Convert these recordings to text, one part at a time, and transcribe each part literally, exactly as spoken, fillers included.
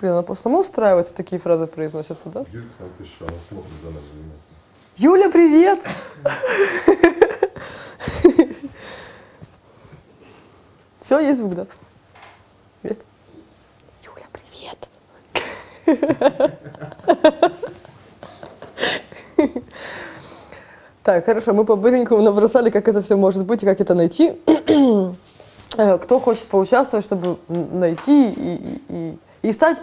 Блин, она само устраивается, такие фразы произносятся, да? Юля написала слово за нас. Юля, привет! Все, есть звук, да? Есть? Юля, привет! Так, хорошо, мы по-быренькому набросали, как это все может быть и как это найти. Кто хочет поучаствовать, чтобы найти и, и, и стать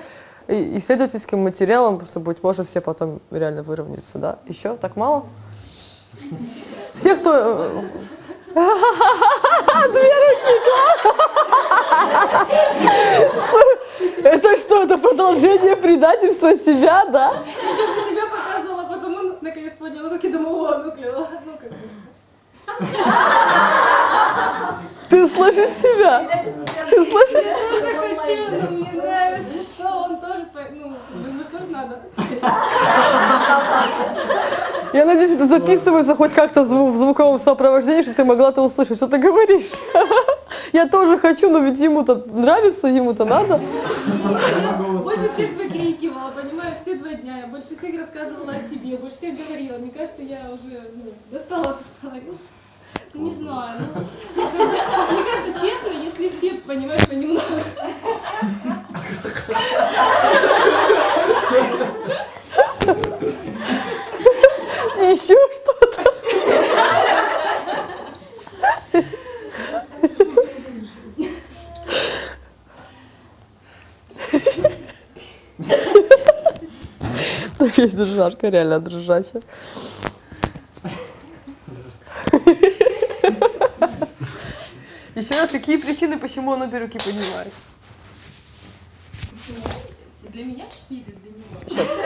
исследовательским материалом, чтобы, быть может, все потом реально выровняются, да? Еще? Так мало? Все, кто... Две руки! Это что, это продолжение предательства от себя, да? Я что-то себя показывала, потом он наконец поднял руки, думала, о, ну клево, ну как бы. Ты слышишь себя? Ты слышишь себя? Я тоже хочу, но мне нравится, что он тоже, ну, думаю, что же надо. Я надеюсь, это записывается хоть как-то в звуковом сопровождении, чтобы ты могла это услышать, что ты говоришь. Я тоже хочу, но ведь ему-то нравится, ему-то надо. Я больше всех выкрикивала, понимаешь, все два дня. Я больше всех рассказывала о себе, больше всех говорила. Мне кажется, я уже достала эту справу. Не знаю. Мне кажется, честно, если все понимают понемногу. Еще что-то. Так есть жарко, реально дрожачая. Еще раз, какие причины, почему он обе руки поднимает? Для меня или для него? Сейчас.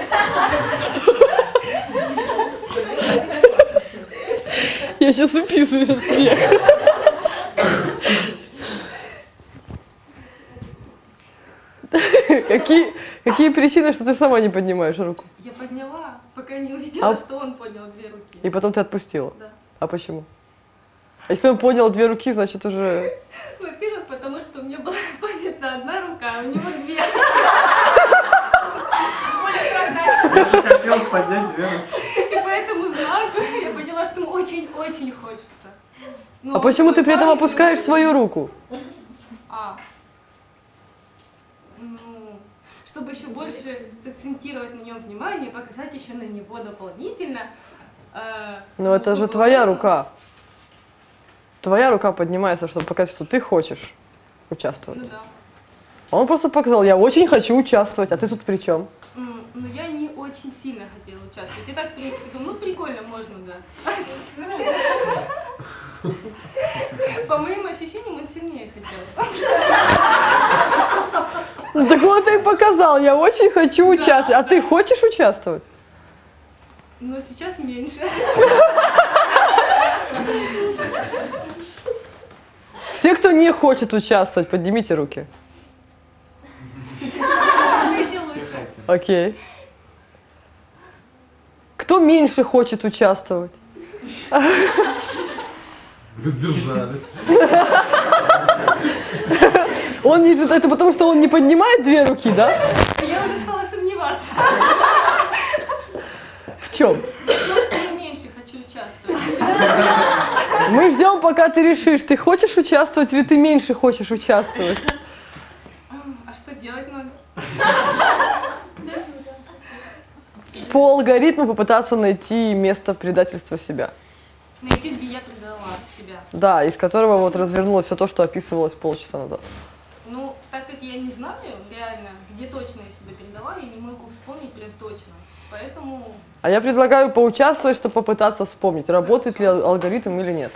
Я сейчас уписываюсь от смеха. Какие, какие причины, что ты сама не поднимаешь руку? Я подняла, пока не увидела, а... что он поднял две руки. И потом ты отпустила? Да. А почему? А если он поднял две руки, значит уже... Во-первых, потому что у меня была поднята одна рука, а у него две. Я же хотела поднять две руки. И по этому знаку я поняла, что ему очень-очень хочется. Но а почему ты при этом опускаешь и... свою руку? А. Ну, чтобы еще больше сакцентировать на нем внимание, показать еще на него дополнительно. Э, Но это же твоя было... рука. Твоя рука поднимается, чтобы показать, что ты хочешь участвовать. Ну, да. Он просто показал, я очень хочу участвовать, а ты тут при чем? Ну, я не очень сильно хотела участвовать. И так, в принципе, думаю, ну, прикольно, можно, да. По моим ощущениям, он сильнее хотел. Так вот ты и показал, я очень хочу участвовать. А ты хочешь участвовать? Ну, сейчас меньше. Все, кто не хочет участвовать, поднимите руки. Окей. Кто меньше хочет участвовать? Воздержались. Он не, это потому, что он не поднимает две руки, да? Я уже стала сомневаться. В чем? Потому что я меньше хочу участвовать. Мы ждем, пока ты решишь, ты хочешь участвовать или ты меньше хочешь участвовать. А что делать надо? По алгоритму попытаться найти место предательства себя. Найти, где я предала себя. Да, из которого вот развернулось все то, что описывалось полчаса назад. Ну, так как я не знаю реально, где точно я себя передала, я не могу вспомнить прям точно. Поэтому... А я предлагаю поучаствовать, чтобы попытаться вспомнить, работает ли алгоритм или нет.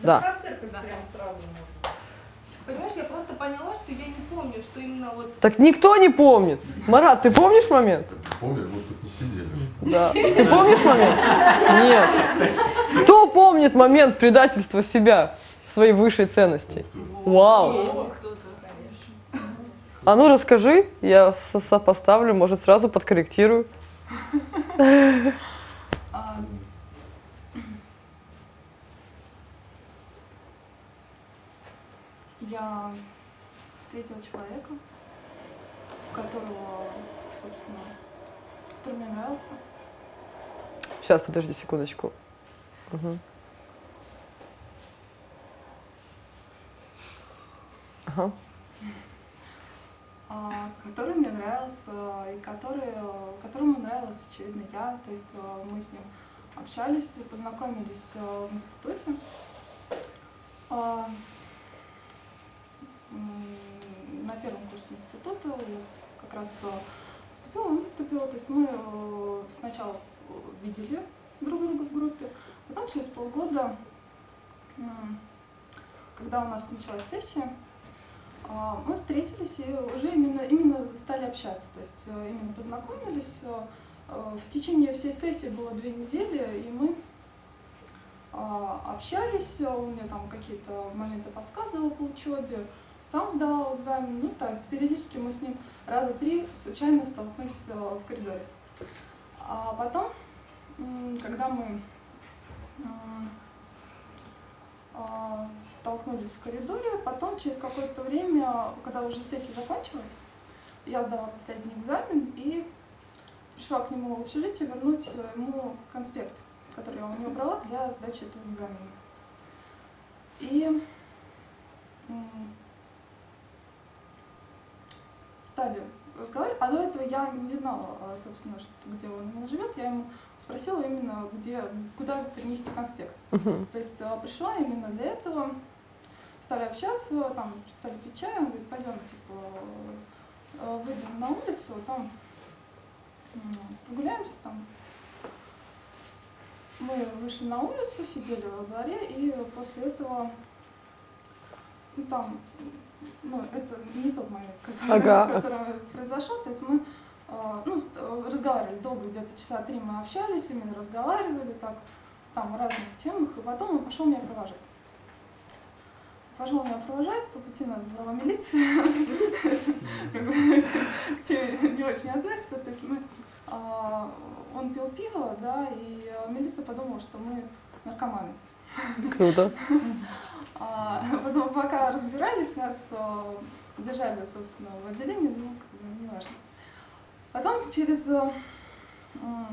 Да. Да. Да. Да. Понимаешь, я просто поняла, что я не помню, что именно вот... Так никто не помнит. Марат, ты помнишь момент? Помню, мы тут не сидели. Да. Ты помнишь момент? Нет. Кто помнит момент предательства себя, своей высшей ценности? Вау! А ну расскажи, я сопоставлю, может сразу подкорректирую. Я встретила человека, которого, собственно, который мне нравился. Сейчас, подожди секундочку. Угу. Ага. А, который мне нравился, и который, которому нравилась, очевидно, я. То есть мы с ним общались, познакомились в институте. А, на первом курсе института как раз поступила, он поступил. То есть мы сначала видели друг друга в группе, потом через полгода, когда у нас началась сессия, мы встретились и уже именно, именно стали общаться, то есть именно познакомились. В течение всей сессии было две недели, и мы общались, он мне там какие-то моменты подсказывал по учебе, сам сдавал экзамен, ну так, периодически мы с ним раза три случайно столкнулись в коридоре. А потом, когда мы столкнулись в коридоре, потом через какое-то время, когда уже сессия закончилась, я сдала последний экзамен и пришла к нему в общежитие вернуть ему конспект, который я у него брала для сдачи этого экзамена. И стали разговаривать, а до этого я не знала, собственно, где он именно живет, я ему спросила именно, где, куда принести конспект. Uh-huh. То есть пришла именно для этого, стали общаться, там, стали пить чай, он говорит, пойдем, типа, выйдем на улицу, там, прогуляемся, там. Мы вышли на улицу, сидели во дворе, и после этого, ну, там, ну, это не тот момент, который, ага. который произошел, то есть мы ну, разговаривали долго, где-то часа три мы общались, именно разговаривали так, там, о разных темах, и потом он пошел меня провожать. Пошел меня провожать, по пути нас забрала милиция, к теме не очень относится, то есть мы, он пил пиво, да, и милиция подумала, что мы наркоманы. Круто. А, потом, пока разбирались, нас а, держали, собственно, в отделении, ну, как бы, не важно. Потом, через а, а,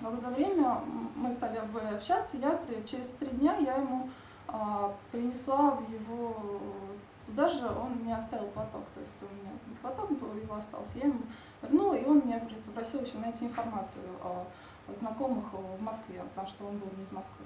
какое-то время мы стали общаться, я через три дня я ему а, принесла в его... Туда же он мне оставил платок, то есть у меня платок был, его остался, я ему вернула, и он меня попросил еще найти информацию о знакомых в Москве, потому что он был не из Москвы.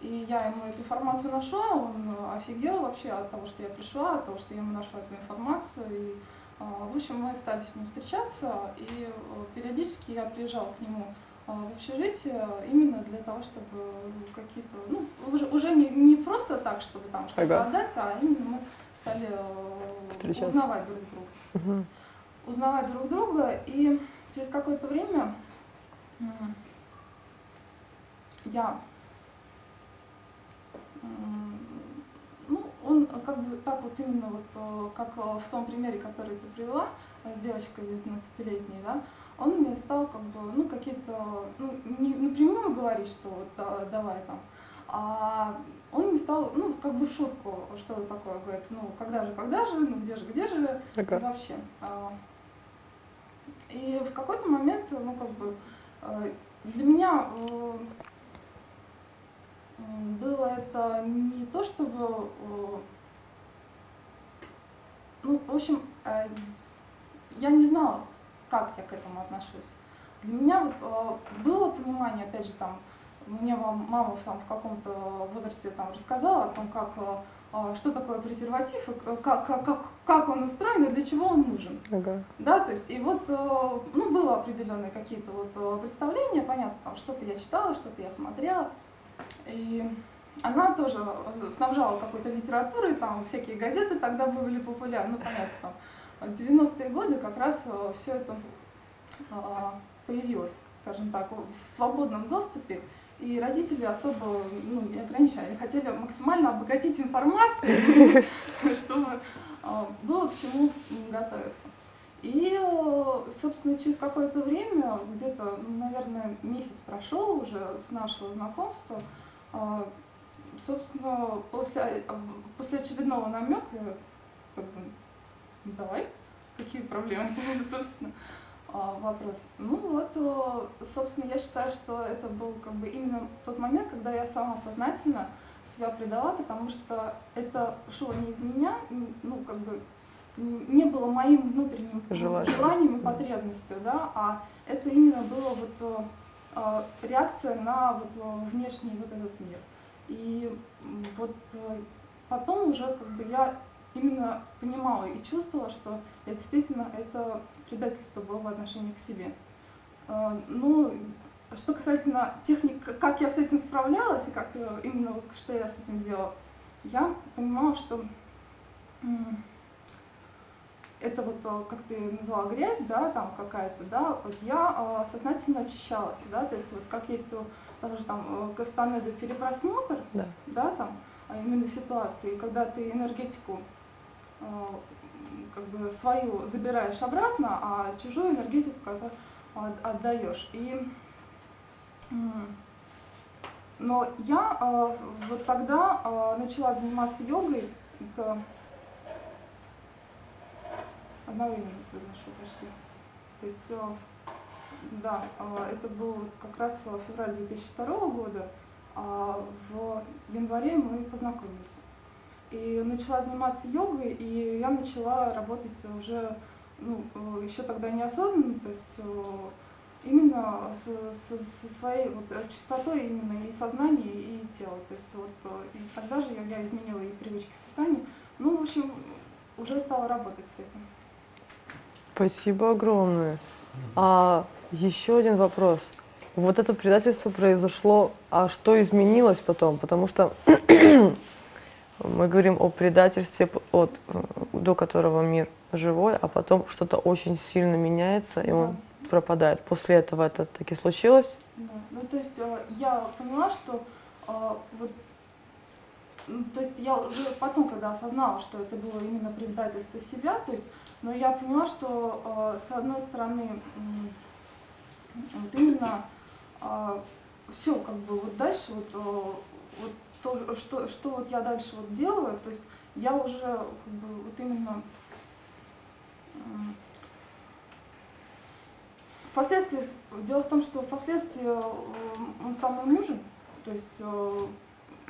И я ему эту информацию нашла, он офигел вообще от того, что я пришла, от того, что я ему нашла эту информацию. И, в общем, мы стали с ним встречаться, и периодически я приезжала к нему в общежитие именно для того, чтобы какие-то, ну, уже, уже не, не просто так, чтобы там что-то ага. отдать, а именно мы стали узнавать друг друга. Угу. Узнавать друг друга, и через какое-то время я... Ну, он как бы так вот именно вот, как в том примере, который ты привела, с девочкой девятнадцатилетней, да, он мне стал как бы, ну, какие-то, ну, не напрямую говорить, что вот, да, давай там, а он мне стал, ну, как бы в шутку, что такое, говорит, ну, когда же, когда же, ну, где же, где же, ага. вообще. И в какой-то момент, ну, как бы, для меня... Было это не то, чтобы, ну, в общем, я не знала, как я к этому отношусь. Для меня вот было понимание, опять же, там, мне мама там, в каком-то возрасте там, рассказала о том, как, что такое презерватив, как, как, как он устроен и для чего он нужен. Ага. Да, то есть, и вот, ну, было определенные какие-то вот представления, понятно, что-то я читала, что-то я смотрела. И она тоже снабжала какой-то литературой, там всякие газеты тогда были популярны, ну понятно, там девяностые годы как раз все это появилось, скажем так, в свободном доступе, и родители особо, ну, не ограничивали, хотели максимально обогатить информацию, чтобы было к чему готовиться. И, собственно, через какое-то время, где-то, наверное, месяц прошел уже с нашего знакомства, собственно, после, после очередного намека, Давай. Какие проблемы, собственно, вопрос. Ну вот, собственно, я считаю, что это был как бы именно тот момент, когда я сама сознательно себя предала, потому что это шло не из меня, ну как бы не было моим внутренним желанием, желанием и потребностью, да, а это именно была вот реакция на вот внешний вот этот мир. И вот потом уже как бы я именно понимала и чувствовала, что я действительно это предательство было в отношении к себе. Ну, что касательно техник, как я с этим справлялась и как именно вот, что я с этим делала, я понимала, что это вот, как ты назвала, грязь, да, там какая-то, да, я сознательно очищалась, да, то есть вот как есть даже там Кастанеда перепросмотр, да, да там, именно ситуации, когда ты энергетику как бы свою забираешь обратно, а чужую энергетику как-то отдаешь. И, но я вот тогда начала заниматься йогой, это одновременно произошло почти. То есть, да, это был как раз февраль две тысячи второго года. А в январе мы познакомились. И начала заниматься йогой, и я начала работать уже, ну, еще тогда неосознанно, то есть именно со, со своей вот чистотой именно и сознания, и тела. То есть вот, и тогда же я изменила и привычки в питании. Ну, в общем, уже стала работать с этим. Спасибо огромное. А еще один вопрос. Вот это предательство произошло, а что изменилось потом? Потому что мы говорим о предательстве, от, до которого мир живой, а потом что-то очень сильно меняется, и да, он пропадает. После этого это таки случилось? Да. Ну, то есть я поняла, что вот, то есть я уже потом, когда осознала, что это было именно предательство себя, то есть, но я поняла, что с одной стороны вот именно все как бы вот дальше, вот, вот то, что, что вот я дальше вот делаю, то есть я уже как бы вот именно впоследствии, дело в том, что впоследствии он стал моим мужем, то есть,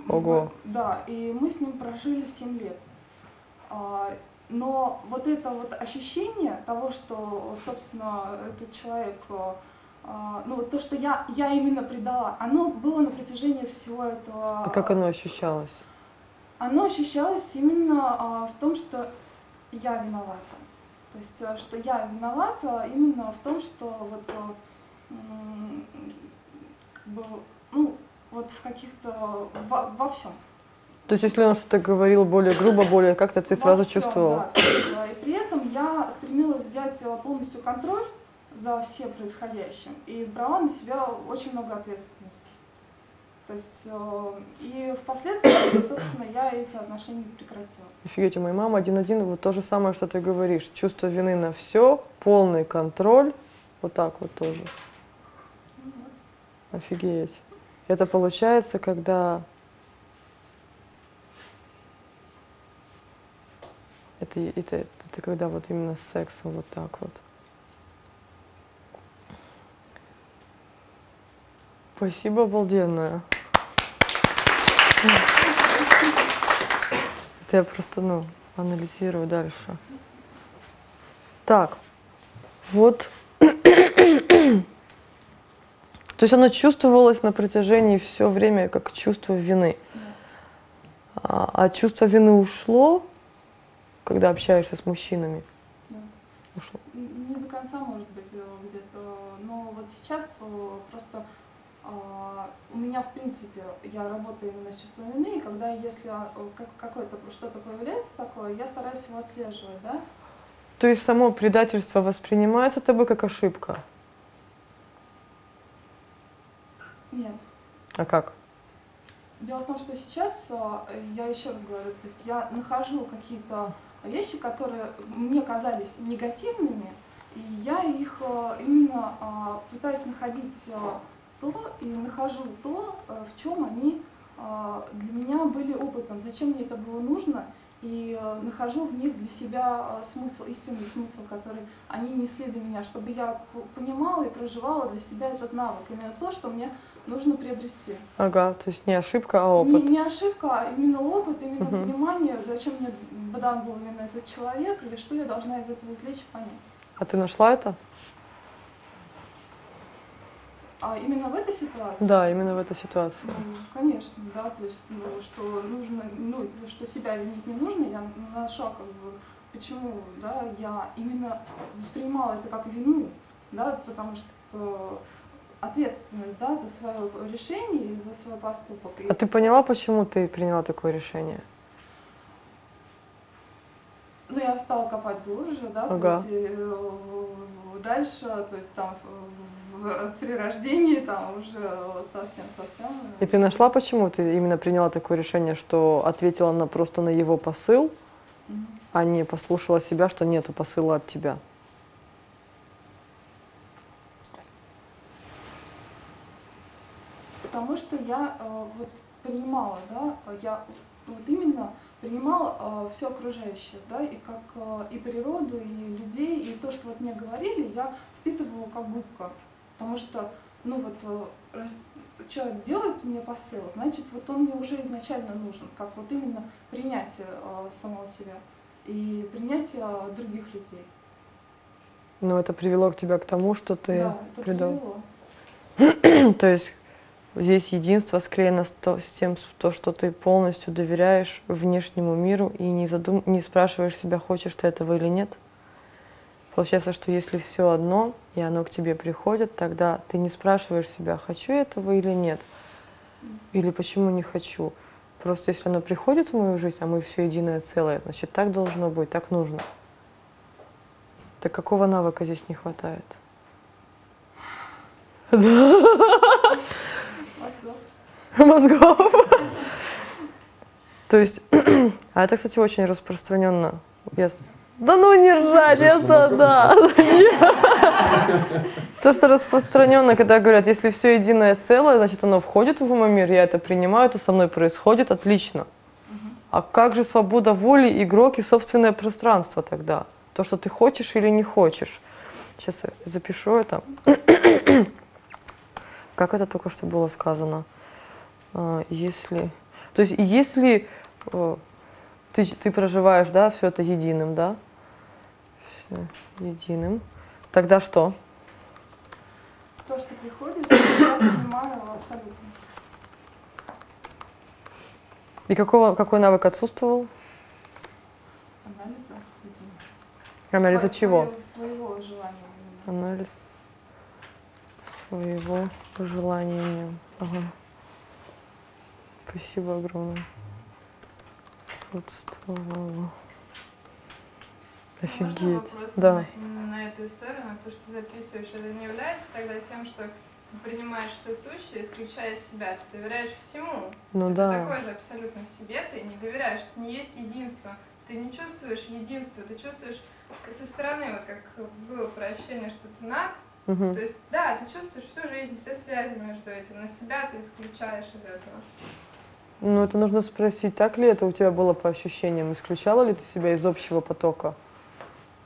ого. Мы, да, и мы с ним прожили семь лет. Но вот это вот ощущение того, что, собственно, этот человек, ну вот то, что я, я именно предала, оно было на протяжении всего этого. А как оно ощущалось? Оно ощущалось именно в том, что я виновата. То есть, что я виновата именно в том, что вот, как бы, ну, вот в каких-то, во, во всем. То есть, если он что-то говорил более грубо, более как-то, ты во сразу всем, чувствовала? Да. И при этом я стремилась взять полностью контроль за все происходящее и брала на себя очень много ответственности. То есть, и впоследствии, собственно, я эти отношения прекратила. Офигеть, у моей мамы один-один, вот то же самое, что ты говоришь. Чувство вины на все, полный контроль, вот так вот тоже. Вот. Офигеть. Это получается, когда... Это, это, это, это когда вот именно с сексом вот так вот. Спасибо, обалденное. Это я просто, ну, анализирую дальше. Так, вот. То есть оно чувствовалось на протяжении все время как чувство вины. А, а чувство вины ушло, когда общаешься с мужчинами? Да. Ушло. Не до конца, может быть, где-то. Но вот сейчас просто а, у меня, в принципе, я работаю именно с чувством вины, и когда, если какое-то что-то появляется такое, я стараюсь его отслеживать, да? То есть само предательство воспринимается тобой как ошибка? Нет. А как? Дело в том, что сейчас, я еще раз говорю, то есть я нахожу какие-то вещи, которые мне казались негативными, и я их именно пытаюсь находить то, и нахожу то, в чем они для меня были опытом, зачем мне это было нужно, и нахожу в них для себя смысл, истинный смысл, который они несли для меня, чтобы я понимала и проживала для себя этот навык, именно то, что мне нужно приобрести. Ага, то есть не ошибка, а опыт. Не, не ошибка, а именно опыт, именно угу. понимание, зачем мне дан был именно этот человек, или что я должна из этого извлечь и понять. А ты нашла это? А именно в этой ситуации? Да, именно в этой ситуации. Ну, конечно, да, то есть, ну, что нужно, ну, что себя винить не нужно, я нашла, как бы, почему, да, я именно воспринимала это как вину, да, потому что ответственность, да, за свое решение и за свой поступок. А и... ты поняла, почему ты приняла такое решение? Ну, я стала копать глубже, да, ага. то есть, дальше, то есть, там, при рождении там уже совсем-совсем. И ты нашла, почему ты именно приняла такое решение, что ответила на, просто на его посыл, mm-hmm. а не послушала себя, что нету посыла от тебя? Потому что я э, вот принимала, да, я вот именно принимала э, все окружающее, да, и как э, и природу, и людей, и то, что вот мне говорили, я впитывала как губка. Потому что, ну вот, раз человек делает мне посыл, значит, вот он мне уже изначально нужен, как вот именно принятие э, самого себя и принятие других людей. Но это привело к тебя к тому, что ты да, предал. То есть здесь единство склеено с тем, что ты полностью доверяешь внешнему миру и не, задум... не спрашиваешь себя, хочешь ты этого или нет. Получается, что если все одно, и оно к тебе приходит, тогда ты не спрашиваешь себя, хочу я этого или нет, или почему не хочу. Просто если оно приходит в мою жизнь, а мы все единое целое, значит, так должно быть, так нужно. Так какого навыка здесь не хватает? Мозгов. Мозгов. То есть, а это, кстати, очень распространенно. Да ну не ржать, это да. То, что распространенно, когда говорят, если все единое целое, значит, оно входит в мой мир, я это принимаю, это со мной происходит, отлично. А как же свобода воли, игрок и собственное пространство тогда? То, что ты хочешь или не хочешь. Сейчас я запишу это. Как это только что было сказано? Если... То есть, если... Ты, ты проживаешь, да, все это единым, да? Все единым. Тогда что? То, что приходит, я понимаю абсолютно. И какого, какой навык отсутствовал? Анализа. Анализа чего? Своего желания. Анализ своего желания. Ага. Спасибо огромное. Офигеть. Можно вопрос да. на, на эту историю, на то, что ты записываешь, это не является тогда тем, что ты принимаешь все сущее, исключая себя, ты доверяешь всему. Ну ты да. Ты такой же абсолютно в себе, ты не доверяешь, ты не есть единство, ты не чувствуешь единство, ты чувствуешь со стороны, вот как было про ощущение, что ты над, угу. то есть да, ты чувствуешь всю жизнь, все связи между этим, но себя ты исключаешь из этого. Ну, это нужно спросить, так ли это у тебя было по ощущениям? Исключала ли ты себя из общего потока?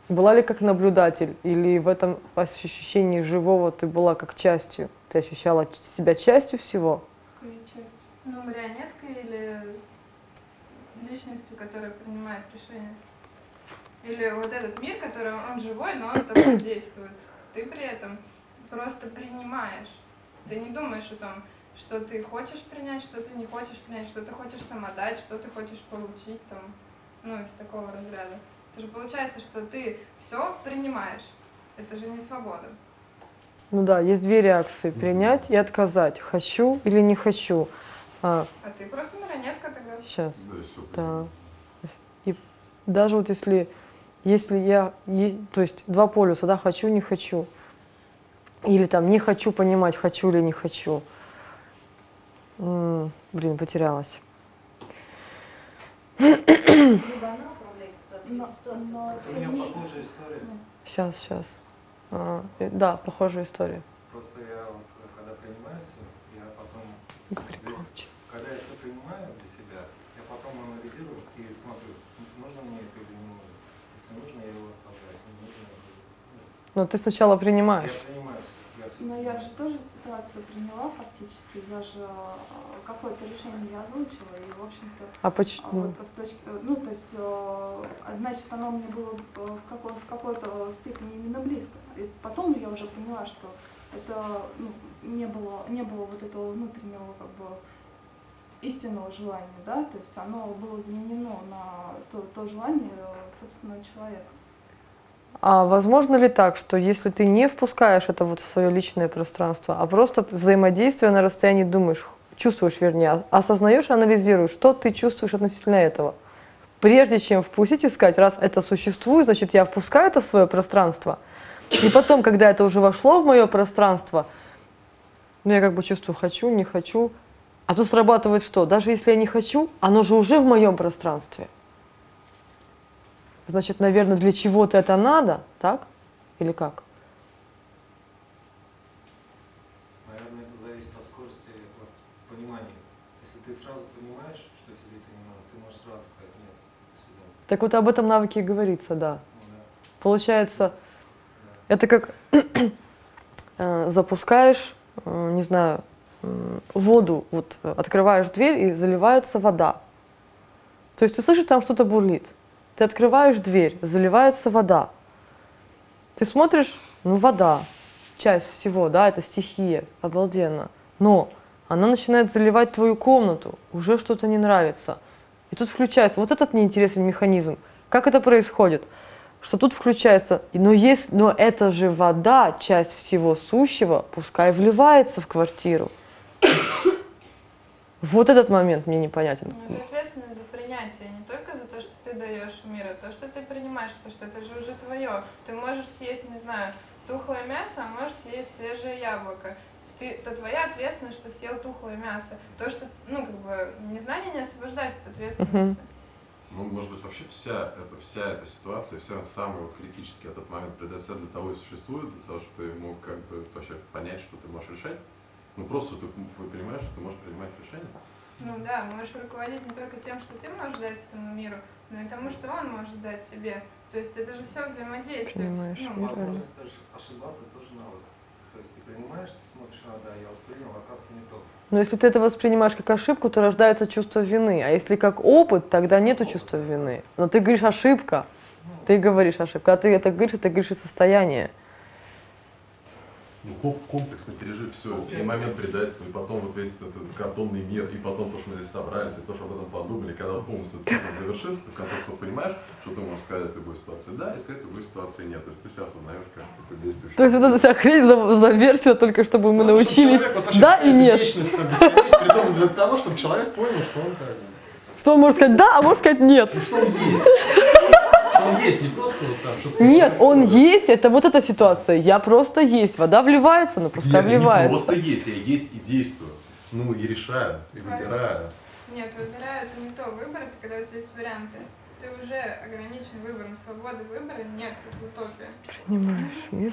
Была ли как наблюдатель? Или в этом ощущении живого ты была как частью? Ты ощущала себя частью всего? Скорее частью. Ну, марионеткой или личностью, которая принимает решения? Или вот этот мир, который, он живой, но он только действует. Ты при этом просто принимаешь. Ты не думаешь о том, что ты хочешь принять, что ты не хочешь принять, что ты хочешь сама дать, что ты хочешь получить, там, ну, из такого разряда. Это же получается, что ты все принимаешь. Это же не свобода. Ну да, есть две реакции. Принять и отказать. Хочу или не хочу. А, а ты просто марионетка тогда. Сейчас. Да. И даже вот если, если я... То есть два полюса, да, хочу, не хочу. Или там не хочу понимать, хочу или не хочу. М-м, блин, потерялась. Либо она управляет ситуацией, ситуацией. У меня похожая история. Сейчас, сейчас. А, да, похожая история. Просто я вот, когда принимаю все, я потом... Когда я все принимаю для себя, я потом потом анализирую и смотрю, нужно мне это или не нужно. Если нужно, я его оставляю, если не нужно, я его... Ну, ты сначала принимаешь. Я принимаю. Но я же тоже ситуацию приняла фактически, я же какое-то решение я озвучила, и, в общем-то, а вот, с точки, ну, то есть, значит, оно мне было в, какой, в какой-то степени именно близко. И потом я уже поняла, что это, ну, не было, не было вот этого внутреннего, как бы, истинного желания, да, то есть оно было заменено на то, то желание собственного человека. А возможно ли так, что если ты не впускаешь это вот в свое личное пространство, а просто взаимодействие на расстоянии думаешь, чувствуешь, вернее, осознаешь и анализируешь, что ты чувствуешь относительно этого, прежде чем впустить и сказать, раз это существует, значит, я впускаю это в свое пространство, и потом, когда это уже вошло в мое пространство, ну, я как бы чувствую, хочу, не хочу, а тут срабатывает что? Даже если я не хочу, оно же уже в моем пространстве. Значит, наверное, для чего-то это надо, так? Или как? Наверное, это зависит от скорости понимания. Если ты сразу понимаешь, что тебе это не надо, ты можешь сразу сказать нет. Так вот об этом навыке и говорится, да. Ну, да. Получается, да. Это как запускаешь, не знаю, воду, вот открываешь дверь и заливается вода. То есть ты слышишь, там что-то бурлит. Ты открываешь дверь, заливается вода. Ты смотришь, ну вода, часть всего, да, это стихия, обалденно. Но она начинает заливать твою комнату, уже что-то не нравится. И тут включается вот этот неинтересный механизм. Как это происходит? Что тут включается, но, есть, но это же вода, часть всего сущего, пускай вливается в квартиру. Вот этот момент мне непонятен. Ну, это ответственность за принятие, не только за то, что ты даешь мир, а то, что ты принимаешь, потому что это же уже твое. Ты можешь съесть, не знаю, тухлое мясо, а можешь съесть свежее яблоко. Ты, это твоя ответственность, что съел тухлое мясо. То, что, ну, как бы, незнание не освобождает от ответственности. Ну, может быть, вообще вся эта, вся эта ситуация, все самый вот критический этот момент предается для того и существует, для того, чтобы ты мог как бы вообще понять, что ты можешь решать. Ну, просто ты понимаешь, что ты можешь принимать решения. Ну да, можешь руководить не только тем, что ты можешь дать этому миру, но и тому, что он может дать себе. То есть это же все взаимодействие. Ну, возможность ошибаться тоже навык. То есть ты принимаешь, ты смотришь, а да, я вот принял, оказывается, не то. Но если ты это воспринимаешь как ошибку, то рождается чувство вины. А если как опыт, тогда нету чувства вины. Но ты говоришь ошибка. Ну. Ты говоришь ошибка. А ты это говоришь, ты говоришь и состояние. Комплексно пережив все, и момент предательства, и потом вот весь этот картонный мир, и потом то, что мы здесь собрались, и то, что об этом подумали, когда полностью это завершится, ты в конце концов понимаешь, что ты можешь сказать в любой ситуации да, и сказать в любой ситуации нет. То есть ты себя осознаешь, как ты действуешь. То есть вот эта вся хрень завершила только, чтобы мы научились да и нет. Притом для того, чтобы человек понял, что он как Что он может сказать да, а может сказать нет. Что он есть. Он есть, не просто вот там что-то... Нет, он есть, это вот эта ситуация. Я просто есть, вода вливается, но пускай вливается. Я просто есть, я есть и действую. Ну, и решаю, и выбираю. Нет, выбираю, это не то. Выбор, это когда у тебя есть варианты. Ты уже ограничен выбором. Свободы выбора нет, это утопия. Принимаешь мир.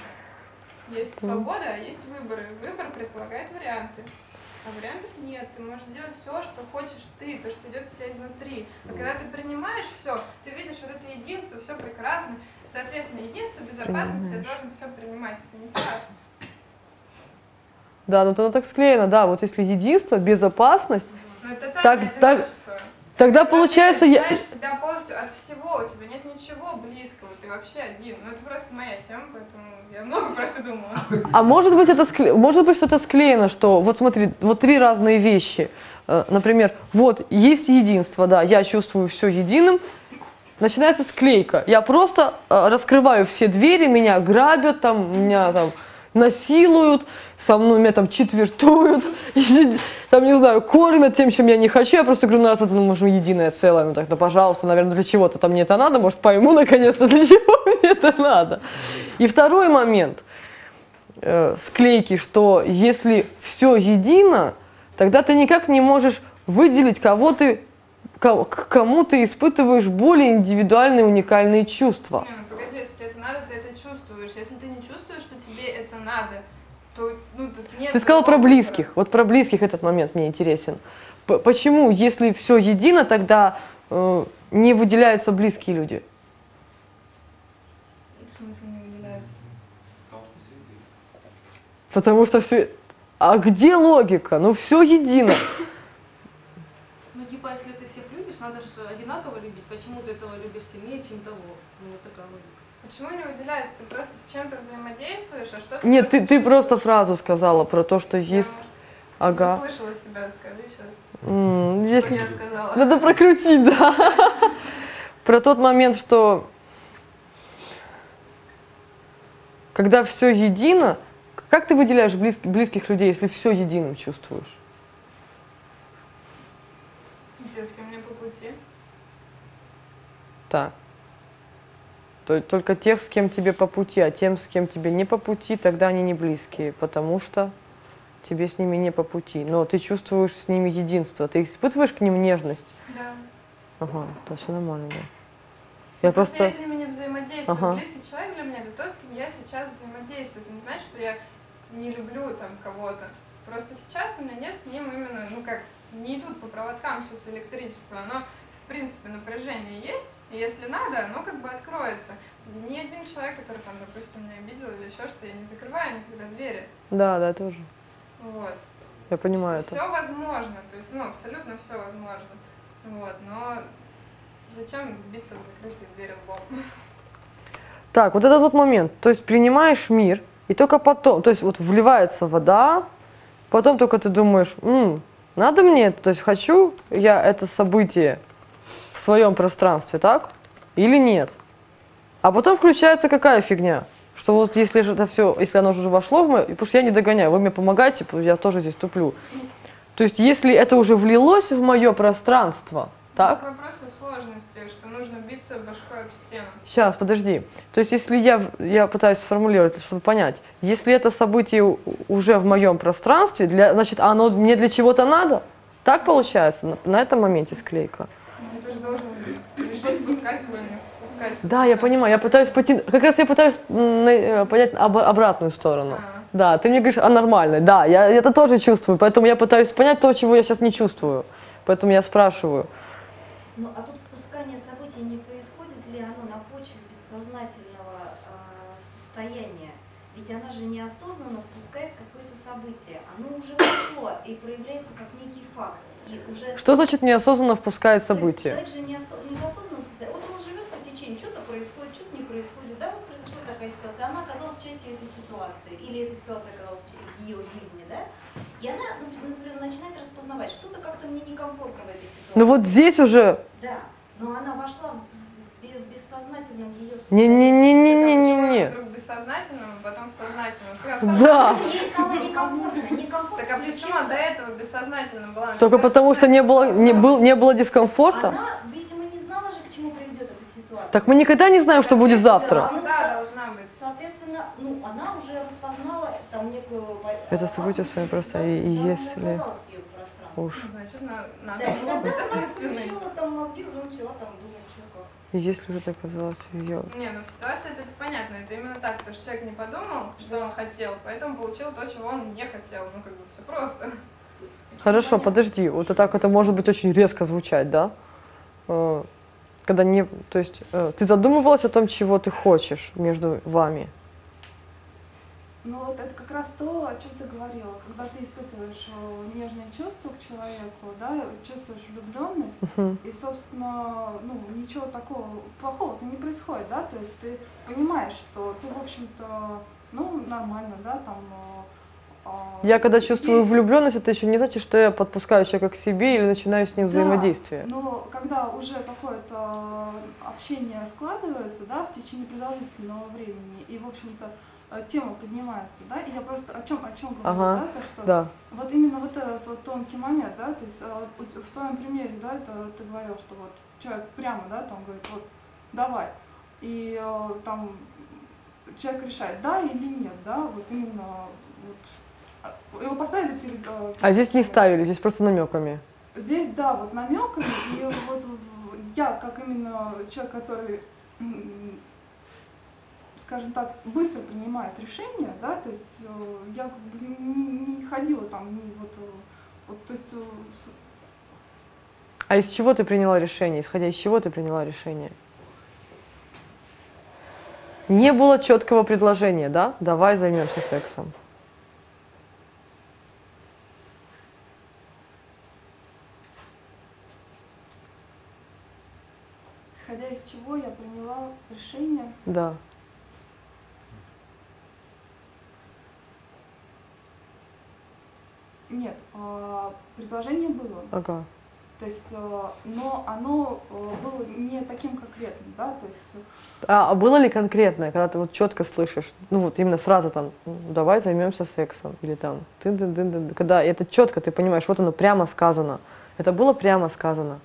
Есть свобода, а есть выборы. Выбор предполагает варианты. А вариантов нет, ты можешь делать все, что хочешь ты, то, что идет у тебя изнутри. А когда ты принимаешь все, ты видишь вот это единство, все прекрасно. Соответственно, единство безопасности, я должен все принимать. Это не так. Да, ну то оно так склеено, да. Вот если единство, безопасность, это так, так, тогда получается... Ты знаешь себя полностью от всего, у тебя нет ничего близкого, ты вообще один. Ну это просто моя тема, поэтому... Я много про это думала. А может быть, это скле... может быть что-то склеено, что вот смотри, вот три разные вещи. Например, вот есть единство, да, я чувствую все единым. Начинается склейка. Я просто раскрываю все двери, меня грабят, там, меня там насилуют, со мной меня там четвертуют, там, не знаю, кормят тем, чем я не хочу. Я просто говорю, ну раз это ну, может, единое целое, ну так, ну пожалуйста, наверное, для чего-то там мне это надо, может, пойму наконец-то, для чего мне это надо. И второй момент э, склейки, что если все едино, тогда ты никак не можешь выделить, кого ты, ко, к кому ты испытываешь более индивидуальные, уникальные чувства. Не, ну, погоди, если тебе это надо, ты это чувствуешь. Если ты не чувствуешь, что тебе это надо, то ну, тут нет... Ты сказал про близких. Вот про близких этот момент мне интересен. Почему, если все едино, тогда э, не выделяются близкие люди? В смысле не выделяются? Потому что все... А где логика? Ну все едино. Ну типа, если ты всех любишь, надо же одинаково любить. Почему ты этого любишь сильнее, чем того? Ну вот такая логика. Почему не выделяется? Ты просто с чем-то взаимодействуешь, а что-то... Нет, ты, ты просто фразу сказала про то, что есть... Я, может, ага. услышала себя, скажи еще раз. Mm, здесь... Что я сказала? Надо прокрутить, да. Про тот момент, что... Когда все едино... Как ты выделяешь близ... близких людей, если все единым чувствуешь? Детский мне по пути. Так. Только тех, с кем тебе по пути, а тем, с кем тебе не по пути, тогда они не близкие, потому что тебе с ними не по пути. Но ты чувствуешь с ними единство, ты испытываешь к ним нежность. Да. Ага, да, все нормально. Да. Я просто... я с ними не взаимодействую. Ага. Близкий человек для меня — это тот, с кем я сейчас взаимодействую. Это не значит, что я не люблю там кого-то. Просто сейчас у меня нет с ним именно, ну как, не идут по проводкам сейчас электричество, оно... В принципе, напряжение есть, и если надо, оно как бы откроется. Ни один человек, который там, допустим, меня обидел или еще что, я не закрываю никогда двери. Да, да, тоже. Вот. Я понимаю все, это. Все возможно, то есть, ну, абсолютно все возможно. Вот, но зачем биться в закрытые двери лбом? Так, вот этот вот момент, то есть принимаешь мир, и только потом, то есть вот вливается вода, потом только ты думаешь, м-м, надо мне это, то есть хочу я это событие в своем пространстве, так? Или нет? А потом включается какая фигня? Что вот если же это все, если оно уже вошло в мое, потому что я не догоняю, вы мне помогаете, я тоже здесь туплю. То есть если это уже влилось в мое пространство, так? Это вопрос о сложности, что нужно биться башкой об стену. Сейчас, подожди. То есть если я, я пытаюсь сформулировать, чтобы понять, если это событие уже в моем пространстве, для, значит, оно мне для чего-то надо? Так получается? На, на этом моменте склейка. Ты же должен решать, впускать его или не впускать. Да, я понимаю, я пытаюсь потянуть, как раз я пытаюсь понять об... обратную сторону. А-а-а. Да, ты мне говоришь о нормальной, да, я это тоже чувствую, поэтому я пытаюсь понять то, чего я сейчас не чувствую, поэтому я спрашиваю. Ну, а тут впускание событий не происходит ли оно на почве бессознательного э, состояния? Ведь она же неосознанно впускает какое-то событие, оно уже ушло и проявляется как некий факт. Уже... Что значит неосознанно впускает события? Человек же неосознанно состоит. Вот он живет по течению, что-то происходит, что-то не происходит. Да, вот произошла такая ситуация, она оказалась частью этой ситуации, или эта ситуация оказалась в ее жизни, да? И она, например, начинает распознавать, что-то как-то мне некомфортно в этой ситуации. Ну вот здесь уже... Да, но она вошла в бессознательном ее состоянии. Не-не-не-не-не-не-не. Вдруг бессознательном, а потом в сознательном. Сознательном. Да. Ей стало некомфортно, некомфортно. Так а почему она до этого бессознательно была? Только потому, что не было, не, был, не было дискомфорта. Она, видимо, не знала же, к чему приведет эта ситуация. Так мы никогда не знаем, что будет завтра. Да, она должна быть. Соответственно, ну, она уже распознала там некую... Это событие свое просто и, и если... Уж. Значит, надо да, было быть ответственной. Включила, там мозги уже начала там думать, что как. Если уже так оказалось, ее... Не, ну в ситуации это понятно, это именно так, потому что человек не подумал, что он хотел, поэтому получил то, чего он не хотел. Ну как бы все просто. Хорошо, подожди, вот так это может быть очень резко звучать, да? Когда не... То есть ты задумывалась о том, чего ты хочешь между вами? Ну вот это как раз то, о чем ты говорила. Когда ты испытываешь нежные чувства к человеку, да, чувствуешь влюбленность, uh-huh. и, собственно, ну, ничего такого плохого-то не происходит, да, то есть ты понимаешь, что ты, в общем-то, ну, нормально, да, там... Я когда чувствую влюбленность, это еще не значит, что я подпускаю человека к себе или начинаю с ним взаимодействие. Да, но когда уже какое-то общение складывается, да, в течение продолжительного времени, и, в общем-то, тема поднимается, да, и я просто о чем, о чем говорю, ага, да, то, что да. Вот именно вот этот вот тонкий момент, да, то есть в твоем примере, да, это ты говорил, что вот человек прямо, да, там говорит, вот, давай, и там человек решает, да или нет, да, вот именно, вот, его поставили перед... перед а здесь не ставили, здесь просто намеками? Здесь, да, вот намеками, и вот я, как именно человек, который... скажем так, быстро принимает решение, да, то есть я как бы не, не ходила там, не вот, вот, то есть А из чего ты приняла решение? Исходя из чего ты приняла решение? Не было четкого предложения, да? Давай займемся сексом. Исходя из чего я приняла решение? Да. Нет, предложение было. Ага. То есть, но оно было не таким конкретным, да, то есть... А, а было ли конкретное, когда ты вот четко слышишь, ну вот именно фраза там, давай займемся сексом, или там, ты, ты, ты, ты, когда это четко, ты понимаешь, вот оно прямо сказано, это было прямо сказано.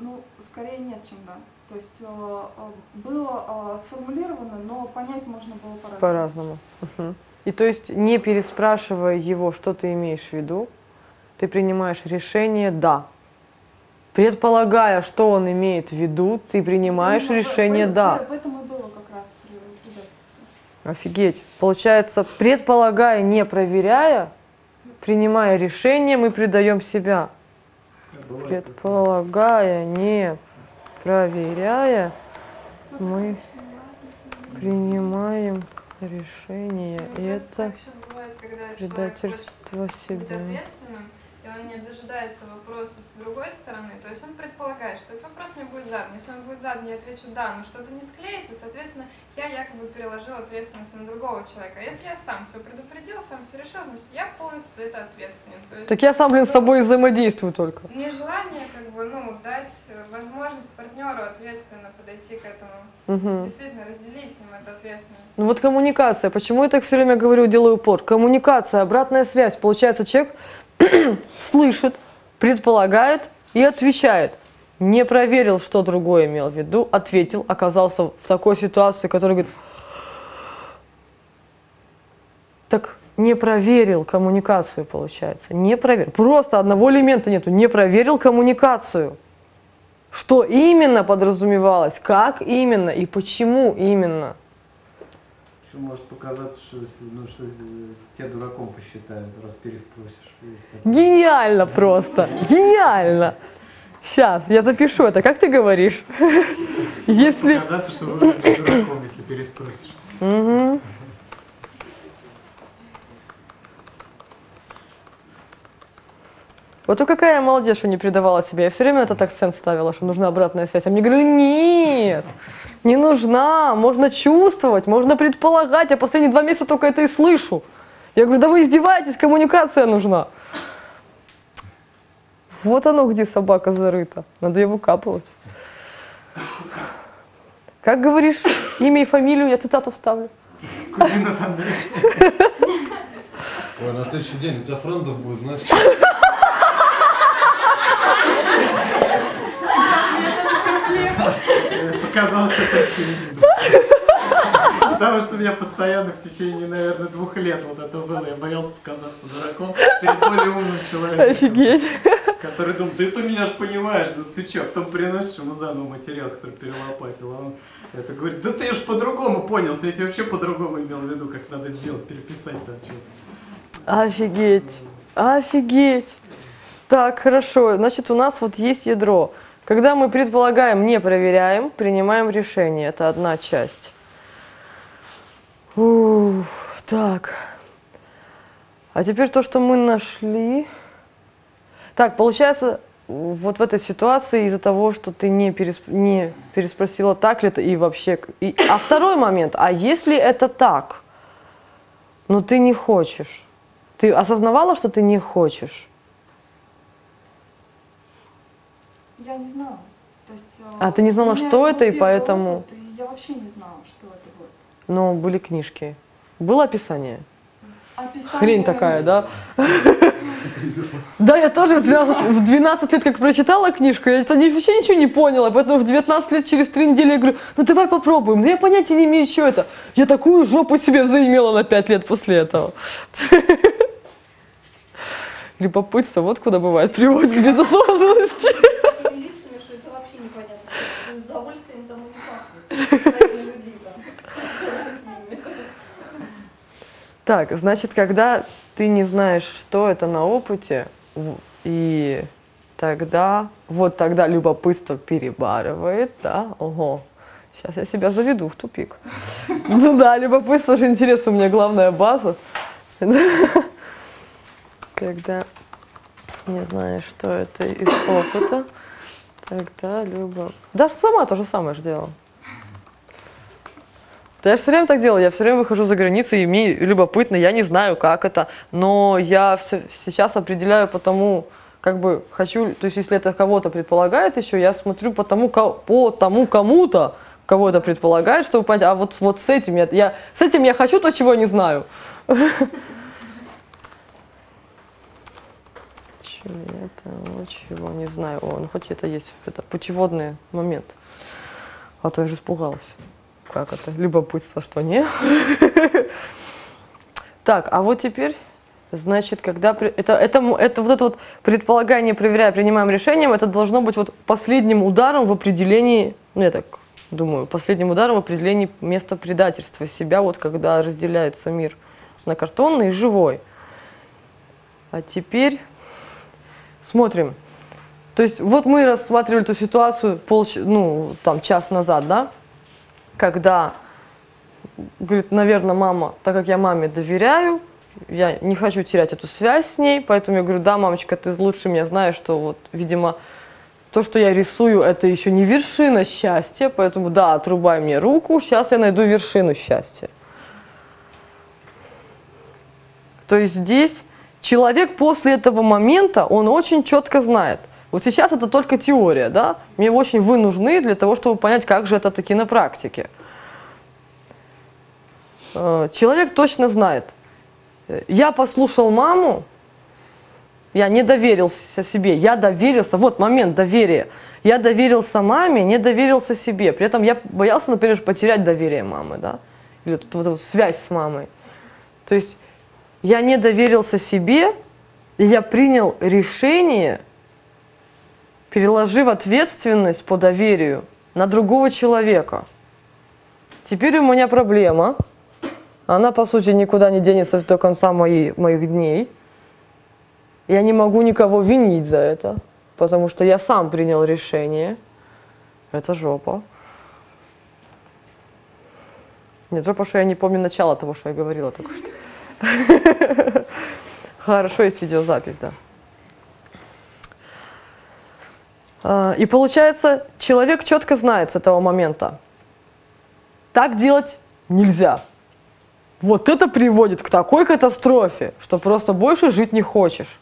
Ну, скорее нет, чем да. То есть было сформулировано, но понять можно было по-разному. По-разному. Угу. И то есть, не переспрашивая его, что ты имеешь в виду, ты принимаешь решение «да». Предполагая, что он имеет в виду, ты принимаешь ну, решение в, «да». В, в этом и было как раз предательство. Офигеть. Получается, предполагая, не проверяя, принимая решение, мы предаем себя. Предполагая, не проверяя, мы принимаем решение, ну, и это бывает, когда предательство себя. И он не дожидается вопроса с другой стороны, то есть он предполагает, что этот вопрос не будет задан. Если он будет задан, я отвечу «да», но что-то не склеится, соответственно, я якобы переложила ответственность на другого человека. Если я сам все предупредил, сам все решил, значит, я полностью за это ответственен. То есть, так я сам, блин, с тобой взаимодействую только. Нежелание, как бы, ну, дать возможность партнеру ответственно подойти к этому. Угу. Действительно, разделить с ним эту ответственность. Ну вот коммуникация. Почему я так все время говорю, делаю упор? Коммуникация, обратная связь. Получается, человек слышит, предполагает и отвечает. Не проверил, что другой имел в виду, ответил, оказался в такой ситуации, которая говорит, так не проверил коммуникацию, получается. Не проверил. Просто одного элемента нету. Не проверил коммуникацию. Что именно подразумевалось, как именно и почему именно. Может показаться, что, ну, что тебя дураком посчитают, раз переспросишь. Гениально просто! Гениально! Сейчас, я запишу это. Как ты говоришь? Если... Показаться, что выглядишь дураком, если переспросишь. Угу. Вот у какая я молодежь, что не предавала себя. Я все время этот акцент ставила, что нужна обратная связь. А мне говорили, нет, не нужна, можно чувствовать, можно предполагать. Я последние два месяца только это и слышу. Я говорю, да вы издеваетесь, коммуникация нужна. Вот оно, где собака зарыта. Надо ее выкапывать. Как говоришь, имя и фамилию, я цитату ставлю. Кудинов Андрей. Ой, на следующий день у тебя фронтов будет, знаешь. Показал, что точнее. Потому что у меня постоянно в течение, наверное, двух лет вот это было. Я боялся показаться дураком перед более умным человеком. Офигеть. Который думал, ты ты меня ж понимаешь, ну ты че, потом приносишь ему заново материал, который перелопатил. А он это говорит, да ты ж по-другому понял, я тебе вообще по-другому имел в виду, как надо сделать, переписать там что-то. Офигеть, офигеть. Так, хорошо, значит, у нас вот есть ядро. Когда мы предполагаем, не проверяем, принимаем решение. Это одна часть. Ух, так. А теперь то, что мы нашли. Так, получается, вот в этой ситуации из-за того, что ты не, пересп... не переспросила, так ли это и вообще... И... А второй момент. А если это так, но ты не хочешь? Ты осознавала, что ты не хочешь? Я не знала. То есть, а ты не знала, что это, и поэтому... Опыт, и я вообще не знала, что это будет. Но были книжки. Было описание? Описание... Хрень такая, да? Да, я тоже в двенадцать лет как прочитала книжку, я вообще ничего не поняла, поэтому в девятнадцать лет через три недели я говорю, ну давай попробуем, но я понятия не имею, что это. Я такую жопу себе заимела на пять лет после этого. Любопытство, вот куда бывает приводит к безосознанности. Так, значит, когда ты не знаешь, что это на опыте, и тогда, вот тогда любопытство перебарывает, да, ого, сейчас я себя заведу в тупик. Ну да, любопытство же интерес, у меня главная база. Когда не знаешь, что это из опыта, тогда любопытство. Да, сама то же самое же делала. Да я же все время так делаю, я все время выхожу за границу, и мне любопытно, я не знаю, как это, но я все, сейчас определяю по тому, как бы хочу, то есть если это кого-то предполагает еще, я смотрю по тому, ко, по тому кому-то, кого это предполагает, чтобы понять, а вот, вот с этим я, я, с этим я хочу то, чего я не знаю. Чего-то, чего не знаю. О, ну хоть это есть, это путеводный момент. А то я же испугалась. Как это? Любопытство, что не. Так, а вот теперь, значит, когда... При... Это, это, это вот это вот предполагание, проверяя, принимаем решением, это должно быть вот последним ударом в определении, ну я так думаю, последним ударом в определении места предательства себя, вот когда разделяется мир на картонный и живой. А теперь смотрим. То есть вот мы рассматривали эту ситуацию полч... ну, там, час назад, да? Когда, говорит, наверное, мама, так как я маме доверяю, я не хочу терять эту связь с ней, поэтому я говорю, да, мамочка, ты лучше меня знаешь, что вот, видимо, то, что я рисую, это еще не вершина счастья, поэтому, да, отрубай мне руку, сейчас я найду вершину счастья. То есть здесь человек после этого момента, он очень четко знает. Вот сейчас это только теория, да? Мне очень вы нужны для того, чтобы понять, как же это таки на практике. Человек точно знает. Я послушал маму, я не доверился себе, я доверился, вот момент доверия. Я доверился маме, не доверился себе. При этом я боялся, например, потерять доверие мамы, да? Или вот эту вот связь с мамой. То есть я не доверился себе, и я принял решение, переложив ответственность по доверию на другого человека. Теперь у меня проблема. Она, по сути, никуда не денется до конца моей, моих дней. Я не могу никого винить за это, потому что я сам принял решение. Это жопа. Нет, жопа, что я не помню начало того, что я говорила только что. Хорошо, есть видеозапись, да. И получается, человек четко знает с этого момента. Так делать нельзя. Вот это приводит к такой катастрофе, что просто больше жить не хочешь.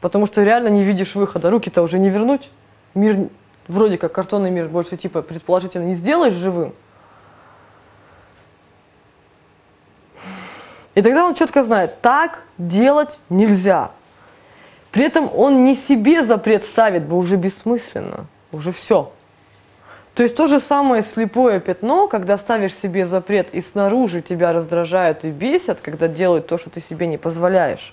Потому что реально не видишь выхода. Руки-то уже не вернуть. Мир, вроде как картонный мир, больше типа предположительно не сделаешь живым. И тогда он четко знает, так делать нельзя. При этом он не себе запрет ставит, бы уже бессмысленно, уже все. То есть то же самое слепое пятно, когда ставишь себе запрет и снаружи тебя раздражают и бесят, когда делают то, что ты себе не позволяешь.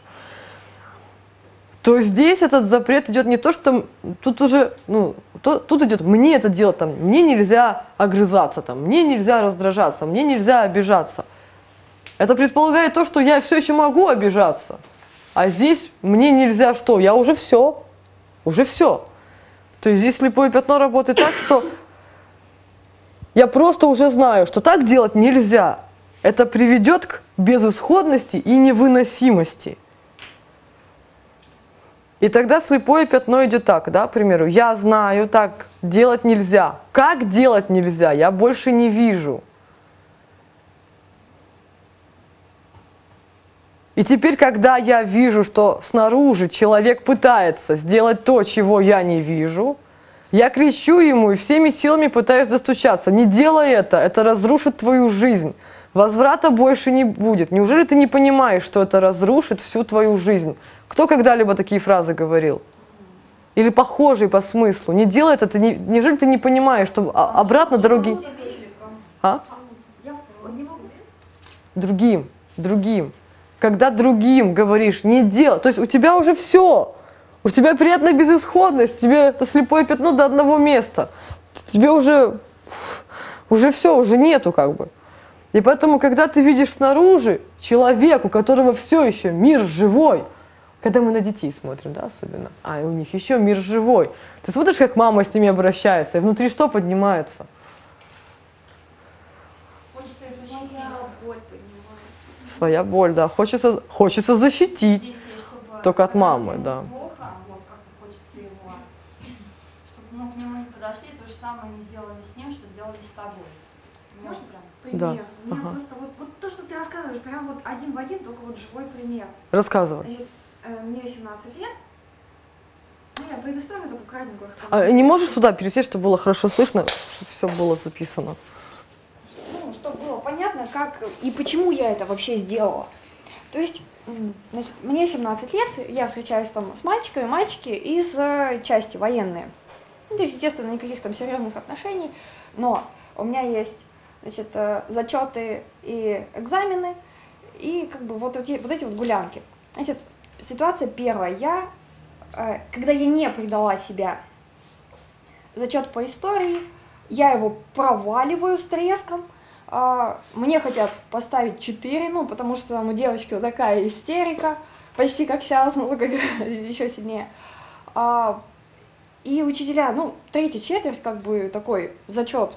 То здесь этот запрет идет не то, что тут уже, ну, то, тут идет мне это делать, там, мне нельзя огрызаться, там, мне нельзя раздражаться, мне нельзя обижаться. Это предполагает то, что я все еще могу обижаться. А здесь мне нельзя что? Я уже все. Уже все. То есть здесь слепое пятно работает так, что я просто уже знаю, что так делать нельзя. Это приведет к безысходности и невыносимости. И тогда слепое пятно идет так, да, к примеру. Я знаю, так делать нельзя. Как делать нельзя? Я больше не вижу. И теперь, когда я вижу, что снаружи человек пытается сделать то, чего я не вижу, я кричу ему и всеми силами пытаюсь достучаться. Не делай это, это разрушит твою жизнь. Возврата больше не будет. Неужели ты не понимаешь, что это разрушит всю твою жизнь? Кто когда-либо такие фразы говорил? Или похожие по смыслу? Не делай это, ты не... неужели ты не понимаешь, что обратно дороги... А? Другим, другим. Когда другим говоришь, не делай, то есть у тебя уже все, у тебя приятная безысходность, тебе это слепое пятно до одного места, тебе уже, уже все, уже нету как бы. И поэтому, когда ты видишь снаружи человека, у которого все еще мир живой, когда мы на детей смотрим, да, особенно, а у них еще мир живой, ты смотришь, как мама с ними обращается, и внутри что поднимается? Хочется защитить. Боль поднимается. Своя боль, да. Хочется, хочется защитить. Детей, чтобы только от мамы, да. Плохо, вот как хочется его, чтобы мы к нему не подошли, то же самое не сделали с ним, что делали с тобой. Можно прям? Пример. Да. У меня ага. просто вот, вот то, что ты рассказываешь, прям вот один в один, только вот живой пример. Рассказывай. Мне семнадцать лет. Ну, я предысторию только кратенькую рассказываю. А не можешь сюда пересесть, чтобы было хорошо слышно, чтобы все было записано? Ну, чтобы было понятно, как и почему я это вообще сделала. То есть, значит, мне семнадцать лет, я встречаюсь там с мальчиками, мальчики из части военные. Ну, то есть, естественно, никаких там серьезных отношений, но у меня есть... Значит, зачеты и экзамены, и как бы вот эти вот, эти вот гулянки. Значит, ситуация первая. Я, когда я не предала себя, зачет по истории, я его проваливаю с треском, мне хотят поставить четыре, ну, потому что там у девочки вот такая истерика, почти как сейчас, ну, как еще сильнее. И учителя, ну, третья четверть, как бы такой зачет,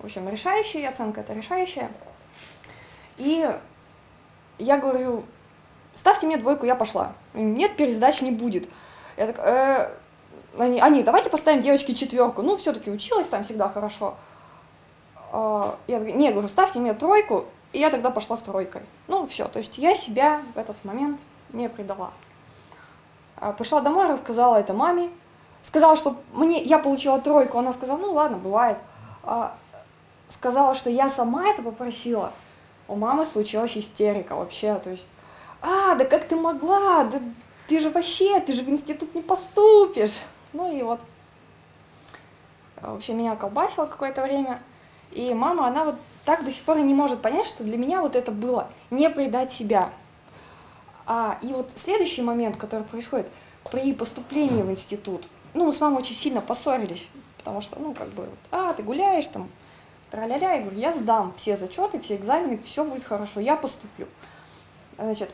в общем, решающая, оценка это решающая. И я говорю, ставьте мне двойку, я пошла. Нет, пересдач не будет. Я так, э, они, они, давайте поставим девочке четверку. Ну, все-таки училась там всегда хорошо. Я так, не, говорю, ставьте мне тройку, и я тогда пошла с тройкой. Ну, все, то есть я себя в этот момент не предала. Пришла домой, рассказала это маме. Сказала, что мне, я получила тройку, она сказала, ну ладно, бывает. Сказала, что я сама это попросила, у мамы случилась истерика вообще, то есть, а, да как ты могла, да ты же вообще, ты же в институт не поступишь, ну и вот, вообще меня колбасило какое-то время, и мама, она вот так до сих пор и не может понять, что для меня вот это было не предать себя. А, и вот следующий момент, который происходит при поступлении в институт, ну, мы с мамой очень сильно поссорились, потому что, ну, как бы, а, ты гуляешь там, тра-ля-ля, я говорю, я сдам все зачеты, все экзамены, все будет хорошо, я поступлю. Значит,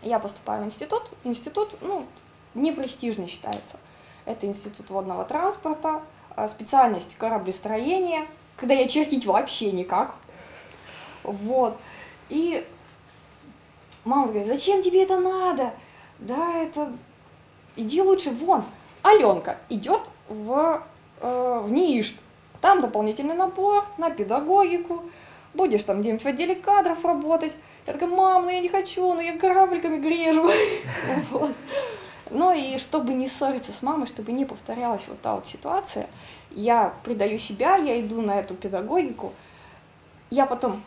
я поступаю в институт, институт, ну, непрестижный считается. Это институт водного транспорта, специальность кораблестроения, когда я чертить вообще никак. Вот. И мама говорит, зачем тебе это надо? Да, это... Иди лучше вон. Аленка идет в, э, в НИИШТ. Там дополнительный набор на педагогику, будешь там где-нибудь в отделе кадров работать. Я такая, мам, ну я не хочу, ну я корабликами грежу. Ну и чтобы не ссориться с мамой, чтобы не повторялась вот та вот ситуация, я предаю себя, я иду на эту педагогику. Я потом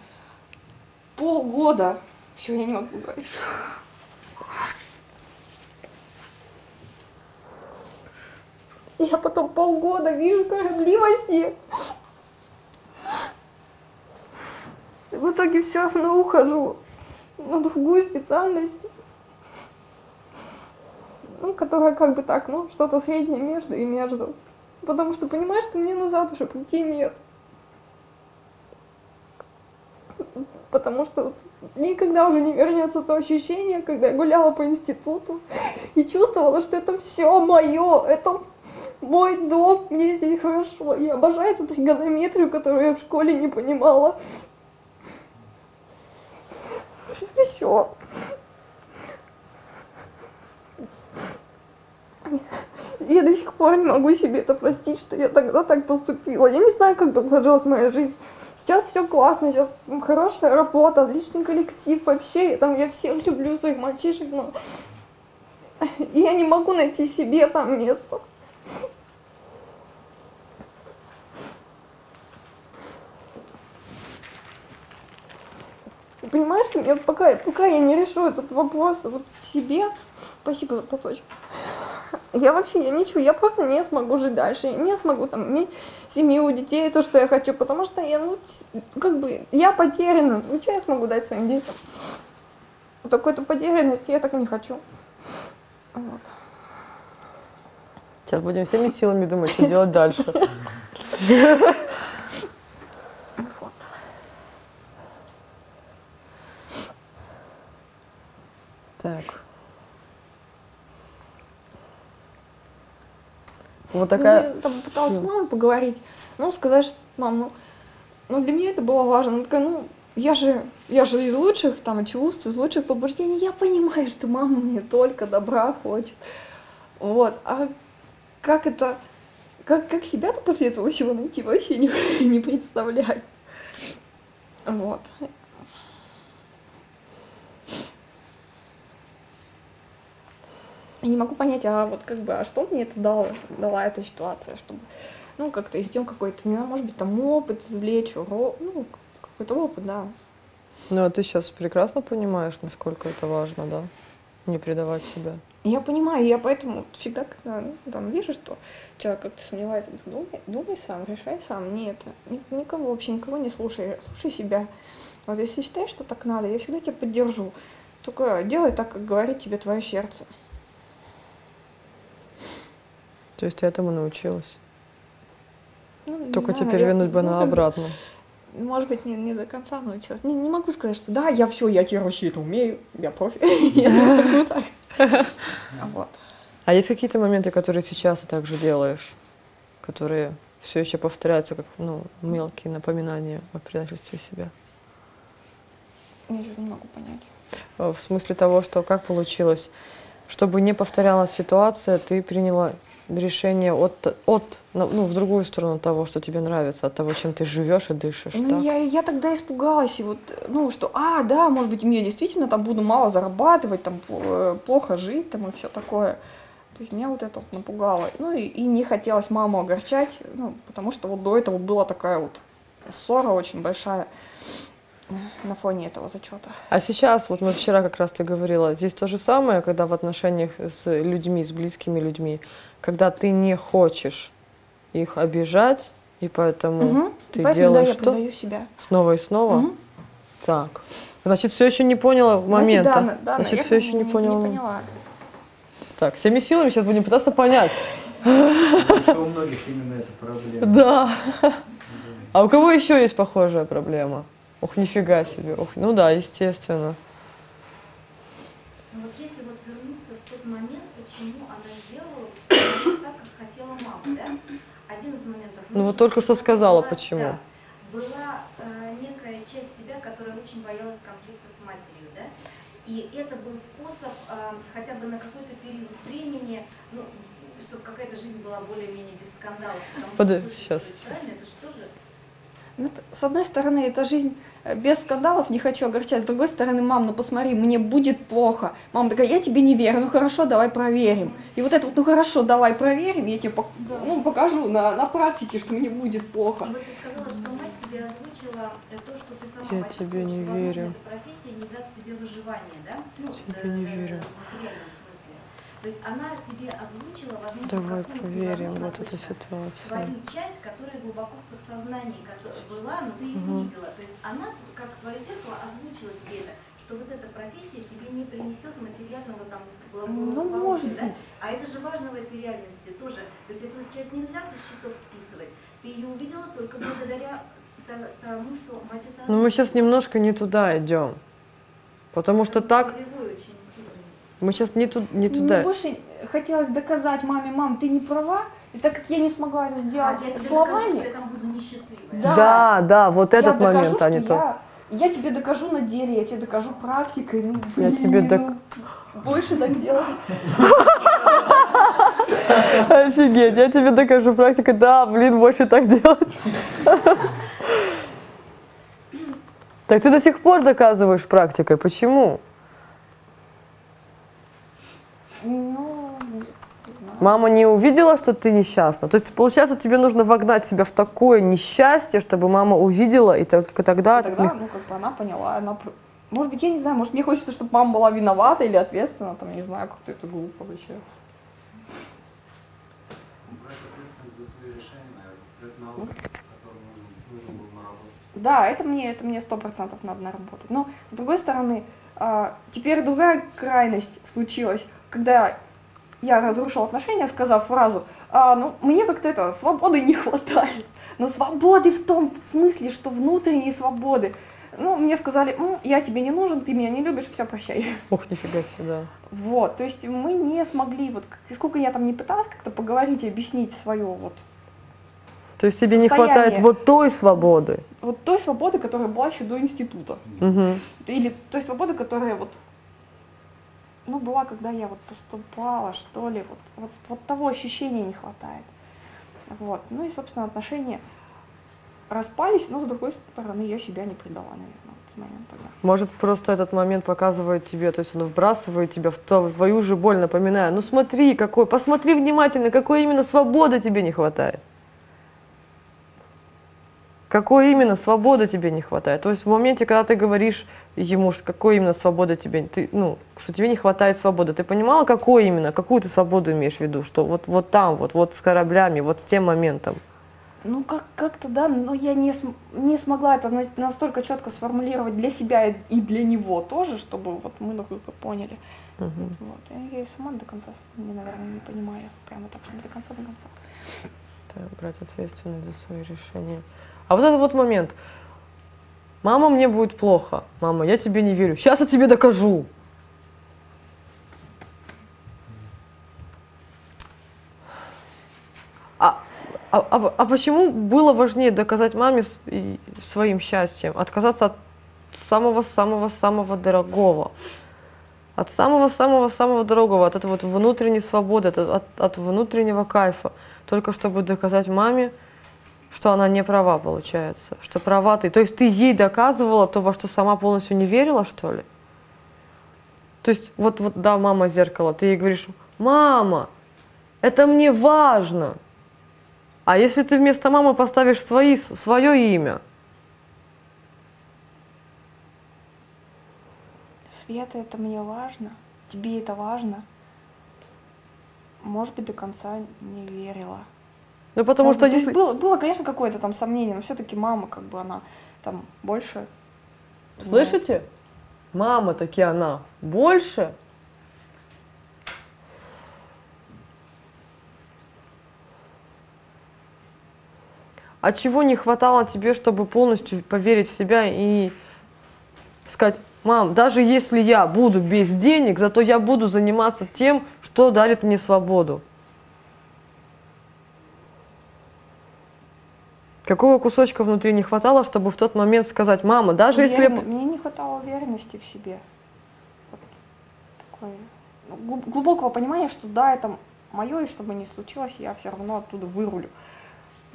полгода... Все, я не могу говорить. Я потом полгода вижу корабли во сне. В итоге все равно ухожу на другую специальность, ну, которая как бы так, ну, что-то среднее между и между. Потому что понимаешь, что мне назад уже пути нет. Потому что никогда уже не вернется то ощущение, когда я гуляла по институту и чувствовала, что это все мое, это... Мой дом, мне здесь хорошо. Я обожаю эту тригонометрию, которую я в школе не понимала. Еще. Я до сих пор не могу себе это простить, что я тогда так поступила. Я не знаю, как бы сложилась моя жизнь. Сейчас все классно, сейчас хорошая работа, отличный коллектив вообще. Я, там, я всех люблю, своих мальчишек, но я не могу найти себе там место. Понимаешь, что я пока, пока я не решу этот вопрос вот в себе, спасибо за платочек, я вообще, я ничего, я просто не смогу жить дальше, я не смогу там иметь семью, детей, то, что я хочу, потому что я, ну, как бы, я потеряна, ну, что я смогу дать своим детям? Такой-то потерянности я так и не хочу. Вот. Сейчас будем всеми силами думать, что делать дальше. Вот такая... Ну, там пыталась с мамой поговорить, ну, сказать, что мама, ну, ну, для меня это было важно. Она такая, ну, я же, я же из лучших там чувств, из лучших побуждений, я понимаю, что мама мне только добра хочет. Вот, а как это, как, как себя-то после этого всего найти, вообще не, не представляю. Вот. Я не могу понять, а вот как бы, а что мне это дало, дала эта ситуация, чтобы, ну, как-то из нее какой-то, не знаю, может быть, там опыт извлечь, уро, ну, какой-то опыт, да. Ну, а ты сейчас прекрасно понимаешь, насколько это важно, да, не предавать себя. Я понимаю, я поэтому всегда, когда, ну, там, вижу, что человек как-то сомневается, думай, думай сам, решай сам, нет, никого, вообще никого не слушай, слушай себя. Вот если считаешь, что так надо, я всегда тебя поддержу, только делай так, как говорит тебе твое сердце. То есть ты этому научилась? Ну, только знаю, теперь я, вернуть бы ну, на обратно. Может быть, не, не до конца научилась. Не, не могу сказать, что да, я все, я короче это умею, я профи. А есть какие-то моменты, которые сейчас ты также делаешь, которые все еще повторяются, как мелкие напоминания о предательстве себя? Я же не могу понять. В смысле того, что как получилось, чтобы не повторялась ситуация, ты приняла решение от, от ну, в другую сторону того, что тебе нравится, от того, чем ты живешь и дышишь. Ну, я, я тогда испугалась, и вот, ну, что, а, да, может быть, я действительно там буду мало зарабатывать, там, плохо жить, там, и все такое. То есть меня вот это вот напугало. Ну, и, и не хотелось маму огорчать, ну, потому что вот до этого была такая вот ссора очень большая на фоне этого зачета. А сейчас, вот мы вчера как раз ты говорила, здесь то же самое, когда в отношениях с людьми, с близкими людьми, когда ты не хочешь их обижать, и поэтому угу. ты поэтому, делаешь да, я что? Предаю себя. Снова и снова? Угу. Так. Значит, все еще не поняла в момент. Да, да, да, Значит, все еще не, не поняла. Не поняла. Так, всеми силами сейчас будем пытаться понять. Потому что у многих именно эта проблема. Да. А у кого еще есть похожая проблема? Ох, нифига себе. Ох, ну да, естественно. Вот если вот вернуться в тот момент, почему она сделала так, как хотела мама, да? Один из моментов. Ну вот только что сказала, была, почему. Да, была э, некая часть тебя, которая очень боялась конфликта с матерью, да? И это был способ э, хотя бы на какой-то период времени, ну, чтобы какая-то жизнь была более-менее без скандалов. Подожди, сейчас, что, сейчас. Это же тоже... Ну, это, с одной стороны, это жизнь без скандалов, не хочу огорчать. С другой стороны, мам, ну посмотри, мне будет плохо. Мама такая, я тебе не верю, ну хорошо, давай проверим. И вот это вот, ну хорошо, давай проверим, я тебе пок да. ну, покажу на, на практике, что мне будет плохо. И вот ты сказала, что мать тебе озвучила то, что ты сама я почувствовала, тебе не что, возможно, верю. Эта профессия не даст тебе выживания, да? Ну, тебе да, не да, верю. В материальном смысле. То есть она тебе озвучила, возможно, давай проверим вот эту ситуацию. Твою часть, которая глубоко в подсознании была, но ты ее не видела. То есть она, как твое зеркало, озвучила тебе это, что вот эта профессия тебе не принесет материального там глобального, да? А это же важно в этой реальности тоже. То есть эту часть нельзя со счетов списывать. Ты ее увидела только благодаря тому, что мать это озвучила. Но мы сейчас немножко не туда идем. Потому что так... Мы сейчас не, ту, не туда. Мне больше хотелось доказать маме, мам, ты не права, и так как я не смогла это сделать а, я словами... Докажу, я там буду несчастливой. Да, да, да, вот этот докажу, момент, а не тот. Я, я тебе докажу на деле, я тебе докажу практикой. Ну, блин, я тебе док... ну, больше так делать. Офигеть, я тебе докажу практикой, да, блин, больше так делать. Так ты до сих пор доказываешь практикой, почему? Ну, не знаю. Мама не увидела, что ты несчастна? То есть, получается, тебе нужно вогнать себя в такое несчастье, чтобы мама увидела, и только тогда... Тогда, ты... ну, как бы она поняла, она... Может быть, я не знаю, может, мне хочется, чтобы мама была виновата или ответственна, там, не знаю, как-то это глупо вообще. Да, это мне, это мне сто процентов надо наработать. Но, с другой стороны, теперь другая крайность случилась. Когда я разрушила отношения, сказав фразу, а, ну, мне как-то это, свободы не хватает. Но свободы в том смысле, что внутренней свободы. Ну, мне сказали, ну, я тебе не нужен, ты меня не любишь, все, прощай. Ох, нифига себе, да. Вот, то есть мы не смогли, вот сколько я там не пыталась как-то поговорить и объяснить свое вот То есть тебе не хватает вот той свободы? Вот той свободы, которая была еще до института. Угу. Или той свободы, которая вот, ну, была, когда я вот поступала, что ли, вот, вот, вот того ощущения не хватает. Вот, ну и, собственно, отношения распались, но, с другой стороны, я себя не предала, наверное, в этот момент тогда. Может, просто этот момент показывает тебе, то есть он вбрасывает тебя в твою же боль, напоминая, ну смотри, какой, посмотри внимательно, какой именно свободы тебе не хватает. Какой именно свободы тебе не хватает. То есть в моменте, когда ты говоришь ему, что какой именно свобода тебе, ты, ну, что тебе не хватает свободы, ты понимала, какой именно, какую ты свободу имеешь в виду, что вот, вот там, вот, вот с кораблями, вот с тем моментом? Ну, как, как-то, да, но я не, не смогла это настолько четко сформулировать для себя и для него тоже, чтобы вот мы друг друга поняли. Угу. Вот. Я и сама до конца, наверное, не понимаю, прямо так, чтобы до конца, до конца. Да, брать ответственность за свои решения. А вот этот вот момент. Мама, мне будет плохо. Мама, я тебе не верю. Сейчас я тебе докажу. А, а, а, а почему было важнее доказать маме своим счастьем? Отказаться от самого-самого-самого дорогого. От самого-самого-самого дорогого. От этой вот внутренней свободы, от, от, от внутреннего кайфа. Только чтобы доказать маме, что она не права, получается, что права ты. То есть ты ей доказывала то, во что сама полностью не верила, что ли? То есть вот, вот да, мама зеркало, ты ей говоришь, мама, это мне важно. А если ты вместо мамы поставишь свои, свое имя? Света, это мне важно, тебе это важно. Может быть, до конца не верила. Ну, потому ну, что если... было, было, конечно, какое-то там сомнение, но все-таки мама, как бы, она там больше... Слышите? Мама-таки она больше? А чего не хватало тебе, чтобы полностью поверить в себя и сказать, мам, даже если я буду без денег, зато я буду заниматься тем, что дарит мне свободу? Какого кусочка внутри не хватало, чтобы в тот момент сказать, мама, даже если... Мне не хватало уверенности в себе. Вот такое... глубокого понимания, что да, это мое, и что бы ни случилось, я все равно оттуда вырулю.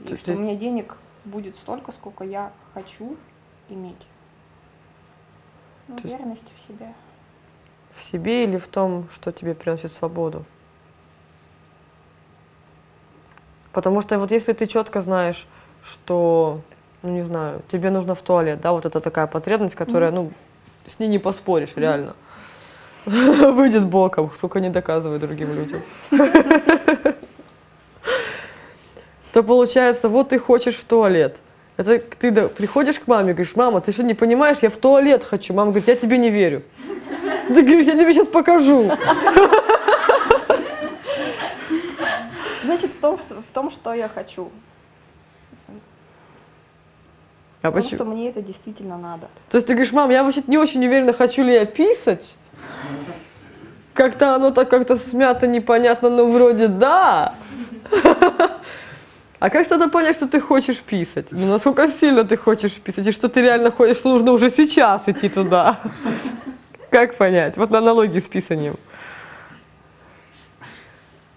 И что здесь... у меня денег будет столько, сколько я хочу иметь. Ну, уверенность в себе. В себе или в том, что тебе приносит свободу? Потому что вот если ты четко знаешь... что, ну не знаю, тебе нужно в туалет, да, вот это такая потребность, которая, mm-hmm. ну, с ней не поспоришь, mm-hmm. реально. Выйдет боком, сколько не доказывай другим людям. То получается, вот ты хочешь в туалет. Это ты приходишь к маме и говоришь, мама, ты что, не понимаешь, я в туалет хочу. Мама говорит, я тебе не верю. Ты говоришь, я тебе сейчас покажу. Значит, в том, что я хочу. А потому почему? Что мне это действительно надо. То есть ты говоришь, мам, я вообще не очень уверена, хочу ли я писать. Как-то оно так как-то смято, непонятно, но вроде да. А как тогда понять, что ты хочешь писать? Ну, насколько сильно ты хочешь писать, и что ты реально хочешь, нужно уже сейчас идти туда. Как понять? Вот на аналогии с писанием.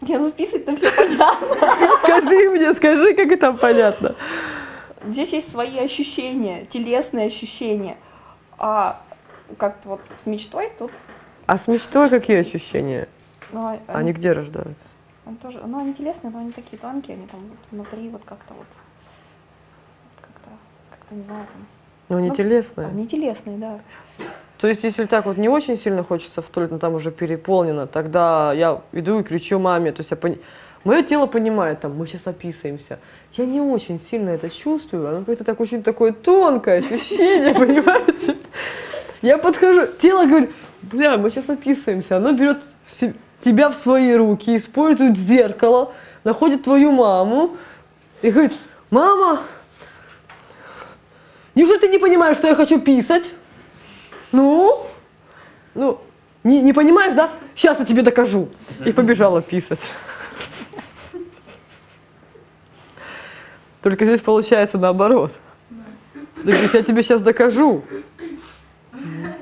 Не, ну писать-то все понятно. Скажи мне, скажи, как это понятно. Здесь есть свои ощущения, телесные ощущения, а как-то вот с мечтой тут... А с мечтой какие ощущения? Но, они, они где рождаются? Он тоже, ну, они телесные, но они такие тонкие, они там вот внутри вот как-то вот, как-то, как-то не знаю, там... Но они ну, телесные? Они телесные, да. То есть, если так вот не очень сильно хочется в туалет, но там уже переполнено, тогда я иду и кричу маме, то есть я понимаю... Мое тело понимает, там, мы сейчас описываемся. Я не очень сильно это чувствую, оно какое-то так, очень такое тонкое ощущение, понимаете? Я подхожу, тело говорит, бля, мы сейчас описываемся. Оно берет тебя в свои руки, использует зеркало, находит твою маму и говорит, мама, Неужели ты не понимаешь, что я хочу писать? Ну? Ну, не, не понимаешь, да? Сейчас я тебе докажу. И побежала писать. Только здесь получается наоборот. Я тебе сейчас докажу.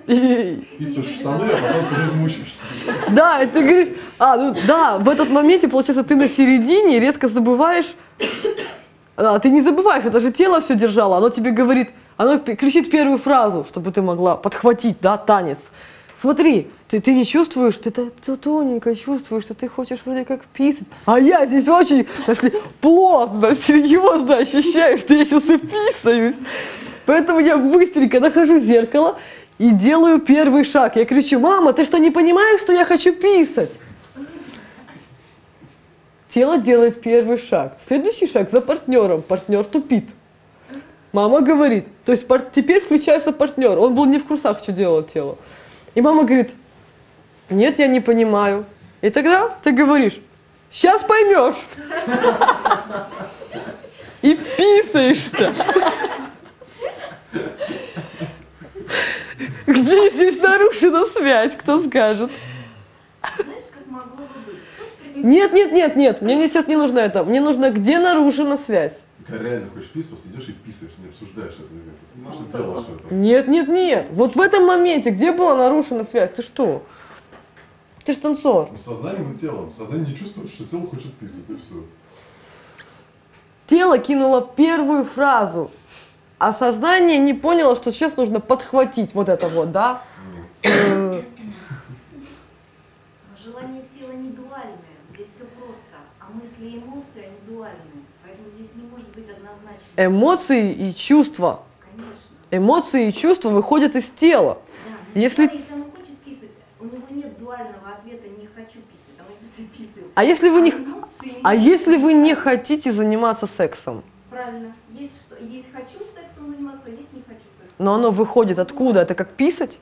И... Писаешь в штаны, а потом сразу мучаешься. Да, и ты говоришь, а, ну да, в этот моменте, получается, ты на середине резко забываешь. А, ты не забываешь, это же тело все держало, оно тебе говорит, оно кричит первую фразу, чтобы ты могла подхватить, да, танец. Смотри, ты, ты не чувствуешь, ты, ты, ты тоненько чувствуешь, что ты хочешь вроде как писать. А я здесь очень если, плотно, серьезно ощущаю, что я сейчас и писаюсь. Поэтому я быстренько нахожу зеркало и делаю первый шаг. Я кричу, мама, ты что, не понимаешь, что я хочу писать? Тело делает первый шаг. Следующий шаг за партнером. Партнер тупит. Мама говорит, то есть пар... теперь включается партнер. Он был не в курсах, что делало тело. И мама говорит, нет, я не понимаю. И тогда ты говоришь, сейчас поймешь. И писаешься. Где здесь нарушена связь, кто скажет? Знаешь, как могло бы быть? Нет, нет, нет, нет, мне сейчас не нужно это. Мне нужно, где нарушена связь. Когда реально хочешь писать, просто идешь и писаешь, не обсуждаешь это. Нет, нет, нет. Вот в этом моменте, где была нарушена связь? Ты что? Ты ж танцор. Ну, сознанием и телом. Сознание не чувствует, что тело хочет писать, и все. Тело кинуло первую фразу. А сознание не поняло, что сейчас нужно подхватить вот это вот, да? Желание тела не дуальное, здесь все просто, а мысли и эмоции, они дуальные, поэтому здесь не может быть однозначно. Эмоции и чувства. Конечно. Эмоции и чувства выходят из тела. Да. Если... если он хочет писать, у него нет дуального ответа «не хочу писать», а он идет и писает. А если вы не... эмоции... а если вы не хотите заниматься сексом? Правильно. Есть, есть хочу сексом заниматься, есть не хочу сексом. Но оно выходит откуда? Это как писать?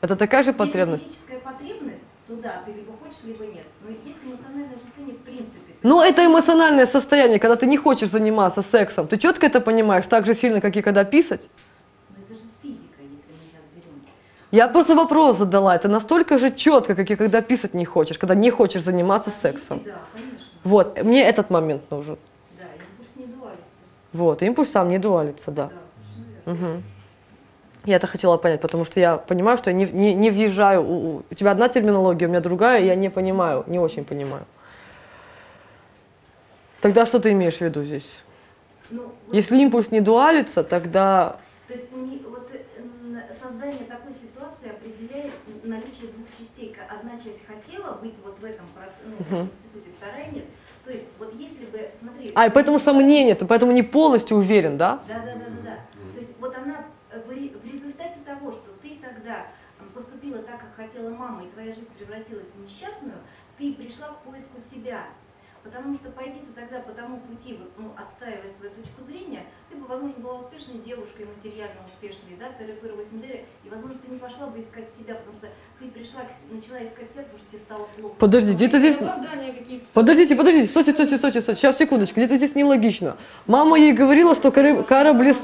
Это такая же потребность? Есть физическая потребность, туда ты либо хочешь, либо нет. Но есть эмоциональное состояние в принципе. Но это эмоциональное состояние, когда ты не хочешь заниматься сексом. Ты четко это понимаешь? Так же сильно, как и когда писать? Но это же с физикой, если мы сейчас берем. Я просто вопрос задала. Это настолько же четко, как и когда писать не хочешь, когда не хочешь заниматься а сексом. Да, конечно. Вот, мне этот момент нужен. Вот, импульс сам не дуалится, да. Да, угу. Я это хотела понять, потому что я понимаю, что я не, не, не въезжаю. У, у тебя одна терминология, у меня другая, и я не понимаю, не очень понимаю. Тогда что ты имеешь в виду здесь? Ну, вот если импульс не дуалится, тогда... То есть вот, создание такой ситуации определяет наличие двух частей. Одна часть хотела быть вот в этом ну, угу. институте, вторая нет. То есть, вот если бы, смотри... А, и поэтому сомнение, ты поэтому не полностью уверен, да? Да, да, да, да, да. То есть, вот она в результате того, что ты тогда поступила так, как хотела мама, и твоя жизнь превратилась в несчастную, ты пришла к поиску себя. Потому что пойди ты тогда по тому пути, вот, ну, отстаивая свою точку зрения, ты бы, возможно, была успешной девушкой, материально успешной, да, тэ-рэ-пэ-эр восемь дэ, и, возможно, ты не пошла бы искать себя, потому что ты пришла, начала искать себя, потому что тебе стало плохо. Подождите, это здесь... Подождите, подождите, стойте, стойте, стойте, стойте, сейчас, секундочку, где-то здесь нелогично. Мама ей говорила, что кораблест...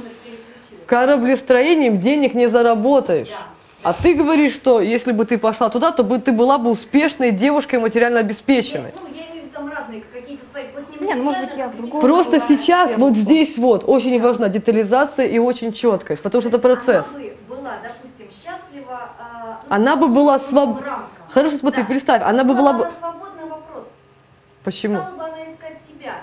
кораблестроением денег не заработаешь. Да. А ты говоришь, что если бы ты пошла туда, то бы ты была бы успешной девушкой, материально обеспеченной. Нет, может быть, я в другом. Просто сейчас вот здесь вот очень важна детализация и очень четкость, потому что это процесс. Она бы была, допустим, счастлива. Она бы была свободна. Хорошо, смотри, представь, она бы была бы. Свободный вопрос. Почему? Стала бы она искать себя.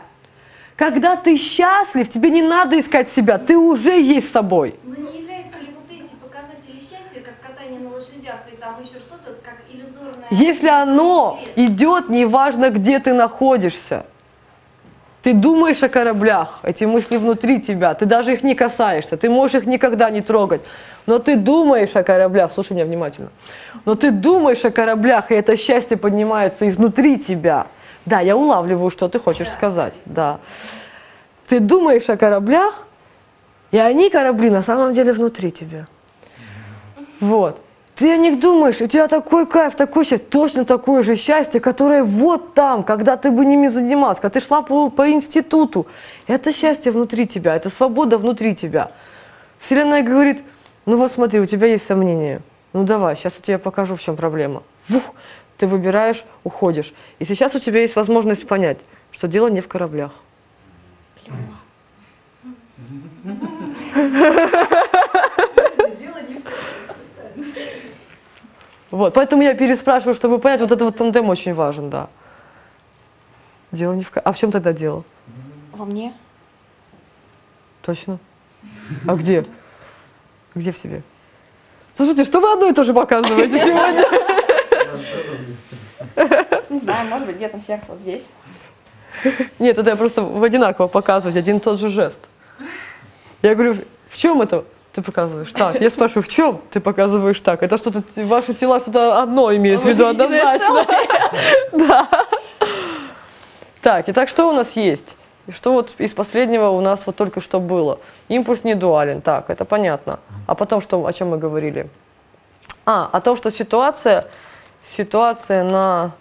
Когда ты счастлив, тебе не надо искать себя, ты уже есть собой. Но не являются ли вот эти показатели счастья, как катание на лошадях и там еще что-то, как иллюзорное? Если оно идет, неважно, где ты находишься. Ты думаешь о кораблях, эти мысли внутри тебя, ты даже их не касаешься, ты можешь их никогда не трогать. Но ты думаешь о кораблях, слушай меня внимательно, но ты думаешь о кораблях, и это счастье поднимается изнутри тебя. Да, я улавливаю, что ты хочешь сказать, да. Ты думаешь о кораблях, и они, корабли, на самом деле внутри тебя. Вот. Ты о них думаешь, у тебя такой кайф, такой счастье, точно такое же счастье, которое вот там, когда ты бы ними занималась, когда ты шла по, по институту. Это счастье внутри тебя, это свобода внутри тебя. Вселенная говорит, ну вот смотри, у тебя есть сомнения. Ну давай, сейчас я тебе покажу, в чем проблема. Вух, ты выбираешь, уходишь. И сейчас у тебя есть возможность понять, что дело не в кораблях. Вот, поэтому я переспрашиваю, чтобы понять, вот этот вот тандем очень важен, да. Дело не в... А в чем тогда дело? Во мне. Точно? А где? Где в себе? Слушайте, что вы одно и то же показываете сегодня? Не знаю, может быть, где-то сердце вот здесь. Нет, тогда я просто в одинаково показывать, один и тот же жест. Я говорю, в чем это ты показываешь так? Я спрашиваю, в чем ты показываешь так? Это что-то, ваши тела что-то одно имеют в виду однозначно. Да. Так, итак, что у нас есть? И что вот из последнего у нас вот только что было? Импульс не дуален, так, это понятно. А потом, что, о чем мы говорили? А, о том, что ситуация, ситуация на,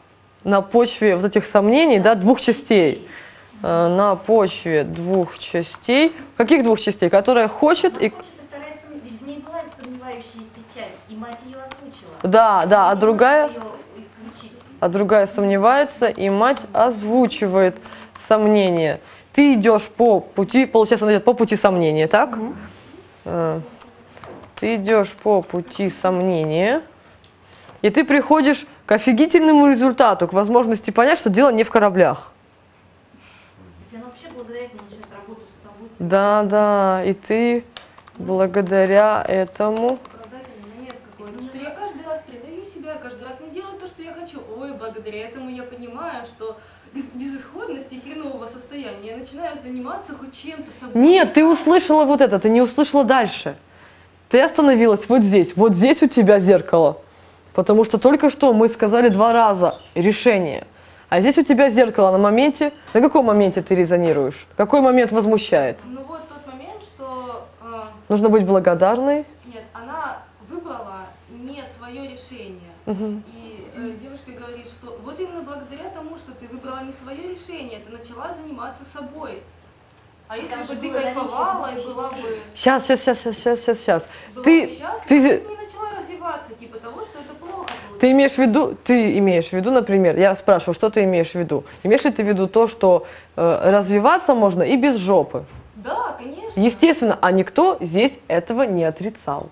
на почве вот этих сомнений, да, двух частей. Э, на почве двух частей. Каких двух частей? Которая хочет Она и... Хочет, а вторая сом... Ведь в ней была сомневающаяся часть, и мать ее озвучила. Да, да, а другая... А другая сомневается, и мать озвучивает сомнения. Ты идешь по пути, получается, он идет по пути сомнения, так? Mm-hmm. Ты идешь по пути сомнения, и ты приходишь к офигительному результату, к возможности понять, что дело не в кораблях. То есть она вообще благодаря этому начинает работу с собой. Да, да, и ты благодаря этому... Благодаря этому я понимаю, что без безысходности хренового состояния я начинаю заниматься хоть чем-то собой. Нет, ты услышала вот это, ты не услышала дальше. Ты остановилась вот здесь, вот здесь у тебя зеркало. Потому что только что мы сказали два раза решение. А здесь у тебя зеркало на моменте. На каком моменте ты резонируешь? Какой момент возмущает? Ну вот тот момент, что... Э... Нужно быть благодарной. Нет, она выбрала не свое решение. Угу. И э, девушка говорит, что вот именно благодаря тому, что ты выбрала не свое решение, ты начала заниматься собой. А если бы ты кайфовала и была бы... Сейчас, сейчас, сейчас, сейчас, сейчас, сейчас. Ты, ты... ты не начала развиваться, типа того, что это плохо было. Ты имеешь в виду, ты имеешь в виду, например, я спрашиваю, что ты имеешь в виду? Имеешь ли ты в виду то, что э, развиваться можно и без жопы? Да, конечно. Естественно, а никто здесь этого не отрицал.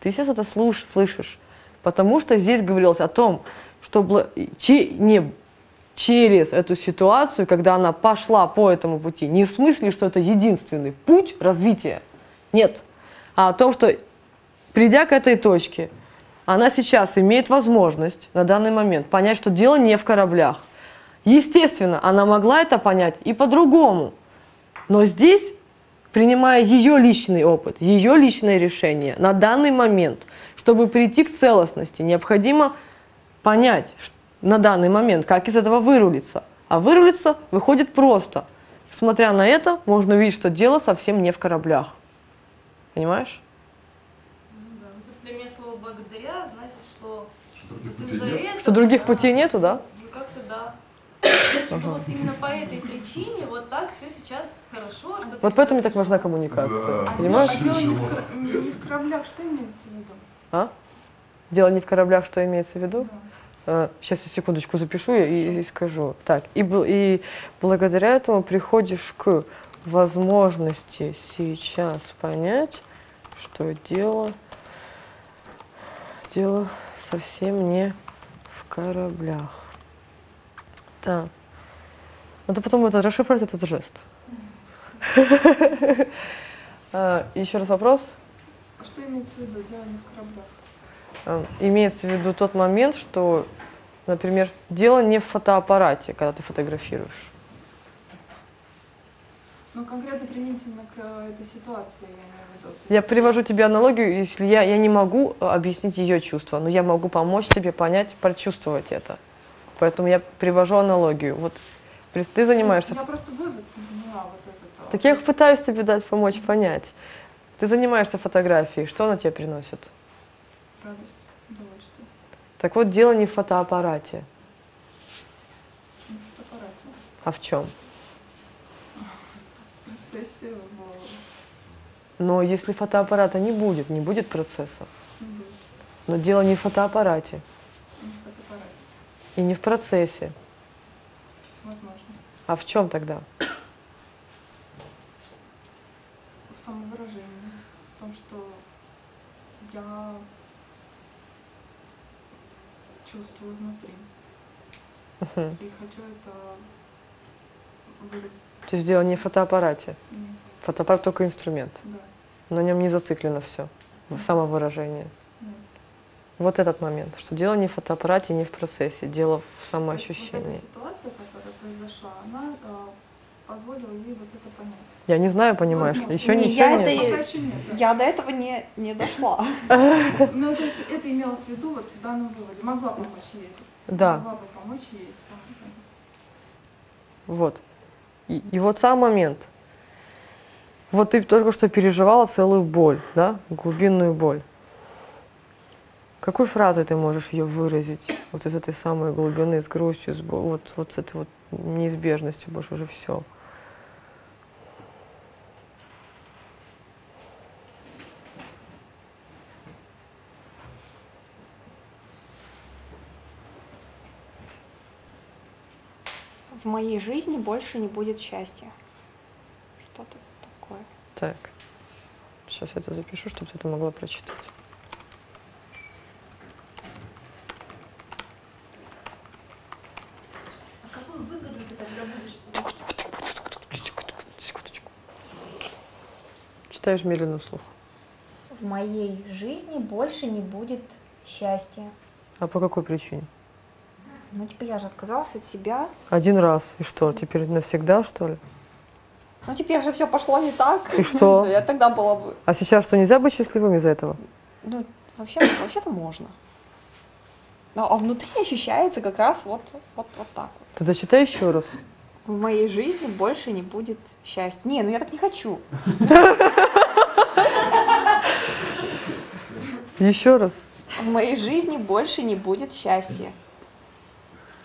Ты сейчас это слушаешь, слышишь. Потому что здесь говорилось о том, что че, не, через эту ситуацию, когда она пошла по этому пути, не в смысле, что это единственный путь развития, нет, а о том, что придя к этой точке, она сейчас имеет возможность на данный момент понять, что дело не в кораблях. Естественно, она могла это понять и по-другому, но здесь, принимая ее личный опыт, ее личное решение на данный момент, чтобы прийти к целостности, необходимо понять на данный момент, как из этого вырулиться. А вырулиться выходит просто. Смотря на это, можно увидеть, что дело совсем не в кораблях. Понимаешь? Ну, да. После меня слово «благодаря» значит, что, что, других, пути это, что других да. путей нету, да? Ну, как-то да. Что ага. вот именно по этой причине вот так все сейчас хорошо. Что вот поэтому и так важна коммуникация. Да. Понимаешь? А дело не в, не в кораблях, что имеется в виду? А? Дело не в кораблях, что имеется в виду? Да. Сейчас я секундочку запишу и, и скажу. Так, и, и благодаря этому приходишь к возможности сейчас понять, что дело, дело совсем не в кораблях. Да. Надо потом это расшифровать, этот жест. Еще раз вопрос. Что имеется в виду дело не в кораблях? Имеется в виду тот момент, что, например, дело не в фотоаппарате, когда ты фотографируешь. Ну, конкретно применительно к этой ситуации, я имею в виду. Я привожу тебе аналогию, если я, я не могу объяснить ее чувства, но я могу помочь тебе понять, прочувствовать это. Поэтому я привожу аналогию. Вот ты занимаешься... Я просто вывод не поняла вот это. Так я пытаюсь тебе дать, помочь понять. Ты занимаешься фотографией, что она тебе приносит? Радость, удовольствие. Так вот, дело не в фотоаппарате. Не в фотоаппарате. А в чем? В процессе, в... Но если фотоаппарата не будет, не будет процессов. Угу. Но дело не в фотоаппарате. Не в фотоаппарате. И не в процессе. Возможно. А в чем тогда? В самовыражении. В том, что я чувствую внутри. Угу. И хочу это выразить. То есть дело не в фотоаппарате? Нет. Фотоаппарат только инструмент. Да. На нем не зациклено все. Да. Самовыражение. Да. Вот этот момент, что дело не в фотоаппарате, не в процессе, дело в самоощущении. Вот эта ситуация, которая произошла, она э, позволила ей вот это понять. Я не знаю, понимаешь, возможно. Еще не, ничего я не... Это... Пока еще нет. Да? Я до этого не, не дошла. Ну, то есть это имелось в виду вот в данном выводе. Могла помочь ей. Да. Могла бы помочь ей. Вот. И, и вот сам момент. Вот ты только что переживала целую боль, да, глубинную боль. Какой фразой ты можешь ее выразить? Вот из этой самой глубины, с грустью, с болью, вот, вот с этой вот неизбежностью больше уже все. В моей жизни больше не будет счастья. Что-то такое. Так. Сейчас я это запишу, чтобы ты это могла прочитать. А какую выгоду ты тогда будешь получать? Читаешь медленно вслух. В моей жизни больше не будет счастья. А по какой причине? Ну, типа, я же отказалась от себя. Один раз. И что, теперь навсегда, что ли? Ну, теперь же все пошло не так. И что? Я тогда была бы... А сейчас что, нельзя быть счастливым из-за этого? Ну, вообще-то вообще можно. Но, а внутри ощущается как раз вот, вот, вот так вот. Тогда читай еще раз. В моей жизни больше не будет счастья. Не, ну я так не хочу. Еще раз. В моей жизни больше не будет счастья.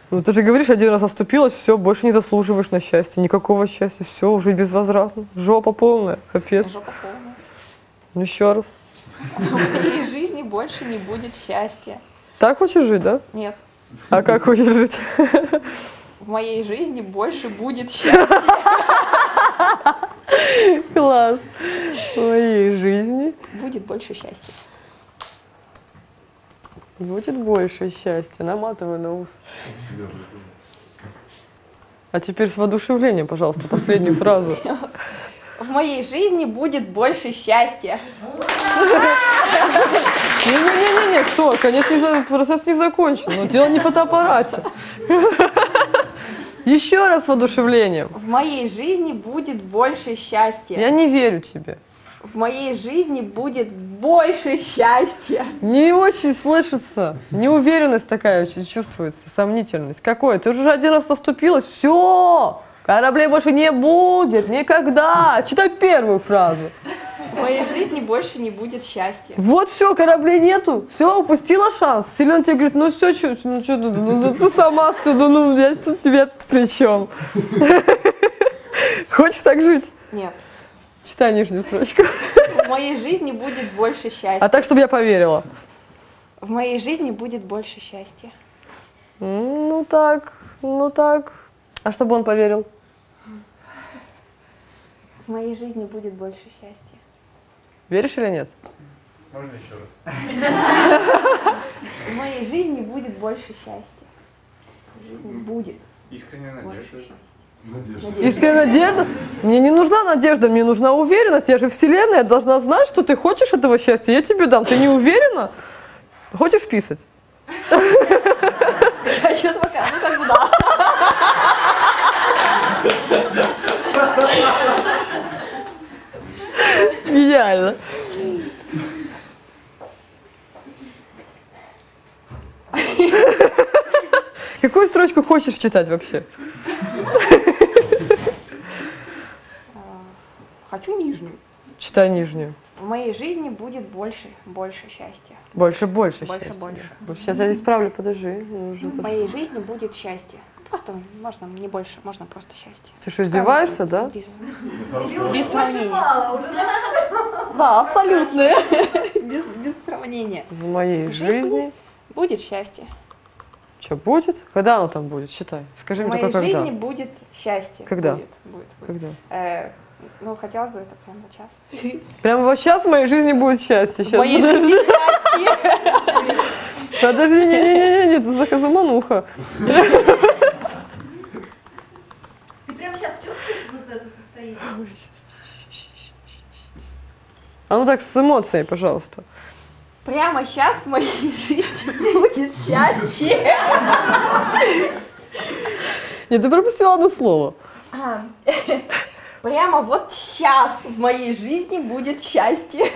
Ну, ты же говоришь, один раз оступилась, все, больше не заслуживаешь на счастье, никакого счастья, все, уже безвозвратно, жопа полная, капец. Жопа полная. Ну, еще раз. В моей жизни больше не будет счастья. Так хочешь жить, да? Нет. А как хочешь жить? В моей жизни больше будет счастья. Класс. В моей жизни... Будет больше счастья. Будет больше счастья. Наматывай на ус. А теперь с воодушевлением, пожалуйста, последнюю фразу. В моей жизни будет больше счастья. Не-не-не-не, что? Конец, процесс не закончен. Но дело не в фотоаппарате. Еще раз с воодушевлением. В моей жизни будет больше счастья. Я не верю тебе. В моей жизни будет больше счастья. Не очень слышится. Неуверенность такая очень чувствуется, сомнительность. Какое? Ты уже один раз наступилась. Все, кораблей больше не будет. Никогда. Читай первую фразу. В моей жизни больше не будет счастья. Вот все, кораблей нету. Все, упустила шанс. Вселенная тебе говорит, ну все, чё, ну, чё, ну, ты сама отсюда, ну я тут тебе при чем? Хочешь так жить? Нет. Читай нижнюю строчку. В моей жизни будет больше счастья. А так, чтобы я поверила. В моей жизни будет больше счастья. Ну так, ну так. А чтобы он поверил? В моей жизни будет больше счастья. Веришь или нет? Можно еще раз. В моей жизни будет больше счастья. Будет. Искренняя надежда. Надежда. Искренняя надежда? Мне не нужна надежда, мне нужна уверенность. Я же вселенная, я должна знать, что ты хочешь этого счастья. Я тебе дам. Ты не уверена? Хочешь писать? Я сейчас пока, ну тогда. Гениально. Какую строчку хочешь читать вообще? Хочу нижнюю. Читай нижнюю. В моей жизни будет больше, больше счастья. Больше, больше, больше счастья. Больше, больше. Сейчас я исправлю, подожди. В моей жизни будет счастье. Просто можно не больше, можно просто счастье. Ты что, издеваешься, да? Без, без сравнения. Мало, уже. Да, абсолютно. без, без сравнения. В моей жизни, жизни будет счастье. Что, будет? Когда оно там будет? Считай. Скажи в мне только когда. В моей жизни будет счастье. Когда? Будет, будет, будет. Когда? Э, ну, хотелось бы это прямо сейчас. Прямо вот сейчас в моей жизни будет счастье. Сейчас, в моей подожди. жизни счастье. Подожди, не-не-не, это заказамануха. Ты прямо сейчас чувствуешь вот это состояние? А ну так с эмоцией, пожалуйста. Прямо сейчас в моей жизни будет счастье. Нет, ты пропустила одно слово. А, прямо вот сейчас в моей жизни будет счастье.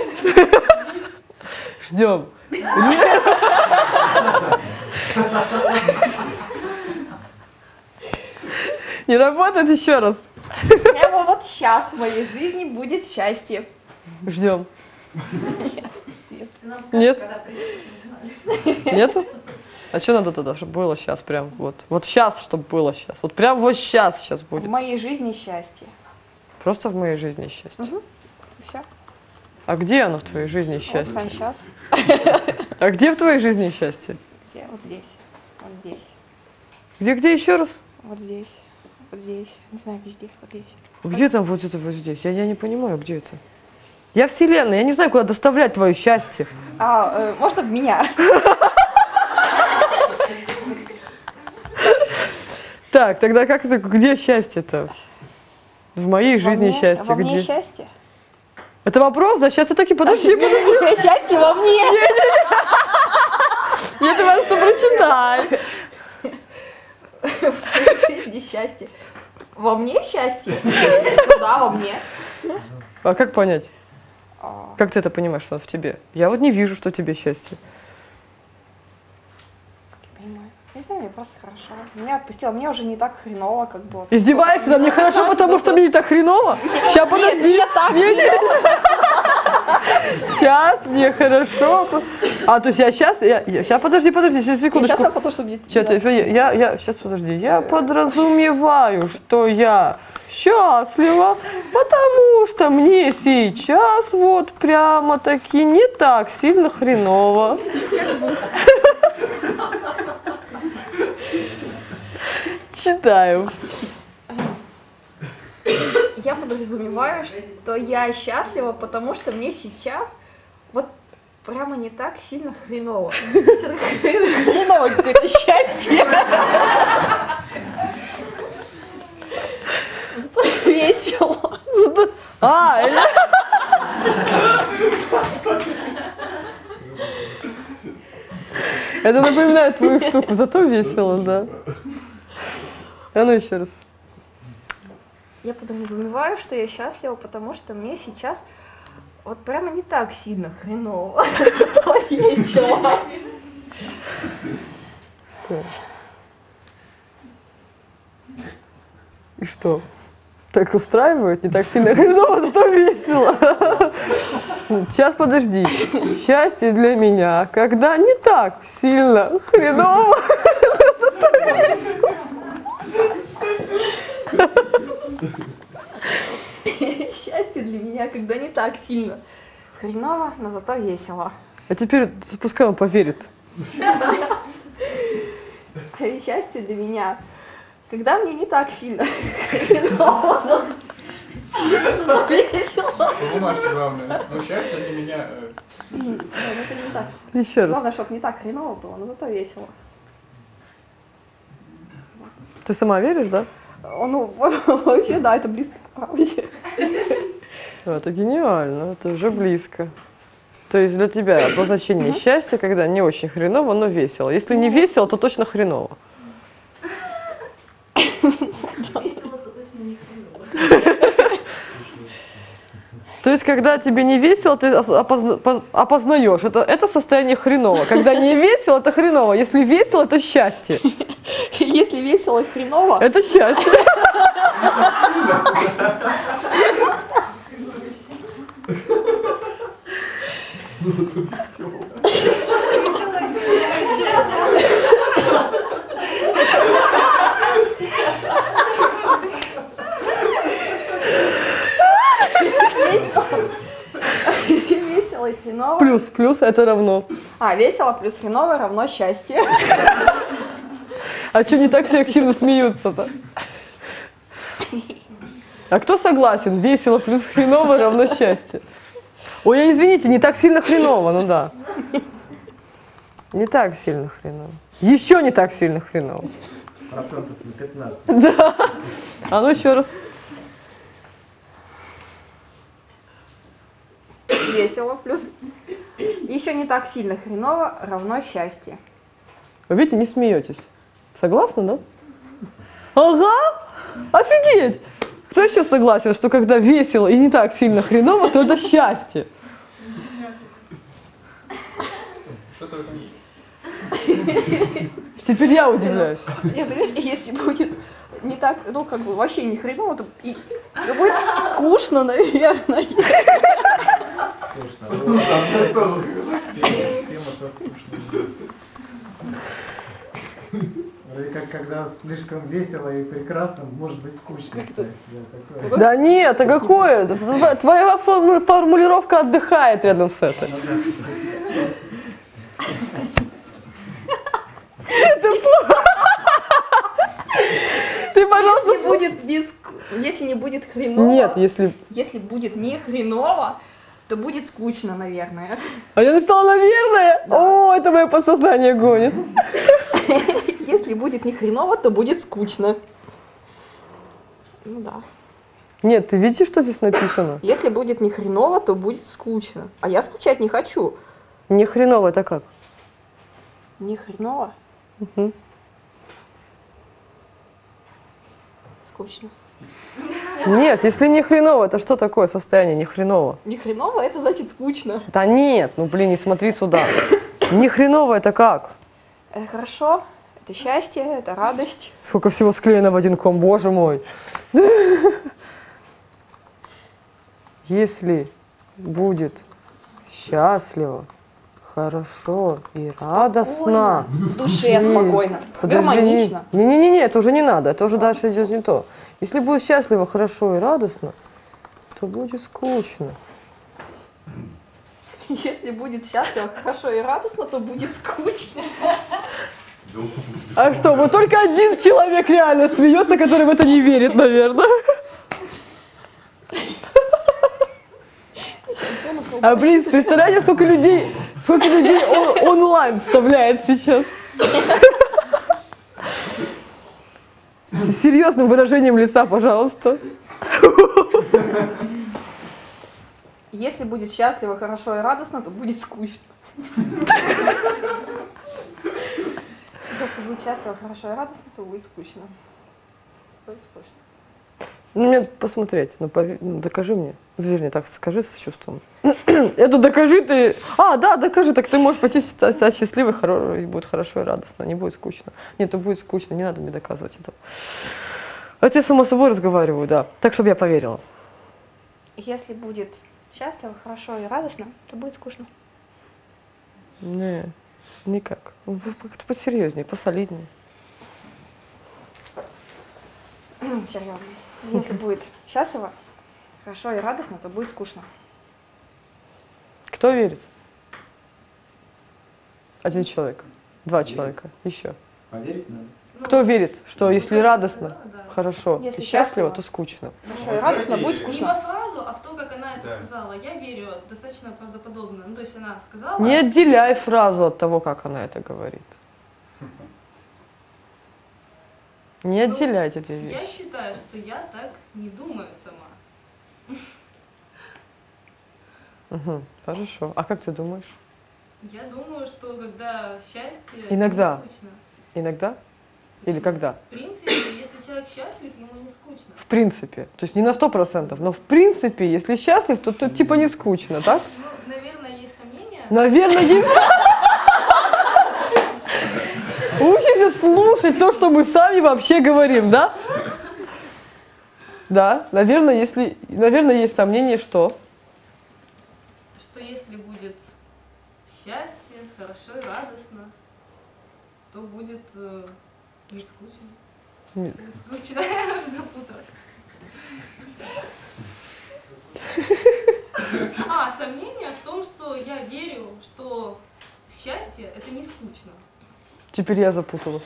Ждем. Не работает еще раз. Прямо вот сейчас в моей жизни будет счастье. Ждем. Нет? Нету? А что надо тогда, чтобы было сейчас прям вот? Вот сейчас, чтобы было сейчас. Вот прям вот сейчас сейчас будет. В моей жизни счастье. Просто в моей жизни счастье. Угу. Все. А где оно в твоей жизни счастье? Вот сейчас. А где в твоей жизни счастье? Где? Вот здесь. Вот здесь. Где, где еще раз? Вот здесь. Вот здесь. Не знаю, везде. Вот здесь. Где вот там вот это вот здесь? Я, я не понимаю, где это? Я вселенная, я не знаю, куда доставлять твое счастье. А, э, можно в меня? Так, тогда как это, где счастье-то? В моей жизни счастье. Во мне счастье? Это вопрос, да? Сейчас я таки подожди, подожди. Счастье во мне. Нет, ты просто прочитай. В моей жизни счастье. Во мне счастье? Да, во мне. А как понять? Как ты это понимаешь, что в тебе? Я вот не вижу, что тебе счастье. Как я понимаю? Не знаю, мне просто хорошо. Меня отпустило, мне уже не так хреново, как было. Издеваешься, да? Мне хорошо, потому что мне не так хреново? Сейчас, подожди. Сейчас мне хорошо. А, то есть я сейчас... Сейчас, подожди, подожди, сейчас, секундочку. Сейчас, а потом, чтобы... Я сейчас, подожди. Я подразумеваю, что я... счастлива, потому что мне сейчас вот прямо-таки не так сильно хреново. Читаю. Я подразумеваю, что я счастлива, потому что мне сейчас вот прямо не так сильно хреново. Хреново какое-то счастье. Весело. А, это... это напоминает твою штуку, зато весело, да. А ну еще раз. Я подразумеваю, что я счастлива, потому что мне сейчас вот прямо не так сильно хреново, зато весело. И что? Так устраивает, не так сильно хреново, зато весело. Сейчас, подожди. Счастье для меня, когда не так сильно хреново, зато весело. Счастье для меня, когда не так сильно хреново, но зато весело. А теперь пускай он поверит. Счастье для меня. Когда мне не так сильно хреново, зато весело. Бумажка главное. Ну, счастье для меня... Еще раз. Главное, чтобы не так хреново было, но зато весело. Ты сама веришь, да? Ну, вообще, да, это близко к правде. Это гениально, это уже близко. То есть для тебя обозначение счастья, когда не очень хреново, но весело. Если не весело, то точно хреново. То есть, когда тебе не весело, ты опознаешь. Это, это состояние хреново. Когда не весело, это хреново. Если весело, это счастье. Если весело и хреново... Это счастье. хреново. Плюс, плюс, это равно. А, весело плюс хреново равно счастье. А что не так все активно смеются-то? А кто согласен? Весело плюс хреново равно счастье. Ой, извините, не так сильно хреново, ну да. Не так сильно хреново. Еще не так сильно хреново. Процентов на пятнадцать. Да. А ну еще раз. Весело плюс еще не так сильно хреново равно счастье. Вы видите, не смеетесь. Согласны, да? Ага! Офигеть! Кто еще согласен, что когда весело и не так сильно хреново, то это счастье? Что-то в этом есть. Теперь я удивляюсь. Нет, ну, видишь, если будет не так, ну как бы вообще не хреново, то и, и будет скучно, наверное. Скучно. Тема со скучной. Когда слишком весело и прекрасно, может быть скучно. Да нет, а какое? Твоя формулировка отдыхает рядом с этой. Это слово. Ты, пожалуйста, если будет не ск... если не будет хреново. Нет, если если будет не хреново, то будет скучно, наверное. А я написала наверное. Да. О, это мое подсознание гонит. Если будет не хреново, то будет скучно. Ну да. Нет, ты видишь, что здесь написано? Если будет не хреново, то будет скучно. А я скучать не хочу. Не хреново это как? Не хреново? Угу. Скучно. Нет, если не хреново, это что такое состояние не хреново? Не хреново, это значит скучно. Да нет, ну блин, не смотри сюда. Не хреново это как? Это хорошо, это счастье, это радость. Сколько всего склеено в один ком, боже мой. Если будет счастливо, хорошо и радостно. В душе спокойно, гармонично. Не-не-не, это уже не надо, это уже дальше идет не то. Если будет счастливо, хорошо и радостно, то будет скучно. Если будет счастливо, хорошо и радостно, то будет скучно. А что, вот только один человек реально смеется, который в это не верит, наверное. А блин, представляете, сколько людей, сколько людей он, онлайн вставляет сейчас. С серьезным выражением лица, пожалуйста. Если будет счастливо, хорошо и радостно, то будет скучно. Если будет счастливо, хорошо и радостно, то будет скучно. Будет скучно. Ну, мне посмотреть, ну, пов... ну докажи мне. Вернее, так скажи с чувством. Это докажи ты. А, да, докажи, так ты можешь пойти себя счастливой, хоро... и будет хорошо и радостно, не будет скучно. Нет, это будет скучно, не надо мне доказывать этого. Это я само собой разговариваю, да. Так, чтобы я поверила. Если будет счастливо, хорошо и радостно, то будет скучно. Не, никак. Как-то посерьезнее, посолиднее. Серьезно. Если будет счастливо, хорошо и радостно, то будет скучно. Кто верит? Один человек, два верит. Человека, еще. Поверить надо. Кто верит, что ну, если радостно, да, да. хорошо, если и счастливо, счастливо, то скучно. Хорошо и радостно, будет скучно. Не во фразу, а в то, как она это да. сказала. Я верю, достаточно правдоподобно. Ну, то есть она сказала... Не отделяй фразу от того, как она это говорит. Не отделять эти вещи. Я считаю, что я так не думаю сама. Угу, хорошо. А как ты думаешь? Я думаю, что когда счастье... Иногда. Не скучно. Иногда? Или когда? В принципе, если человек счастлив, ему не скучно. В принципе. То есть не на сто процентов, но в принципе, если счастлив, то, то типа не скучно, так? Ну, наверное, есть сомнения. Наверное, есть Учимся слушать то, что мы сами вообще говорим, да? Да, наверное, если, наверное, есть сомнение, что? Что если будет счастье, хорошо и радостно, то будет э, не скучно. Нет. Не скучно, я уже запуталась. А, сомнение в том, что я верю. счастье – это не скучно. Теперь я запуталась.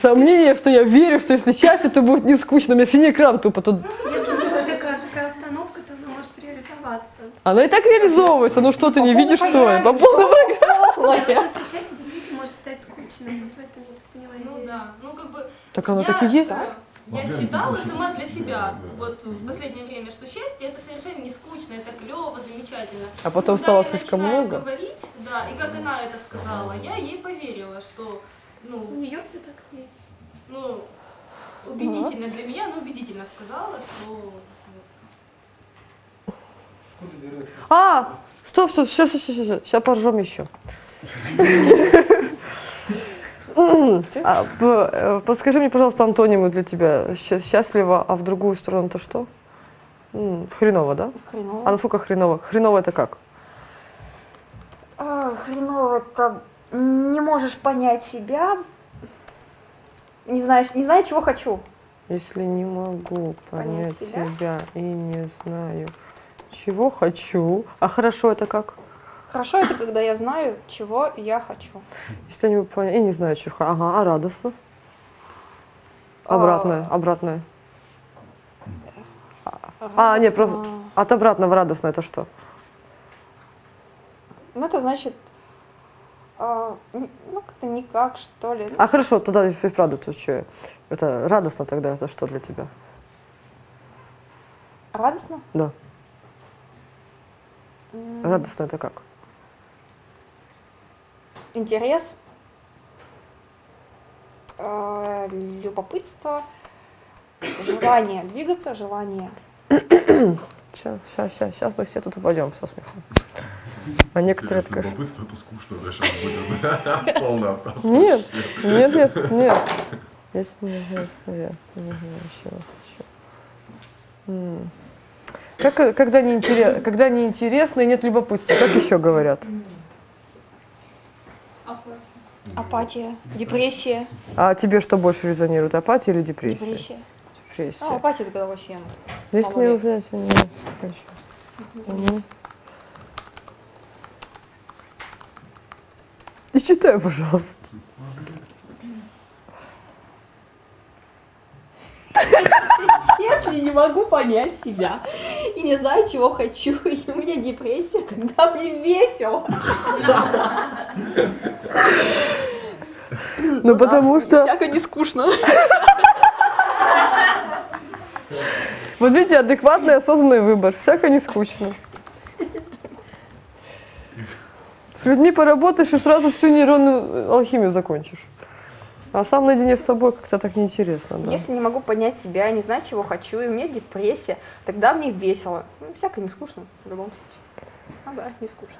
Сомнение, что я верю, что если счастье, то будет не скучно. У меня синий экран тупо тут. Если нужна такая остановка, то она может реализовываться. Она и так реализовывается, ну что ты не видишь, что ли? По полной программе. Счастье действительно может стать скучным. Ну да, ну как бы... Так оно так и есть. Я считала сама для себя, вот в последнее время, что счастье это совершенно не скучно, это клево, замечательно. А потом ну, стало слишком много. Говорить, да, и как она это сказала, я ей поверила, что, ну... У нее все так есть. Ну, убедительно а? Для меня, она убедительно сказала, что... Вот. А, стоп, стоп, сейчас, сейчас, сейчас, сейчас поржем еще. А, подскажи мне, пожалуйста, антонимы для тебя. Счастливо, а в другую сторону-то что? Хреново, да? Хреново. А насколько хреново? Хреново это как? А, хреново это не можешь понять себя, не знаешь, не знаю, чего хочу. Если не могу понять, понять себя? себя и не знаю, чего хочу. А хорошо это как? Хорошо это, когда я знаю, чего я хочу. Если не понял, я не знаю, чего. Ага, а радостно? Обратное, а... обратное. Радостно. А, нет, просто от обратного радостно это что? Ну, это значит, а, ну, как-то никак, что ли. А хорошо, тогда правда, то что? Это радостно тогда, это что для тебя? Радостно? Да. Радостно это как? Интерес, э, любопытство, желание двигаться, желание. Сейчас, сейчас, сейчас, сейчас мы все тут упадем со смехом. А некоторые... Если любопытство, это скучно, дальше будет полная атмосфера. Нет, нет, нет, нет. Если не знаю, еще, еще. Как, когда, неинтерес, когда неинтересно и нет любопытства, как еще говорят? Апатия, депрессия. А тебе что больше резонирует, апатия или депрессия? Депрессия. Депрессия. А, апатия тогда вообще. Здесь не узнать, не хочу. И читай, пожалуйста. Если не могу понять себя и не знаю, чего хочу, и у меня депрессия, когда мне весело. Ну потому что... Всяко не скучно. Вот видите, адекватный, осознанный выбор. Всяко не скучно. С людьми поработаешь и сразу всю нейронную алхимию закончишь. А сам наедине с собой как-то так неинтересно, да? Если не могу понять себя, не знаю, чего хочу, и у меня депрессия, тогда мне весело. Ну, всякое не скучно, в любом случае. А, да, не скучно.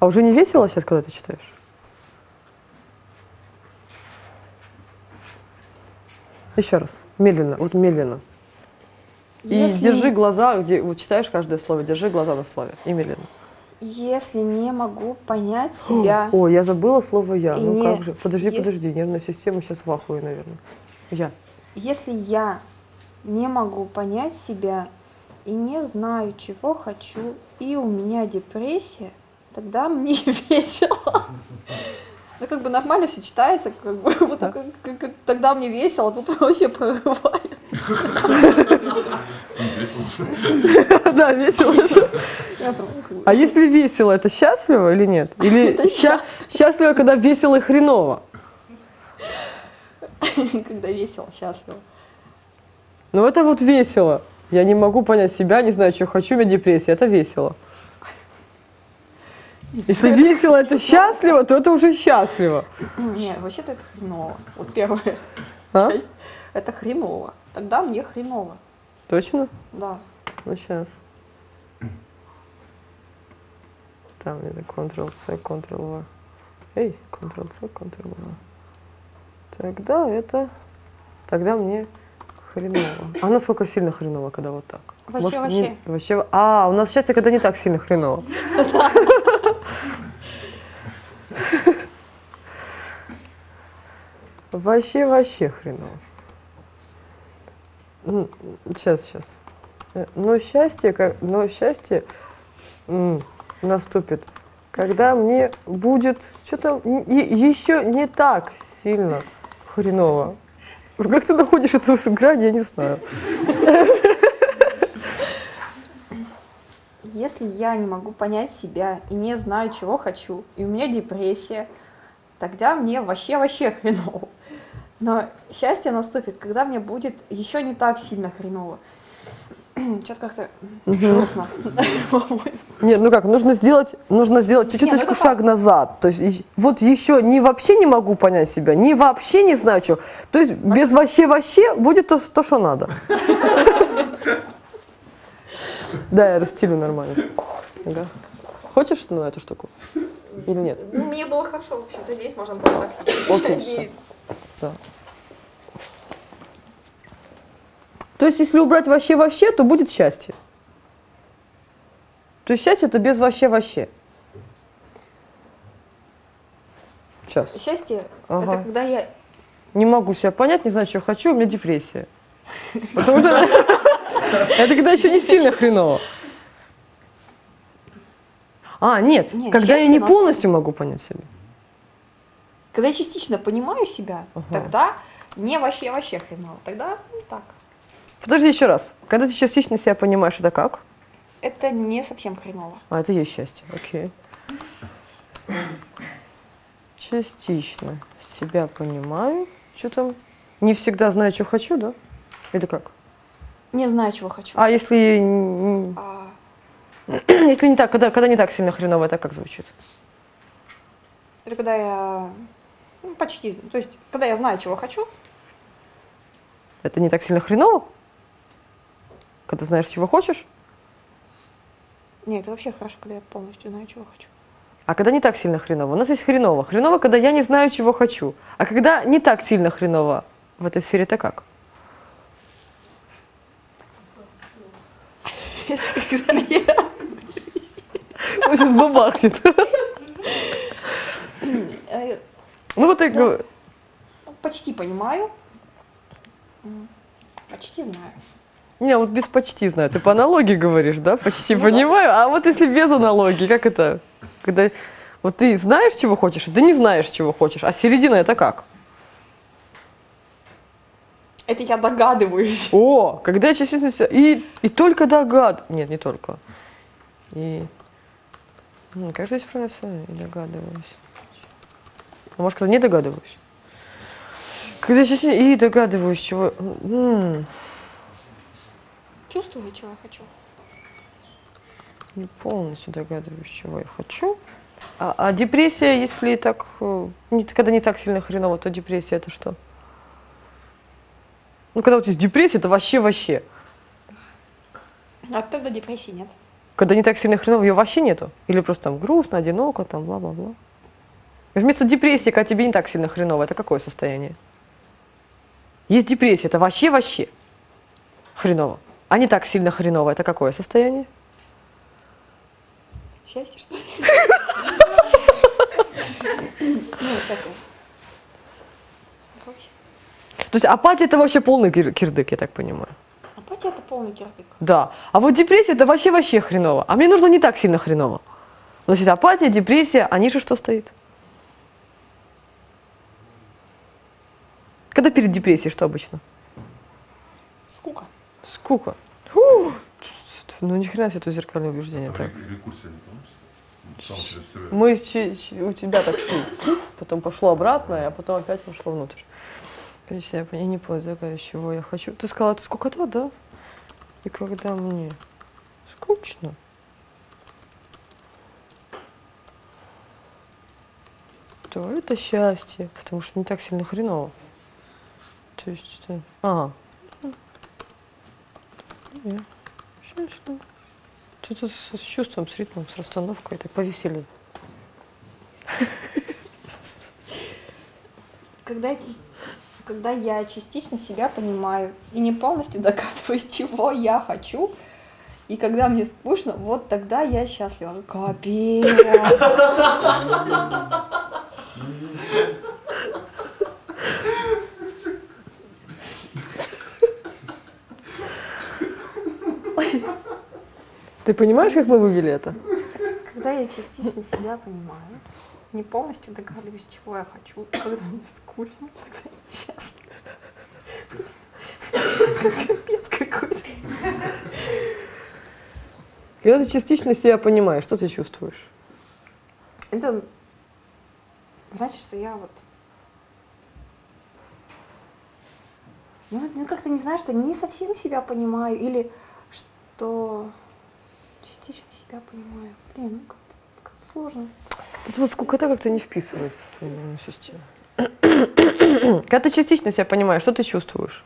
А уже не весело сейчас, когда ты читаешь? Еще раз, медленно, вот медленно. Если... И держи глаза, где вот читаешь каждое слово, держи глаза на слове, и медленно. Если не могу понять себя... О, я забыла слово «я». И ну не... как же? Подожди, Если... подожди, нервная система сейчас в ахуе, наверное. Я. Если я не могу понять себя и не знаю, чего хочу, и у меня депрессия, тогда мне весело. Ну, как бы нормально все читается, как бы, вот, да. как, как, как, тогда мне весело, а тут вообще прорывает. Да, весело же. А если весело, это счастливо или нет? Или счастливо, когда весело и хреново? Когда весело, счастливо. Ну это вот весело. Я не могу понять себя, не знаю, что хочу, у меня депрессия. Это весело. Если весело, это счастливо, то это уже счастливо. Нет, вообще-то это хреново. Вот первое. Это хреново. Тогда мне хреново. Точно? Да. Ну сейчас. Там это контрол-C, контрол-V. Эй, контрол-C, контрол-V. Тогда это... Тогда мне хреново. А насколько сильно хреново, когда вот так? Вообще, Может, вообще. Не... вообще. А, у нас счастье, когда не так сильно хреново. Вообще, вообще хреново. Сейчас, сейчас. Но счастье, но счастье наступит, когда мне будет что-то еще не так сильно хреново. Как ты находишь эту грань, я не знаю. Если я не могу понять себя и не знаю, чего хочу, и у меня депрессия, тогда мне вообще-вообще хреново. Но счастье наступит, когда мне будет еще не так сильно хреново. Что-то как-то грустно. Нет, ну как, нужно сделать, нужно сделать чуть-чуть шаг назад. То есть вот еще не вообще не могу понять себя, не вообще не знаю, что. То есть без вообще-вообще будет то, что надо. Да, я расстелю нормально. Хочешь на эту штуку? Или нет? Мне было хорошо, в общем-то, здесь можно было так сидеть. То есть, если убрать вообще-вообще, то будет счастье. То есть, счастье – это без вообще-вообще. Сейчас. Счастье ага. – это когда я… Не могу себя понять, не знаю, что хочу, у меня депрессия. Это когда еще не сильно хреново. А, нет, когда я не полностью могу понять себя. Когда я частично понимаю себя, тогда не вообще-вообще хреново. Тогда так. Подожди еще раз. Когда ты частично себя понимаешь, это как? Это не совсем хреново. А, это есть счастье. Окей. Частично себя понимаю. Что там? Не всегда знаю, что хочу, да? Или как? Не знаю, чего хочу. А если... А... Если не так, когда, когда не так сильно хреново, это как звучит? Это когда я... Ну, почти. То есть, когда я знаю, чего хочу. Это не так сильно хреново? Когда знаешь, чего хочешь? Нет, это вообще хорошо, когда я полностью знаю, чего хочу. А когда не так сильно хреново? У нас есть хреново. Хреново, когда я не знаю, чего хочу. А когда не так сильно хреново в этой сфере, это как? Когда я... Он сейчас бабахнет. Ну вот я говорю. Почти понимаю. Почти знаю. Не, вот без почти знаю. Ты по аналогии говоришь, да? Почти понимаю. А вот если без аналогии, как это? Когда вот ты знаешь, чего хочешь, да не знаешь, чего хочешь. А середина это как? Это я догадываюсь. О, когда я честно себя... И, и только догад... Нет, не только. И... Как здесь правильно сказать? Догадываюсь. А может, когда не догадываюсь? Когда я сейчас и догадываюсь, чего... М-м. Чувствую, чего я хочу. Не полностью догадываюсь, чего я хочу. А, а депрессия, если так... Не, когда не так сильно хреново, то депрессия это что? Ну, когда у тебя депрессия, это вообще-вообще. А тогда депрессии нет. Когда не так сильно хреново, ее вообще нету? Или просто там грустно, одиноко, там бла-бла-бла? Вместо депрессии, когда тебе не так сильно хреново, это какое состояние? Есть депрессия, это вообще-вообще хреново. А не так сильно хреново, это какое состояние? Счастье, что ли? То есть апатия – это вообще полный кирдык, я так понимаю. Апатия – это полный кирдык. Да. А вот депрессия – это вообще-вообще хреново. А мне нужно не так сильно хреново. Значит, апатия, депрессия, а ниже что стоит? Когда перед депрессией что обычно? Скука. Скука. Фу. Ну ни хрена себе это зеркальное убеждение. Там так. Рекурсия не получится. Сам через себя. Мы у тебя так шли. Потом пошло обратно, а потом опять пошло внутрь. Конечно, я не понимаю, чего я хочу. Ты сказала, это скукота, да? И когда мне скучно. То это счастье. Потому что не так сильно хреново. То есть, ага. Что-то с чувством, с ритмом, с расстановкой, так повеселее. Когда, когда я частично себя понимаю и не полностью догадываюсь, чего я хочу, и когда мне скучно, вот тогда я счастлива. Капец! Ты понимаешь, как мы вывели это? Когда я частично себя понимаю, не полностью догадываюсь, чего я хочу, когда мне скучно, тогда я счастлива. Капец какой-то. Когда ты частично себя понимаешь, что ты чувствуешь? Это значит, что я вот... Ну, ну как-то не знаю, что не совсем себя понимаю, или что частично себя понимаю. Блин, ну как-то, как-то сложно. Тут вот скукота как-то не вписывается в твою нервную систему. Когда ты частично себя понимаешь, что ты чувствуешь?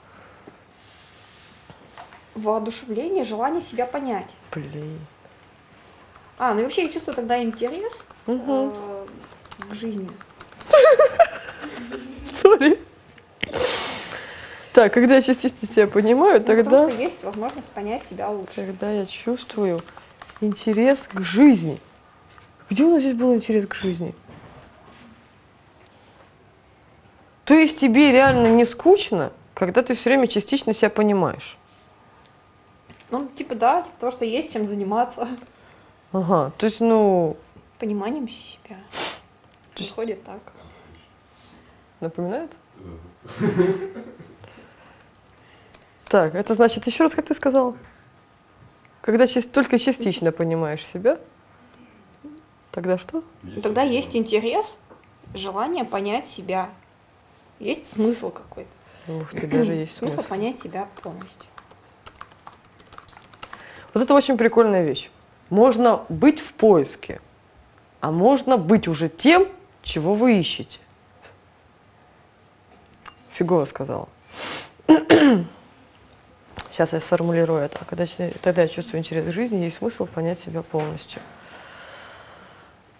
Воодушевление, желание себя понять. Блин. А, ну и вообще я чувствую тогда интерес угу. э, к жизни. Sorry. Так, когда я частично себя понимаю, ну, тогда... Потому что есть возможность понять себя лучше. Когда я чувствую интерес к жизни. Где у нас здесь был интерес к жизни? То есть тебе реально не скучно, когда ты все время частично себя понимаешь? Ну, типа да, типа того, что есть чем заниматься. Ага, то есть, ну... Пониманием себя. Приходит так. Напоминает? Так, это значит, еще раз, как ты сказала? Когда только частично понимаешь себя, тогда что? Тогда есть интерес, желание понять себя. Есть смысл какой-то. Ух ты, даже есть смысл. Смысл понять себя полностью. Вот это очень прикольная вещь. Можно быть в поиске, а можно быть уже тем, чего вы ищете. Фигово сказала. Сейчас я сформулирую это. Когда, тогда я чувствую интерес к жизни, есть смысл понять себя полностью.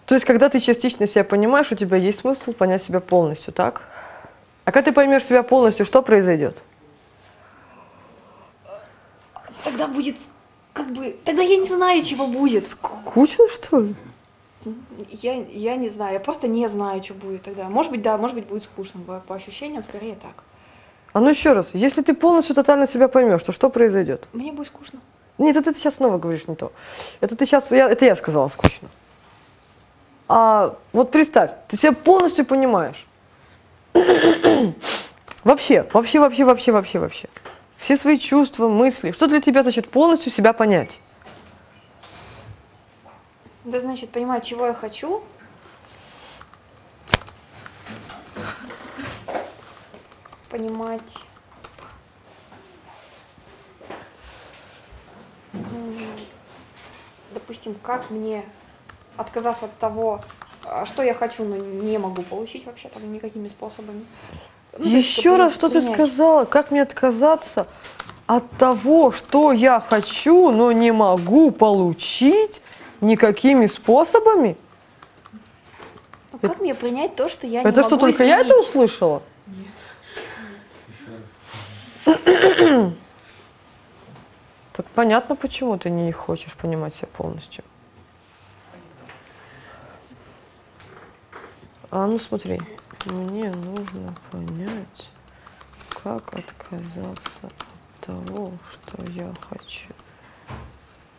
То есть, когда ты частично себя понимаешь, у тебя есть смысл понять себя полностью, так? А когда ты поймешь себя полностью, что произойдет? Тогда будет, как бы, тогда я не знаю, чего будет. Скучно, что ли? Я, я не знаю, я просто не знаю, что будет тогда. Может быть, да, может быть, будет скучно, по, по ощущениям, скорее так. А ну еще раз, если ты полностью тотально себя поймешь, то что произойдет? Мне будет скучно. Нет, это ты сейчас снова говоришь не то. Это ты сейчас, я, это я сказала скучно. А вот представь, ты себя полностью понимаешь. Вообще, вообще, вообще, вообще, вообще, вообще. Все свои чувства, мысли. Что для тебя значит полностью себя понять? Да значит понимать, чего я хочу. Понимать, допустим, как мне отказаться от того, что я хочу, но не могу получить вообще там никакими способами. Ну, еще раз, что принять. Ты сказала, как мне отказаться от того, что я хочу, но не могу получить никакими способами? Ну, как это... мне принять то, что я это не могу? Это что, только изменить? Я это услышала? Нет. Так понятно, почему ты не хочешь понимать себя полностью. А ну смотри, мне нужно понять, как отказаться от того, что я хочу,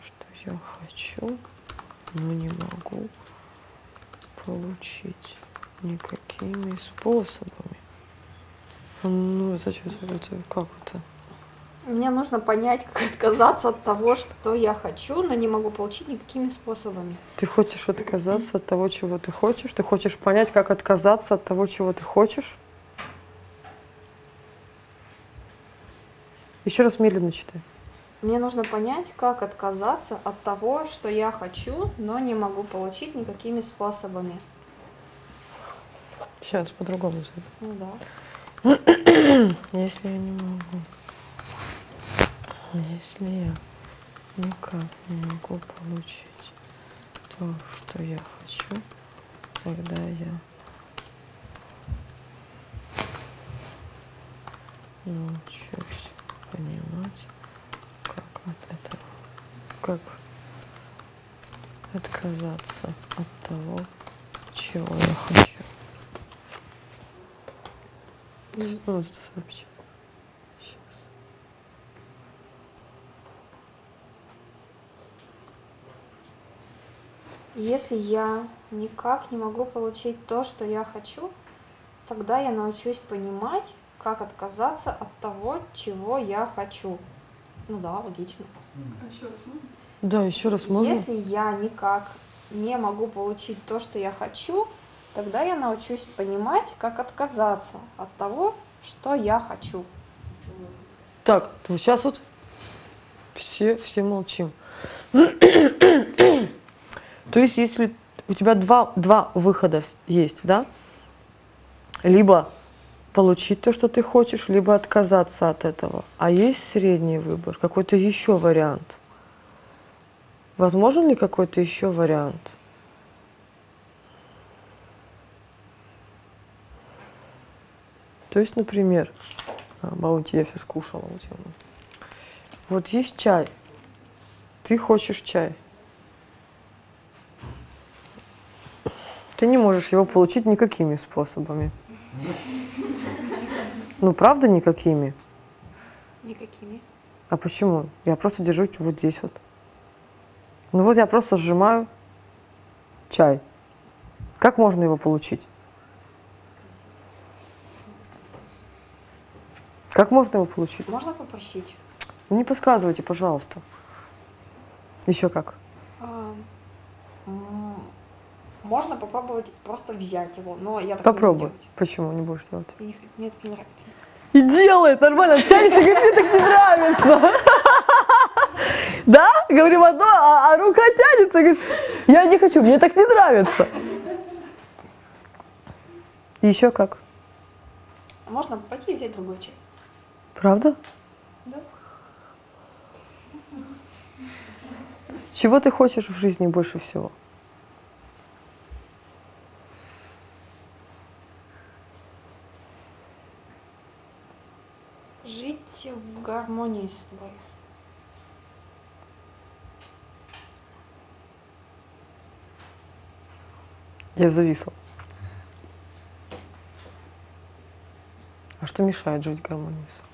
что я хочу, но не могу получить никакими способами. Ну, это что, это как это? Мне нужно понять, как отказаться от того, что я хочу, но не могу получить никакими способами. Ты хочешь отказаться от того, чего ты хочешь? Ты хочешь понять, как отказаться от того, чего ты хочешь? Еще раз медленно читай. Мне нужно понять, как отказаться от того, что я хочу, но не могу получить никакими способами. Сейчас по-другому. Ну да. Если я не могу, если я никак не могу получить то, что я хочу, тогда я научусь понимать, как от этого, как отказаться от того, чего я хочу. Ну, Если я никак не могу получить то, что я хочу, тогда я научусь понимать, как отказаться от того, чего я хочу. Ну да, логично. А еще раз можно? Да, еще раз можно. Если я никак не могу получить то, что я хочу, тогда я научусь понимать, как отказаться от того, что я хочу. Так, сейчас вот все, все молчим. То есть, если у тебя два, два выхода есть, да? Либо получить то, что ты хочешь, либо отказаться от этого. А есть средний выбор, какой-то еще вариант? Возможен ли какой-то еще вариант? То есть, например, баунти я все скушала. Вот есть чай. Ты хочешь чай. Ты не можешь его получить никакими способами. Ну, правда, никакими? Никакими. А почему? Я просто держу вот здесь вот. Ну вот я просто сжимаю чай. Как можно его получить? Как можно его получить? Можно попросить. Не подсказывайте, пожалуйста. Еще как? А... Можно попробовать просто взять его, но я так попробуй. Не делаю. Почему не будешь делать? Не, мне так не нравится. И делает, нормально, тянется, говорит, мне так не нравится. Да? Говорим одно, а рука тянется, говорит, я не хочу, мне так не нравится. Еще как? Можно пойти и взять другой чай. Правда? Да. Чего ты хочешь в жизни больше всего? Жить в гармонии с собой. Я зависла. А что мешает жить в гармонии с собой?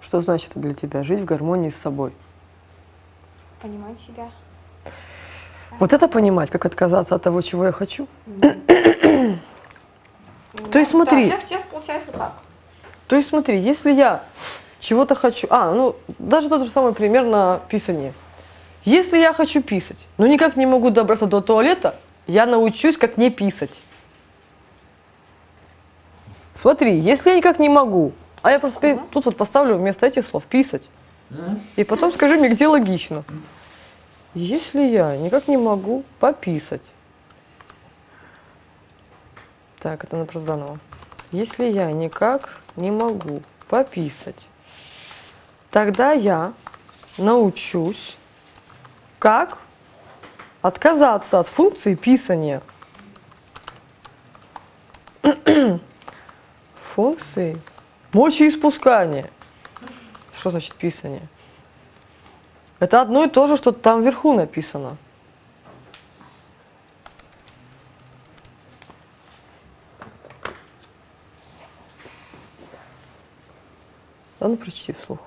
Что значит для тебя жить в гармонии с собой? Понимать себя. Вот это понимать, как отказаться от того, чего я хочу? Mm-hmm. То есть смотри. Да, сейчас, сейчас получается так. То есть смотри, если я чего-то хочу... А, ну, даже тот же самый пример на писании. Если я хочу писать, но никак не могу добраться до туалета, я научусь, как не писать. Смотри, если я никак не могу, а я просто угу. тут вот поставлю вместо этих слов «писать». Угу. И потом скажи мне, где логично. Если я никак не могу пописать. Так, это надо просто заново. Если я никак не могу пописать, тогда я научусь, как отказаться от функции писания. Функции мочеиспускания. Что значит писание? Это одно и то же, что там вверху написано. А ну, прочти вслух.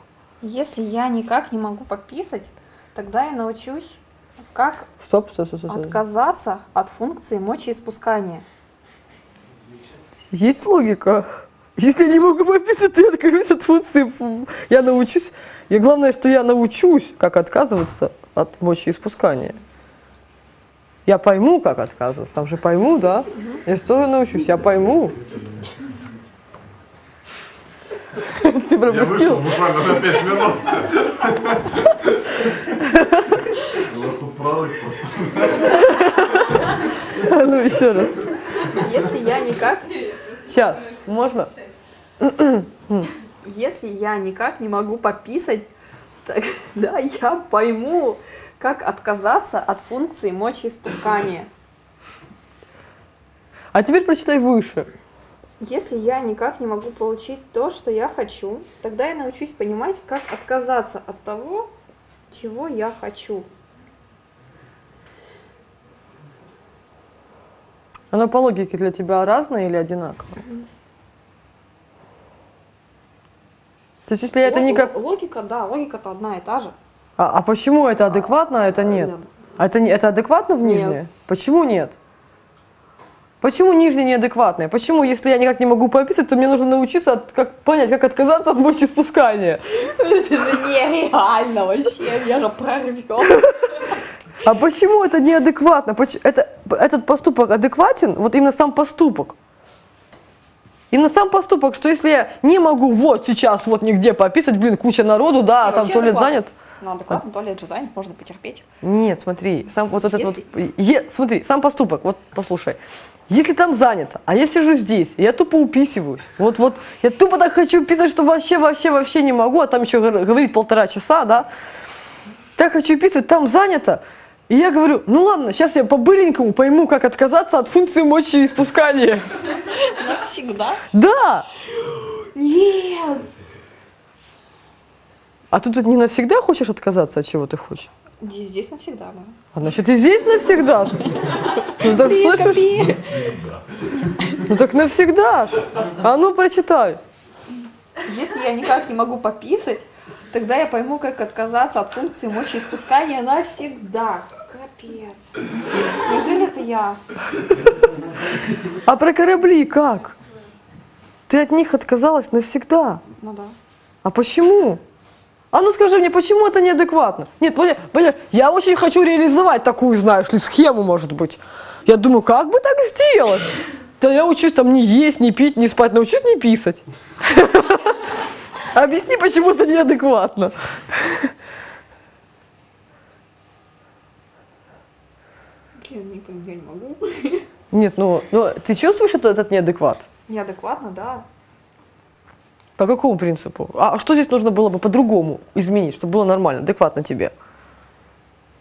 Если я никак не могу пописать, тогда я научусь, как стоп, стоп, стоп, стоп, стоп. отказаться от функции мочеиспускания. Есть логика. Если я не могу пописать, то я откажусь от функции. Я научусь. И главное, что я научусь, как отказываться от мочеиспускания. Я пойму, как отказываться. Там же пойму, да? Я тоже научусь, я пойму. Ты пропустил? Я вышел буквально на пять минут. У вас тут прорыв просто. Ну, еще раз. Если я никак... Сейчас, можно? Если я никак не могу пописать, тогда я пойму, как отказаться от функции мочеиспускания. А теперь прочитай выше. Если я никак не могу получить то, что я хочу, тогда я научусь понимать, как отказаться от того, чего я хочу. Оно по логике для тебя разное или одинаковое? Mm-hmm. То есть, если Лог, это никак... Логика, да, логика-то одна и та же. А, а почему это адекватно, а это нет? А это, это адекватно в нижнее? Нет. Почему нет? Почему нижнее неадекватное? Почему, если я никак не могу пописать, то мне нужно научиться от, как, понять, как отказаться от мочеиспускания? Это же нереально вообще, я же прорвем. А почему это неадекватно? Это, этот поступок адекватен? Вот именно сам поступок. Именно сам поступок, что если я не могу вот сейчас вот нигде пописать, блин, куча народу, да, и там туалет адекватно. занят. Ну, адекватно, а... туалет же занят, можно потерпеть. Нет, смотри, сам вот этот если... вот... Е... Смотри, сам поступок, вот послушай. Если там занято, а я сижу здесь, я тупо уписываюсь. Вот-вот, я тупо так хочу писать, что вообще-вообще-вообще не могу, а там еще говорить полтора часа, да. Так хочу писать, там занято. И я говорю, ну ладно, сейчас я по-быренькому пойму, как отказаться от функции мочеиспускания. Навсегда? Да! Нет! А ты тут не навсегда хочешь отказаться от чего ты хочешь? Здесь навсегда, да. А значит, и здесь навсегда? Ну так слышишь? Навсегда. Ну так навсегда. А ну прочитай. Если я никак не могу пописать, тогда я пойму, как отказаться от функции мочеиспускания навсегда. Капец. Неужели это я? А про корабли как? Ты от них отказалась навсегда. Ну да. А почему? А ну скажи мне, почему это неадекватно? Нет, поня, поня, я очень хочу реализовать такую, знаешь ли, схему, может быть. Я думаю, как бы так сделать? Да я учусь там не есть, не пить, не спать, научусь не писать. Объясни, почему это неадекватно. Блин, не пойму, я не могу. Нет, ну, ну ты чувствуешь что этот неадекват? Неадекватно, да. По какому принципу? А что здесь нужно было бы по-другому изменить, чтобы было нормально, адекватно тебе?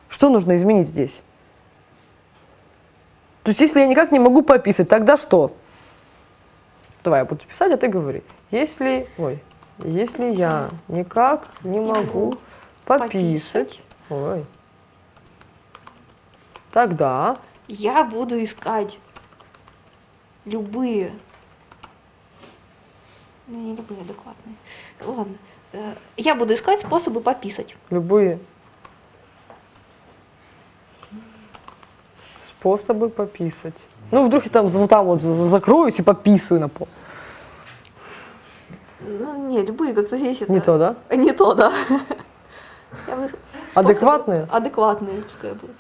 Что нужно изменить здесь? То есть, если я никак не могу пописать, тогда что? Давай, я буду писать, а ты говори. Если, ой, если я никак не могу пописать, ой, тогда... Я буду искать любые... Ну, не люблю адекватные. Ладно. Я буду искать способы пописать. Любые способы пописать. Ну, вдруг я там, там вот закроюсь и пописываю на пол. Ну, не, любые как-то здесь это... Не то, да? Не то, да. Я буду... Адекватные? Адекватные, пускай будет.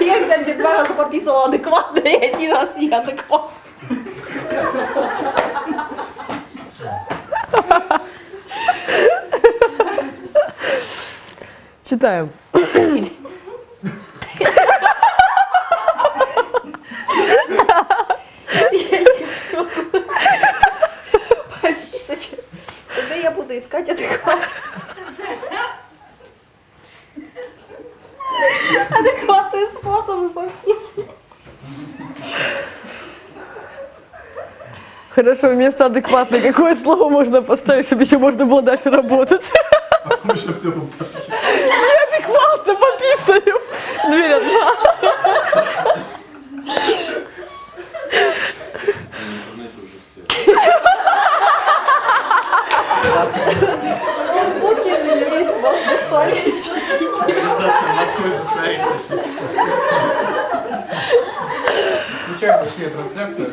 Я, кстати, два раза пописывала адекватные, и один раз неадекватные. Читаем. Тогда я буду искать адекват. Адекватные способы пописать. Хорошо, вместо адекватно какое слово можно поставить, чтобы еще можно было дальше работать? Потому что все тут неадекватно пописаю. Дверь одна. Ноутбуки же есть, у вас в туалете сидит. Организация Москвы состоится. Случайно вышли трансляцию.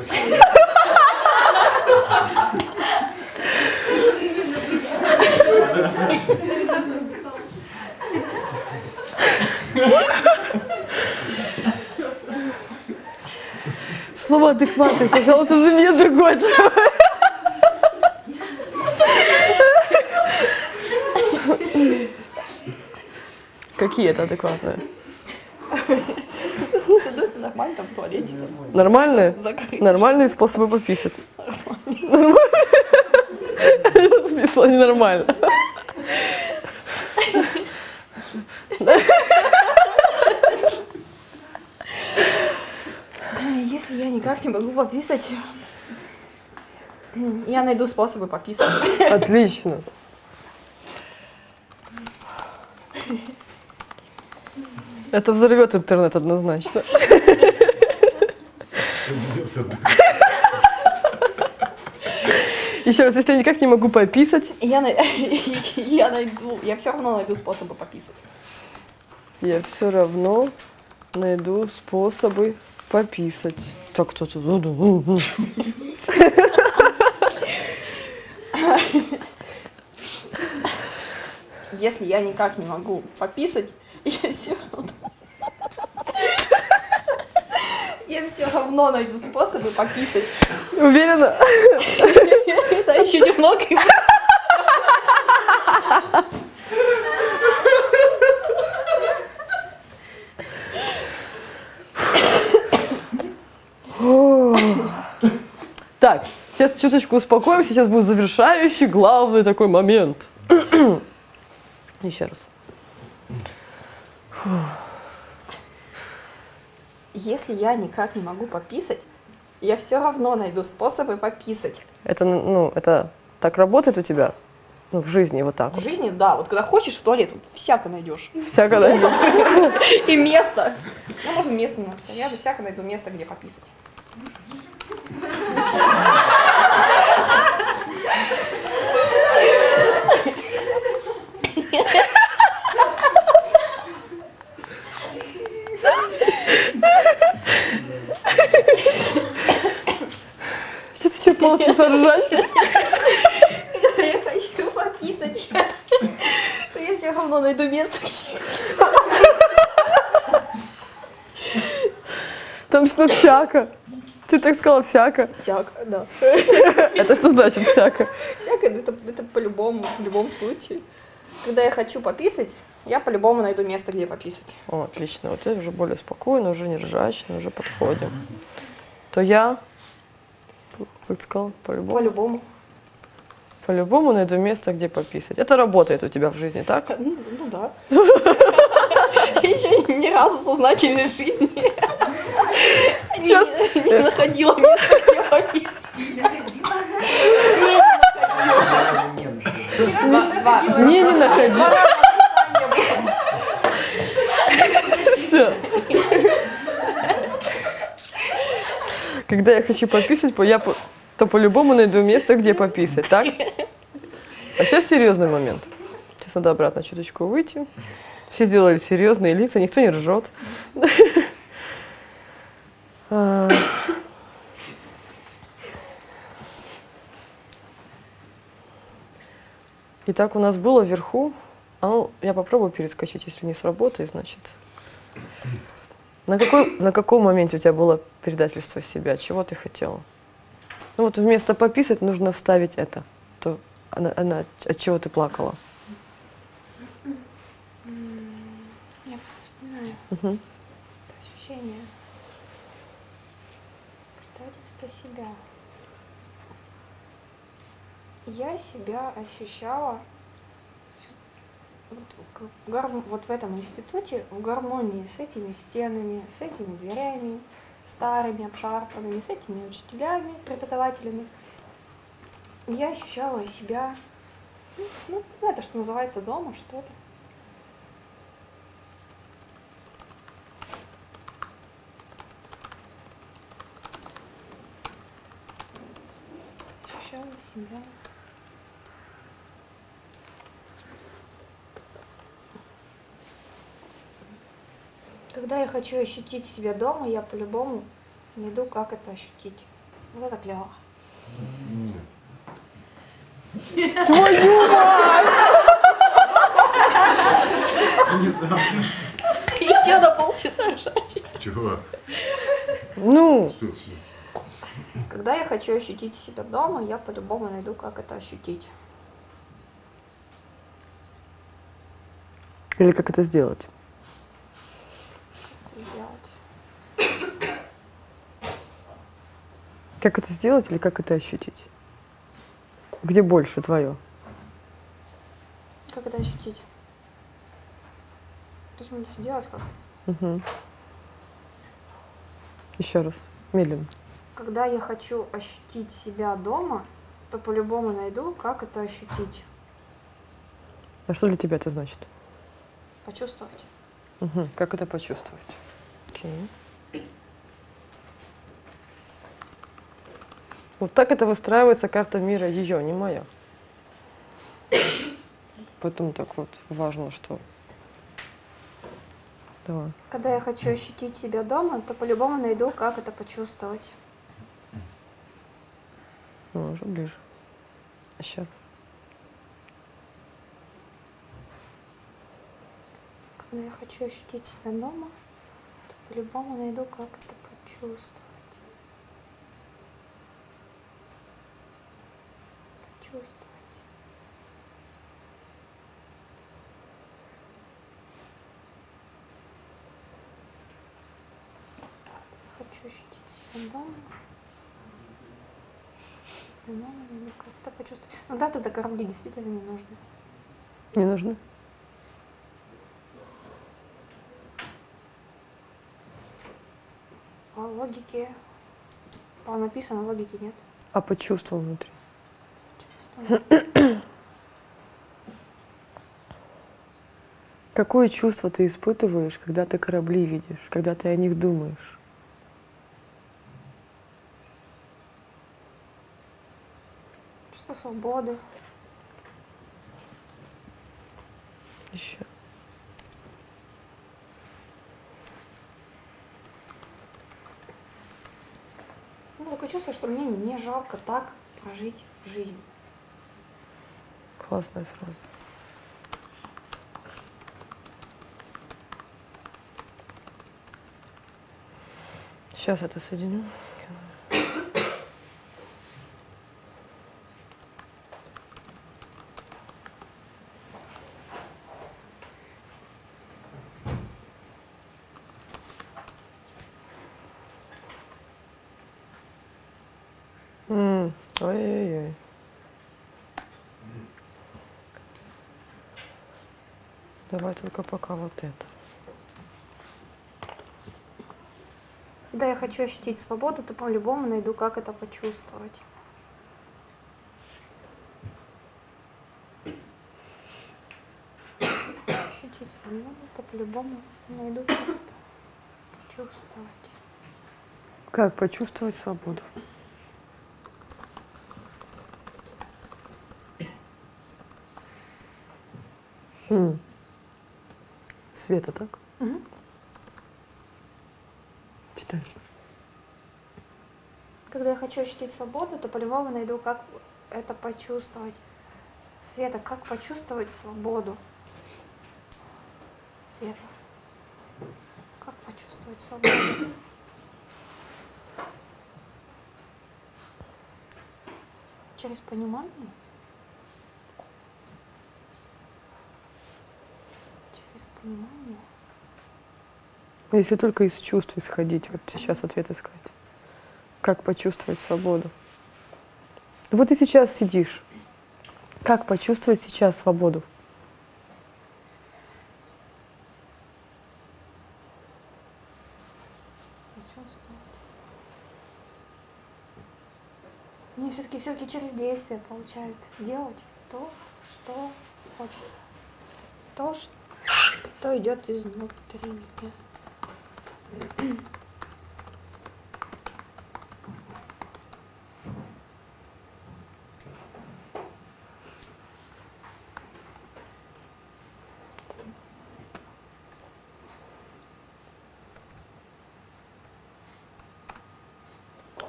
Слова адекватные, пожалуйста, за меня другой. Какие это адекватные? Это нормально там в туалете. Нормальные? Нормальные способы пописать. Нормально. Писала ненормально. Если я никак не могу пописать, я найду способы пописать. Отлично. Это взорвет интернет однозначно. Еще раз, если я никак не могу пописать... Я, я найду, я все равно найду способы пописать. я все равно найду способы пописать. Так кто-то... Если я никак не могу пописать, я все равно... Я все равно найду способы пописать. Уверена? Да, еще немного. Так, сейчас чуточку успокоимся, сейчас будет завершающий, главный такой момент. Еще раз. Фу. Если я никак не могу пописать, я все равно найду способы пописать. Это, ну, это так работает у тебя? Ну, в жизни вот так? В вот. жизни, да. Вот когда хочешь в туалет, вот, всяко найдешь. Всяко найдешь. И место. Ну, можно место не написать. Я всяко найду место, где пописать. Сейчас еще полчаса ржать. Когда я хочу пописать, то я все равно найду место. Там что-то всяко. Ты так сказала всяко. Всяко, да. Это что значит всяко? Всяко, это, это по-любому, в любом случае. Когда я хочу пописать, я по-любому найду место, где пописать. О, отлично. Вот я уже более спокойно, уже не ржачно, уже подходим. То я, как ты сказала, по-любому. По-любому. По-любому найду место, где пописать. Это работает у тебя в жизни, так? Ну, ну да. Я еще ни разу в сознательной жизни не находила место, где пописать. Не находила. Не находила. Не находила. Все. Когда я хочу пописать, я по, то по-любому найду место, где пописать, так? А сейчас серьезный момент. Сейчас надо обратно чуточку выйти. Все сделали серьезные лица, никто не ржет. Итак, у нас было вверху. А ну, я попробую перескочить, если не сработает, значит. На, какой, на каком моменте у тебя было предательство себя? Чего ты хотела? Ну вот вместо пописать нужно вставить это. То, она, она, от чего ты плакала? Я просто вспоминаю. Угу. Это ощущение предательства себя. Я себя ощущала Вот в, гар... вот в этом институте в гармонии с этими стенами, с этими дверями, старыми, обшарпанными, с этими учителями, преподавателями. Я ощущала себя, ну, ну не знаю, это что называется дома, что ли. Ощущала себя. Когда я хочу ощутить себя дома, я по-любому найду, как это ощутить. Вот это клево. Твою мать! Еще на полчаса жать. Чего? Ну. Когда я хочу ощутить себя дома, я по-любому найду, как это ощутить. Или как это сделать? Как это сделать или как это ощутить? Где больше твое? Как это ощутить? Почему не сделать как-то? Угу. Еще раз, медленно. Когда я хочу ощутить себя дома, то по-любому найду, как это ощутить. А что для тебя это значит? Почувствовать. Угу. Как это почувствовать? Окей. Вот так это выстраивается карта мира ее, не моя. Поэтому так вот важно, что что... Когда я хочу ощутить себя дома, то по-любому найду, как это почувствовать. Ну, уже ближе. Сейчас. Когда я хочу ощутить себя дома, то по-любому найду, как это почувствовать. Почувствовать. Как-то почувствовать. Ну да, туда корабли действительно не нужно. Не нужно. По логике, по написано, логики нет. А по чувствам внутри? Чувствам. Какое чувство ты испытываешь, когда ты корабли видишь, когда ты о них думаешь? Свободы. Еще. Ну, такое чувство, что мне не жалко так прожить жизнь. Классная фраза. Сейчас это соединю. Ой-ой-ой. Давай только пока вот это. Когда я хочу ощутить свободу, то по-любому найду, как это почувствовать. Ощутить свободу, то по-любому найду, как это почувствовать. Как почувствовать свободу? Mm. Света, так? Mm-hmm. Читай. Когда я хочу ощутить свободу, то по-любому найду, как это почувствовать. Света, как почувствовать свободу? Света, как почувствовать свободу? Через понимание? Внимание. Если только из чувств исходить, вот сейчас ответ искать. Как почувствовать свободу? Вот ты сейчас сидишь. Как почувствовать сейчас свободу? Не, все-таки все-таки через действие получается. Делать то, что хочется. То, что что идет изнутри меня.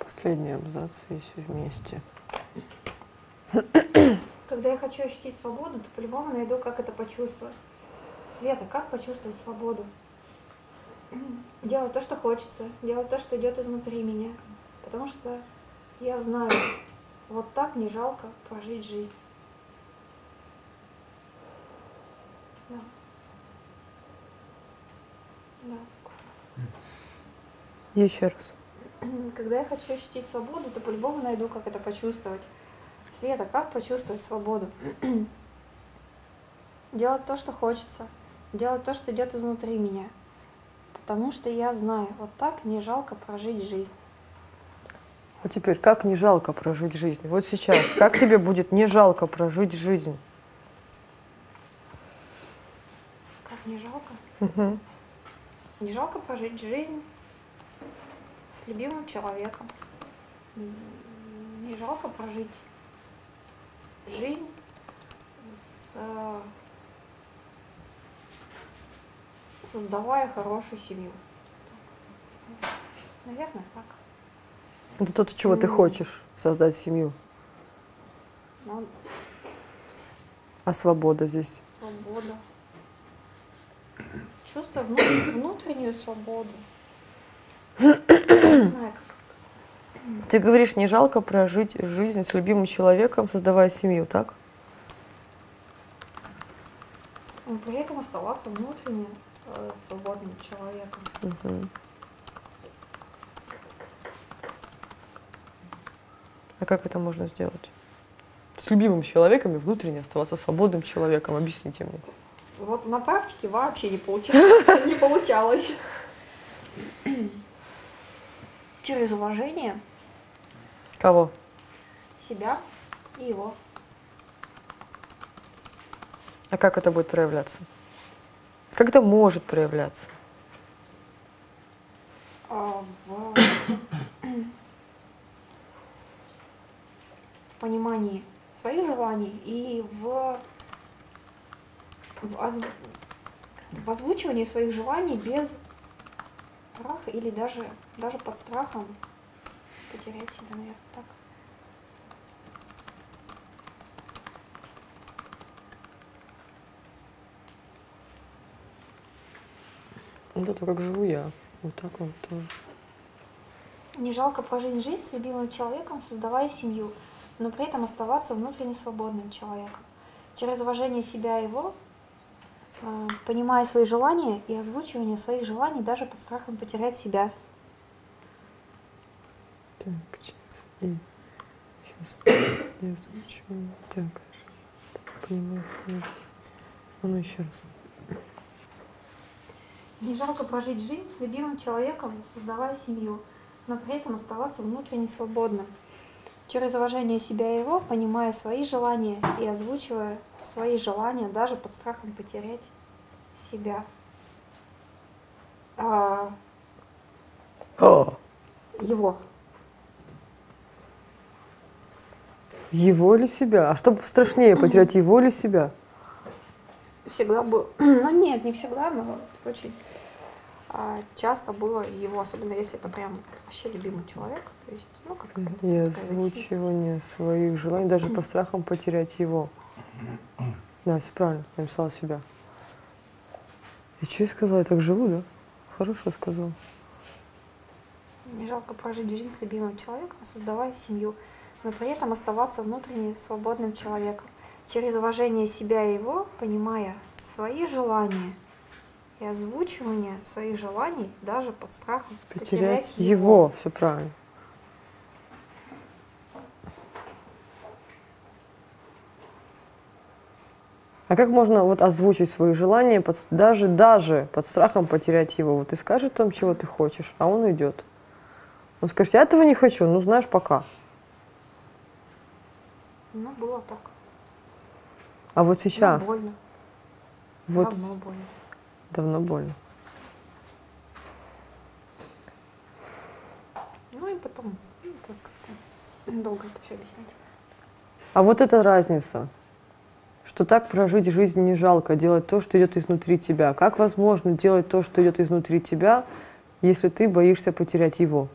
Последний абзац весь вместе. Когда я хочу ощутить свободу, то по-любому найду, как это почувствовать. Света, как почувствовать свободу? Делать то, что хочется, делать то, что идет изнутри меня. Потому что я знаю, вот так не жалко прожить жизнь. Да. Да. Еще раз. Когда я хочу ощутить свободу, то по-любому найду, как это почувствовать. Света, как почувствовать свободу? Делать то, что хочется. Делать то, что идет изнутри меня. Потому что я знаю, вот так не жалко прожить жизнь. А теперь, как не жалко прожить жизнь? Вот сейчас, как тебе будет не жалко прожить жизнь? Как не жалко? Угу. Не жалко прожить жизнь с любимым человеком. Не жалко прожить жизнь с создала я хорошую семью. Наверное, так. Это то, чего mm. ты хочешь, создать семью. Но... А свобода здесь? Свобода. Чувство внутреннюю, внутреннюю свободу. Не знаю, как. Ты говоришь, не жалко прожить жизнь с любимым человеком, создавая семью, так? Но при этом оставаться внутренне э, свободным человеком. Угу. А как это можно сделать? С любимым человеком и внутренне оставаться свободным человеком. Объясните мне. Вот на практике вообще не получалось. Не получалось. Через уважение. Кого? Себя и его. А как это будет проявляться? Как это может проявляться? А, в... в понимании своих желаний и в, в, оз... в озвучивании своих желаний без страха или даже, даже под страхом потерять себя, наверное, так. Вот это как живу я, вот так вот тоже. Не жалко прожить жизнь с любимым человеком, создавая семью, но при этом оставаться внутренне свободным человеком. Через уважение себя и его, понимая свои желания и озвучивание своих желаний, даже под страхом потерять себя. Так, сейчас я озвучиваю. Так, понимаю свои. А ну еще раз. Не жалко прожить жизнь с любимым человеком, создавая семью, но при этом оставаться внутренне свободным. Через уважение себя и его, понимая свои желания и озвучивая свои желания, даже под страхом потерять себя. А... Его. Его или себя? А что страшнее, потерять его или себя? Всегда был, ну нет, не всегда, но очень а, часто было его, особенно если это прям вообще любимый человек, то есть, ну как не озвучивание своих желаний, даже по страхам потерять его. Да, все правильно, написала себя. И что я сказала, я так живу, да? Хорошо сказала. Не жалко прожить жизнь с любимым человеком, создавая семью, но при этом оставаться внутренне свободным человеком. Через уважение себя и его, понимая свои желания и озвучивание своих желаний, даже под страхом потерять, потерять его. его. Все правильно. А как можно вот озвучить свои желания, под, даже, даже под страхом потерять его? Вот ты скажешь там, чего ты хочешь, а он идет. Он скажет, я этого не хочу, ну знаешь, пока. Ну, было так. А вот сейчас? Давно больно. Вот давно больно. Давно больно. Ну и потом, ну, так, долго это все объяснять. А вот эта разница, что так прожить жизнь не жалко, делать то, что идет изнутри тебя. Как возможно делать то, что идет изнутри тебя, если ты боишься потерять его?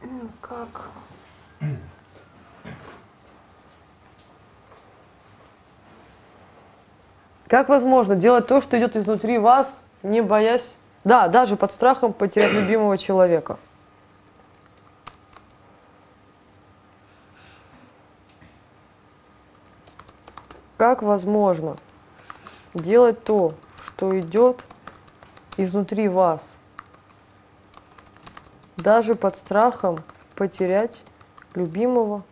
Ну, как... Как возможно делать то, что идет изнутри вас, не боясь, да, даже под страхом потерять любимого человека? Как возможно делать то, что идет изнутри вас, даже под страхом потерять любимого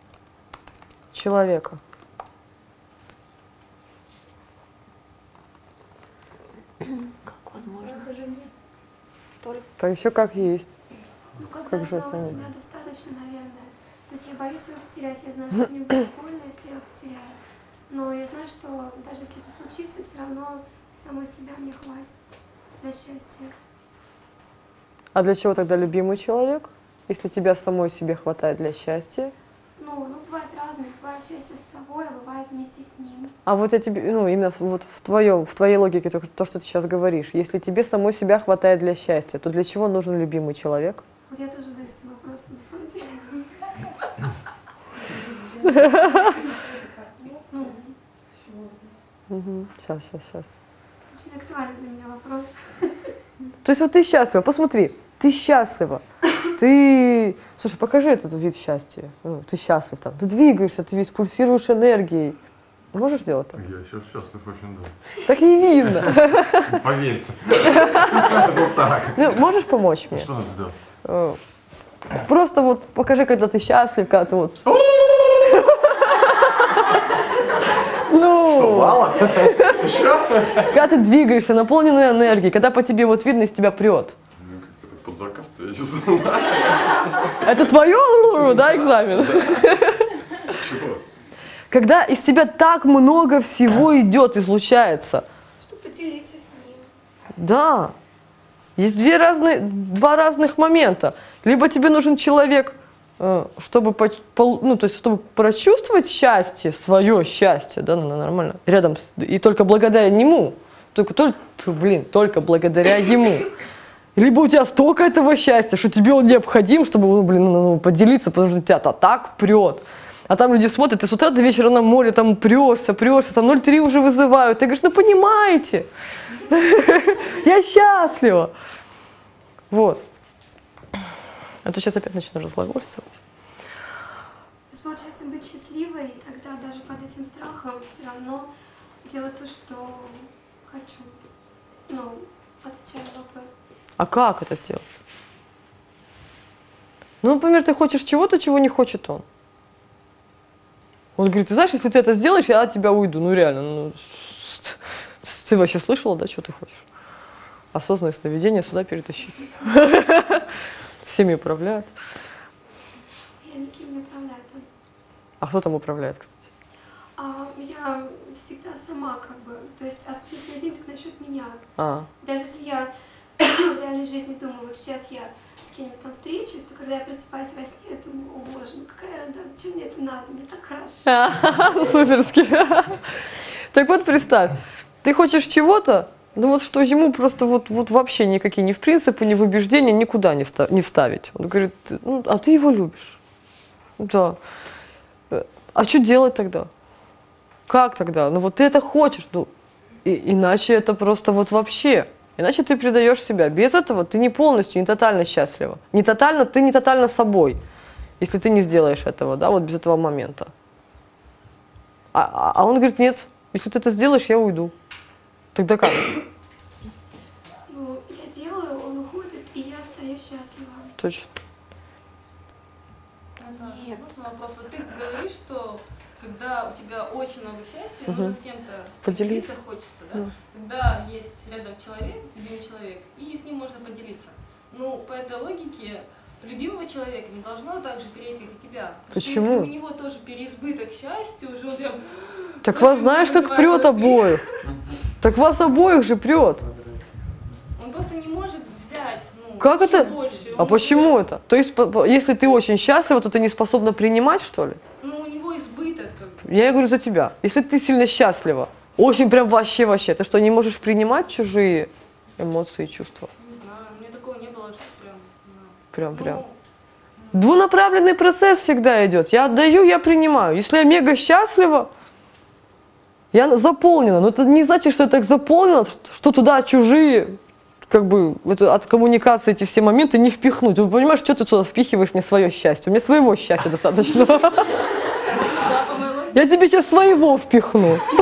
человека? Так еще как есть. Ну, когда как самого себя нет? Достаточно, наверное. То есть я боюсь его потерять, я знаю, что мне будет больно, если я его потеряю. Но я знаю, что даже если это случится, все равно самой себя мне хватит для счастья. А для чего тогда любимый человек, если тебя самой себе хватает для счастья? Ну, ну, бывает разные, бывает счастье с собой, а бывает вместе с ним. А вот я тебе, ну, именно вот в, твоем, в твоей логике, то, то, что ты сейчас говоришь, если тебе самой себя хватает для счастья, то для чего нужен любимый человек? Вот я тоже задаю себе вопрос, на самом деле. Сейчас, сейчас, сейчас. Очень актуальный для меня вопрос. То есть вот ты счастлива, посмотри, ты счастлива. Ты, слушай, покажи этот вид счастья. Ну, ты счастлив там, ты двигаешься, ты весь пульсируешь энергией. Можешь делать так? Я сейчас счастлив очень, да. Так не видно. Поверьте. Вот так. Можешь помочь мне? Что надо сделать? Просто вот покажи, когда ты счастлив, когда ты вот... Что, мало? Еще? Когда ты двигаешься, наполненной энергией, когда по тебе вот видно, из тебя прет. Под заказ-то я сейчас... Это твое, да, экзамен? Чего? Когда из тебя так много всего идет, излучается. Что поделиться с ним. Да. Есть две разные, два разных момента. Либо тебе нужен человек, чтобы, ну, то есть, чтобы прочувствовать счастье, свое счастье, да, нормально, рядом, с, и только благодаря нему, только, только, блин, только благодаря ему. Либо у тебя столько этого счастья, что тебе он необходим, чтобы, ну, блин, ну, поделиться, потому что у тебя-то так прет. А там люди смотрят, ты с утра до вечера на море там прешься, прешься, там ноль три уже вызывают. Ты говоришь, ну понимаете, я счастлива. Вот. А то сейчас опять начну разглагольствовать. Получается, быть счастливой, когда даже под этим страхом все равно делать то, что хочу. Ну, отвечаю на вопрос. А как это сделать? Ну, например, ты хочешь чего-то, чего не хочет он. Он говорит, ты знаешь, если ты это сделаешь, я от тебя уйду. Ну, реально, ну, ты вообще слышала, да, что ты хочешь? Осознанное сновидение сюда перетащить. Всеми управляют. Я никем не управляю. А кто там управляет, кстати? Я всегда сама, как бы, то есть, а если один, так насчет меня. Даже если я... в реальной жизни думаю, вот сейчас я с кем-нибудь там встречусь, то когда я просыпаюсь во сне, я думаю, о боже, ну какая ерунда, зачем мне это надо, мне так хорошо. Суперски. Так вот представь, ты хочешь чего-то, ну вот что ему просто вот вообще никакие ни в принципы, ни в убеждения никуда не вставить. Он говорит, ну а ты его любишь. Да. А что делать тогда? Как тогда? Ну вот ты это хочешь, ну иначе это просто вот вообще... Иначе ты предаешь себя. Без этого ты не полностью, не тотально счастлива. Не тотально, ты не тотально собой, если ты не сделаешь этого, да, вот без этого момента. А, а он говорит, нет, если ты это сделаешь, я уйду. Тогда как? Ну, я делаю, он уходит, и я остаюсь счастлива. Точно. Нет. Вопрос. Вот ты говоришь, что когда у тебя очень много счастья, угу. нужно с кем-то поделиться, хочется, да? Да. Когда есть рядом человек, любимый человек, и с ним можно поделиться. Ну, по этой логике, любимого человека не должно так же переть, как и тебя. Почему? Потому что если у него тоже переизбыток счастья, уже он прям... Так вас знаешь, как прет обоих. Так вас обоих же прет. Он просто не может взять, ну, как это? Больше. А почему это? То есть, если ты очень счастлива, то ты не способна принимать, что ли? Я говорю за тебя. Если ты сильно счастлива, очень прям вообще-вообще, ты что, не можешь принимать чужие эмоции и чувства? Не знаю, у меня такого не было, что прям... Прям-прям. Ну, ну. Двунаправленный процесс всегда идет. Я отдаю, я принимаю. Если я мега счастлива, я заполнена. Но это не значит, что я так заполнена, что туда чужие, как бы, от коммуникации эти все моменты не впихнуть. Ты понимаешь, что ты туда впихиваешь мне свое счастье? У меня своего счастья достаточно. Я тебе сейчас своего впихну. Он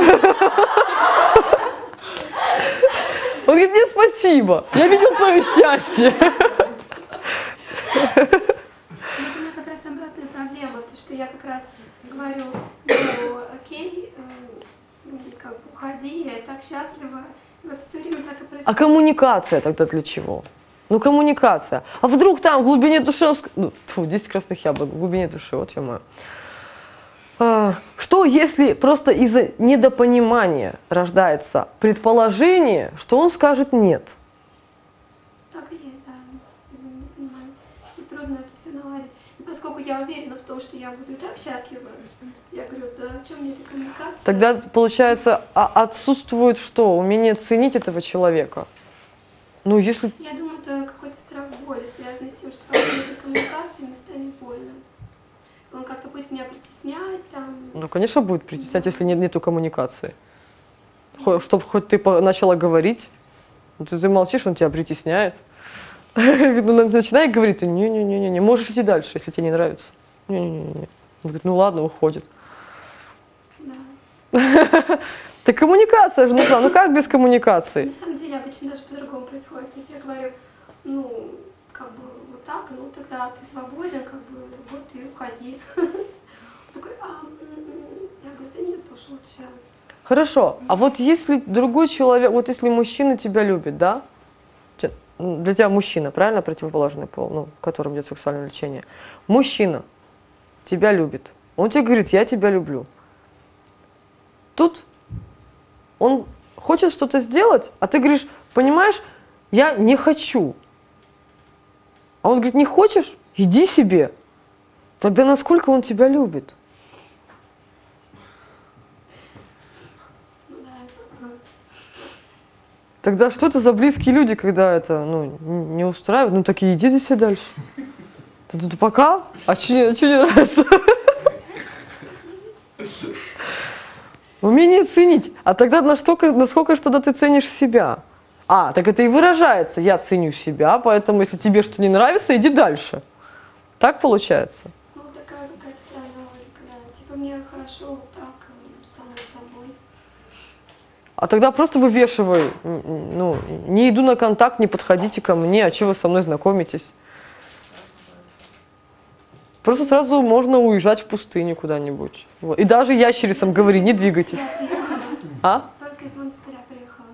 говорит, нет, спасибо. Я видел твое счастье. У меня как раз обратная проблема, то что я как раз говорю, ну, окей, как, уходи, я так счастлива. Вот все время так и происходит. А коммуникация тогда для чего? Ну коммуникация. А вдруг там в глубине души... Ну, фу, десять красных яблок в глубине души, вот я мою. Что если просто из-за недопонимания рождается предположение, что он скажет нет? Так и есть, да, из-за недопонимания. И трудно это все все наладить. И поскольку я уверена в том, что я буду и так счастлива, я говорю, да, в чем мне эта коммуникация? Тогда, получается, отсутствует что? Умение ценить этого человека? Ну, если... Я думаю, это какой-то страх боли, связанный с тем, что по этой коммуникации мне станет больно. Он как-то будет меня притеснять там. Ну, конечно, будет притеснять, да. Если нет, нету коммуникации. Чтобы хоть ты начала говорить, ты, ты молчишь, он тебя притесняет. Начинай говорить, ты не-не-не, не можешь идти дальше, если тебе не нравится. Не-не-не. Он говорит, ну ладно, уходит. Да. Так коммуникация же нужна, ну как без коммуникации? На самом деле обычно даже по-другому происходит. То есть я говорю, ну, как бы вот так, ну тогда ты свободен, как бы вот и уходи. Такой, а, я говорю, да нет, уж лучше. Хорошо, а вот если другой человек, вот если мужчина тебя любит, да? Для тебя мужчина, правильно, противоположный пол, ну, которым идет сексуальное влечение. Мужчина тебя любит. Он тебе говорит, я тебя люблю. Тут он хочет что-то сделать, а ты говоришь, понимаешь, я не хочу. А он говорит, не хочешь? Иди себе. Тогда насколько он тебя любит? Тогда что это за близкие люди, когда это, ну, не устраивает? Ну, так и идите себе дальше. Ты тут пока? А что не, не нравится? Умение ценить. А тогда настолько, насколько же тогда ты ценишь себя? А, так это и выражается. Я ценю себя, поэтому если тебе что не нравится, иди дальше. Так получается? Ну, такая какая-то странная логика, да. Типа мне хорошо так, самой собой. А тогда просто вывешивай, ну, не иду на контакт, не подходите ко мне, а чего вы со мной знакомитесь? Просто сразу можно уезжать в пустыню куда-нибудь. Вот. И даже ящерицам говори, не двигайтесь. А? Только из монастыря приехала.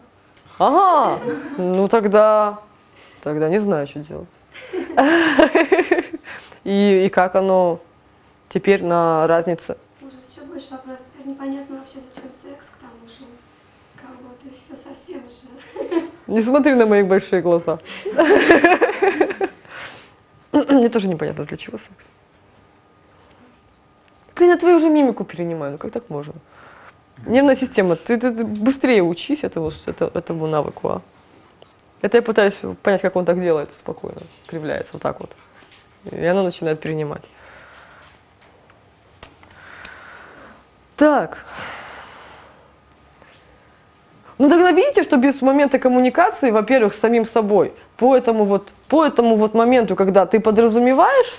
Ага, ну тогда, тогда не знаю, что делать. И, и как оно теперь на разнице? Ужас, еще больше вопрос, теперь непонятно вообще, зачем секс к тому же. Ты все совсем же. Не смотри на мои большие глаза. Мне тоже непонятно, для чего секс. Блин, я твою уже мимику перенимаю, ну как так можно? Нервная система, ты, ты, ты быстрее учись этому, этому навыку, а? Это я пытаюсь понять, как он так делает спокойно, кривляется вот так вот. И она начинает перенимать. Так. Ну тогда видите, что без момента коммуникации, во-первых, с самим собой, по этому, вот, по этому вот моменту, когда ты подразумеваешь,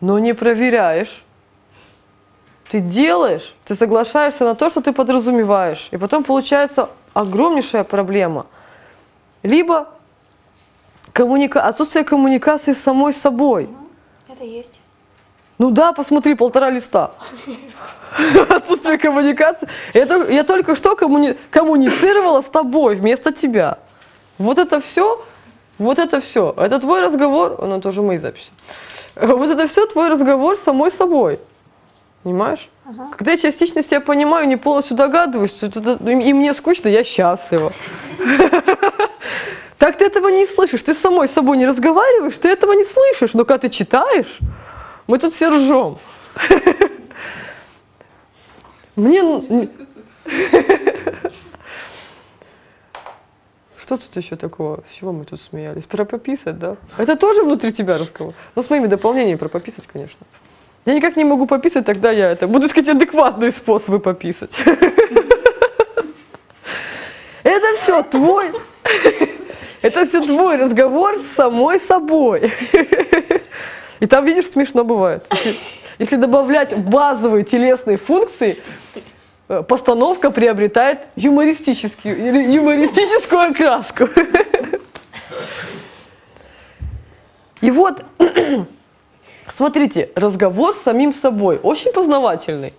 но не проверяешь, ты делаешь, ты соглашаешься на то, что ты подразумеваешь. И потом получается огромнейшая проблема. Либо коммуника... отсутствие коммуникации с самой собой. Это есть. Ну да, посмотри, полтора листа. Отсутствие коммуникации. Это, я только что коммуни, коммуницировала с тобой вместо тебя. Вот это все, вот это все. Это твой разговор, ну это уже мои записи. Вот это все твой разговор с самой собой. Понимаешь? Ага. Когда я частично себя понимаю, не полностью догадываюсь, и мне скучно, я счастлива. Так ты этого не слышишь. Ты с самой собой не разговариваешь, ты этого не слышишь. Но когда ты читаешь, мы тут все ржем. Мне... Что тут еще такого? С чего мы тут смеялись? Про пописать, да? Это тоже внутри тебя разговор. Но с моими дополнениями про пописать, конечно. Я никак не могу пописать, тогда я это... Буду искать адекватные способы пописать. Это все твой... Это все твой разговор с самой собой. И там, видишь, смешно бывает. Если, если добавлять базовые телесные функции, постановка приобретает юмористическую, юмористическую окраску. И вот, смотрите, разговор с самим собой очень познавательный.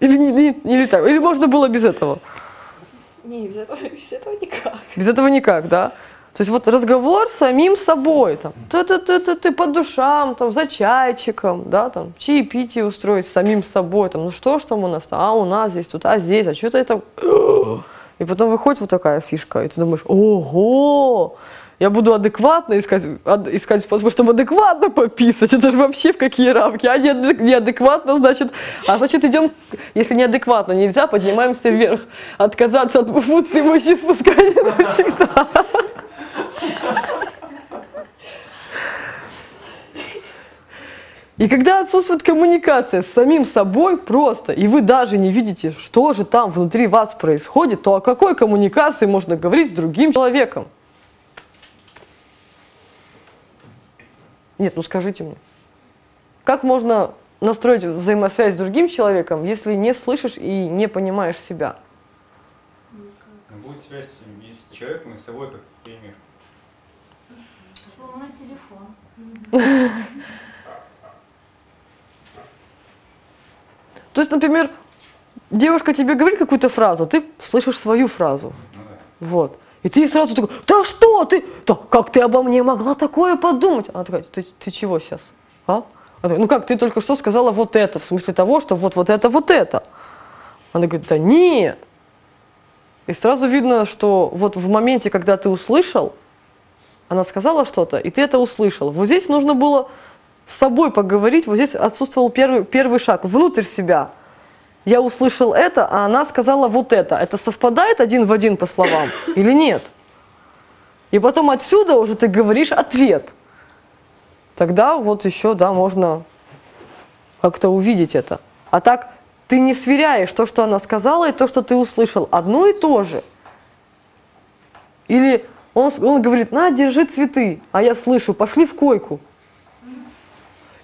Или, или, или, так, или можно было без этого? Не, без этого, без этого никак. Без этого никак, да? То есть вот разговор с самим собой, там, ты-ты-ты-ты по душам, там, за чайчиком, да, там, чаепитие устроить с самим собой, там, ну что ж там у нас, а у нас здесь, тут, а здесь, а что-то это... И потом выходит вот такая фишка, и ты думаешь, ого! Я буду адекватно искать, ад, искать способ, чтобы адекватно пописать. Это же вообще в какие рамки? А неадекватно, значит... А значит, идем, если неадекватно нельзя, поднимаемся вверх. Отказаться от функции мужчин спускания навсегда. И когда отсутствует коммуникация с самим собой просто, и вы даже не видите, что же там внутри вас происходит, то о какой коммуникации можно говорить с другим человеком? Нет, ну скажите мне, как можно настроить взаимосвязь с другим человеком, если не слышишь и не понимаешь себя? Будет связь с человеком и с собой, как пример. Сломанный телефон. То есть, например, девушка тебе говорит какую-то фразу, ты слышишь свою фразу. Ну, да. Вот. И ты сразу такой: да что ты? Да, как ты обо мне могла такое подумать? Она такая: ты, ты чего сейчас? А? Она, ну как, ты только что сказала вот это, в смысле того, что вот, вот это, вот это. Она говорит: да нет. И сразу видно, что вот в моменте, когда ты услышал, она сказала что-то, и ты это услышал. Вот здесь нужно было с собой поговорить, вот здесь отсутствовал первый, первый шаг, внутрь себя. Я услышал это, а она сказала вот это. Это совпадает один в один по словам или нет? И потом отсюда уже ты говоришь ответ. Тогда вот еще, да, можно как-то увидеть это. А так ты не сверяешь то, что она сказала, и то, что ты услышал. Одно и то же. Или он, он говорит: на, держи цветы. А я слышу: пошли в койку.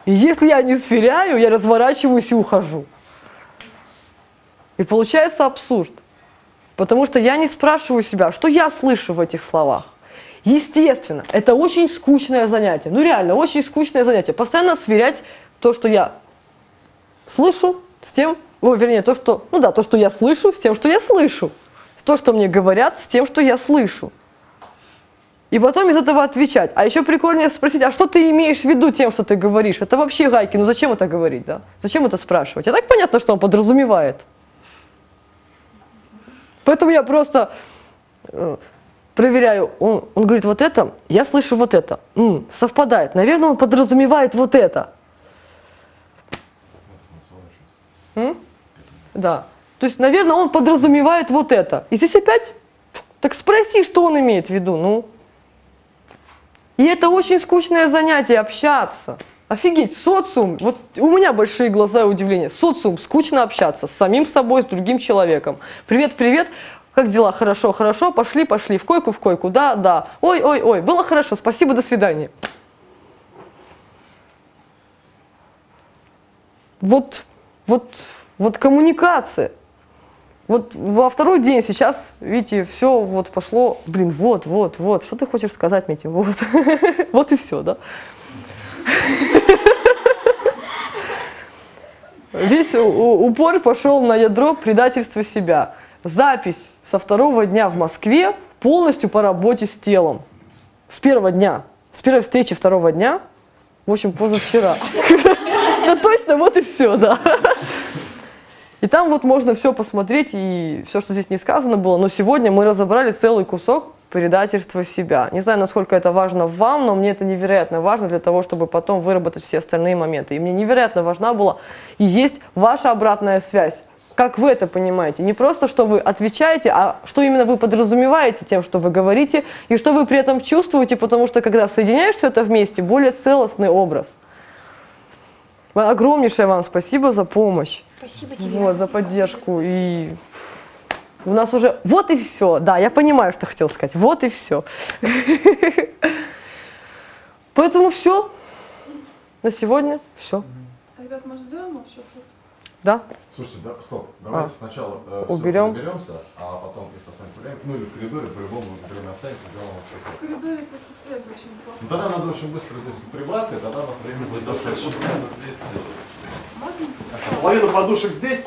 И если я не сверяю, я разворачиваюсь и ухожу. И получается абсурд. Потому что я не спрашиваю себя, что я слышу в этих словах. Естественно, это очень скучное занятие. Ну реально, очень скучное занятие. Постоянно сверять то, что я слышу, с тем, о, вернее, то, что, ну да, то, что я слышу, с тем, что я слышу. То, что мне говорят, с тем, что я слышу. И потом из этого отвечать. А еще прикольнее спросить: а что ты имеешь в виду тем, что ты говоришь? Это вообще гайки, ну зачем это говорить, да? Зачем это спрашивать? А так понятно, что он подразумевает. Поэтому я просто э, проверяю. Он, он говорит вот это, я слышу вот это. М-м, совпадает. Наверное, он подразумевает вот это. М? Да. То есть, наверное, он подразумевает вот это. И здесь опять, так спроси, что он имеет в виду. Ну. И это очень скучное занятие — общаться. Офигеть, социум, вот у меня большие глаза и удивление. Социум, скучно общаться с самим собой, с другим человеком. Привет, привет, как дела? Хорошо, хорошо, пошли, пошли, в койку, в койку, да, да. Ой, ой, ой, было хорошо, спасибо, до свидания. Вот, вот, вот коммуникация. Вот во второй день сейчас, видите, все вот пошло, блин, вот, вот, вот, что ты хочешь сказать мне этим? Вот, вот и все, да? Весь упор пошел на ядро предательства себя. Запись со второго дня в Москве полностью по работе с телом. С первого дня, с первой встречи второго дня, в общем, позавчера. Да точно, вот и все, да. И там вот можно все посмотреть, и все, что здесь не сказано было, но сегодня мы разобрали целый кусок предательства себя. Не знаю, насколько это важно вам, но мне это невероятно важно для того, чтобы потом выработать все остальные моменты. И мне невероятно важна была и есть ваша обратная связь. Как вы это понимаете? Не просто, что вы отвечаете, а что именно вы подразумеваете тем, что вы говорите, и что вы при этом чувствуете, потому что когда соединяешь все это вместе, более целостный образ. Огромнейшее вам спасибо за помощь. Спасибо тебе. Вот, за поддержку. И у нас уже вот и все. Да, я понимаю, что хотел сказать. Вот и все. Поэтому все. На сегодня все. Ребят, мы ждем вообще фото. Да? Слушайте, да, стоп. Давайте сначала уберем, а потом, если останется время, ну или в коридоре, по-любому время останется, сделаем вообще. В коридоре просто свет очень плохо. Ну тогда надо очень быстро здесь прибраться, и тогда у нас время будет достаточно. Половину подушек здесь.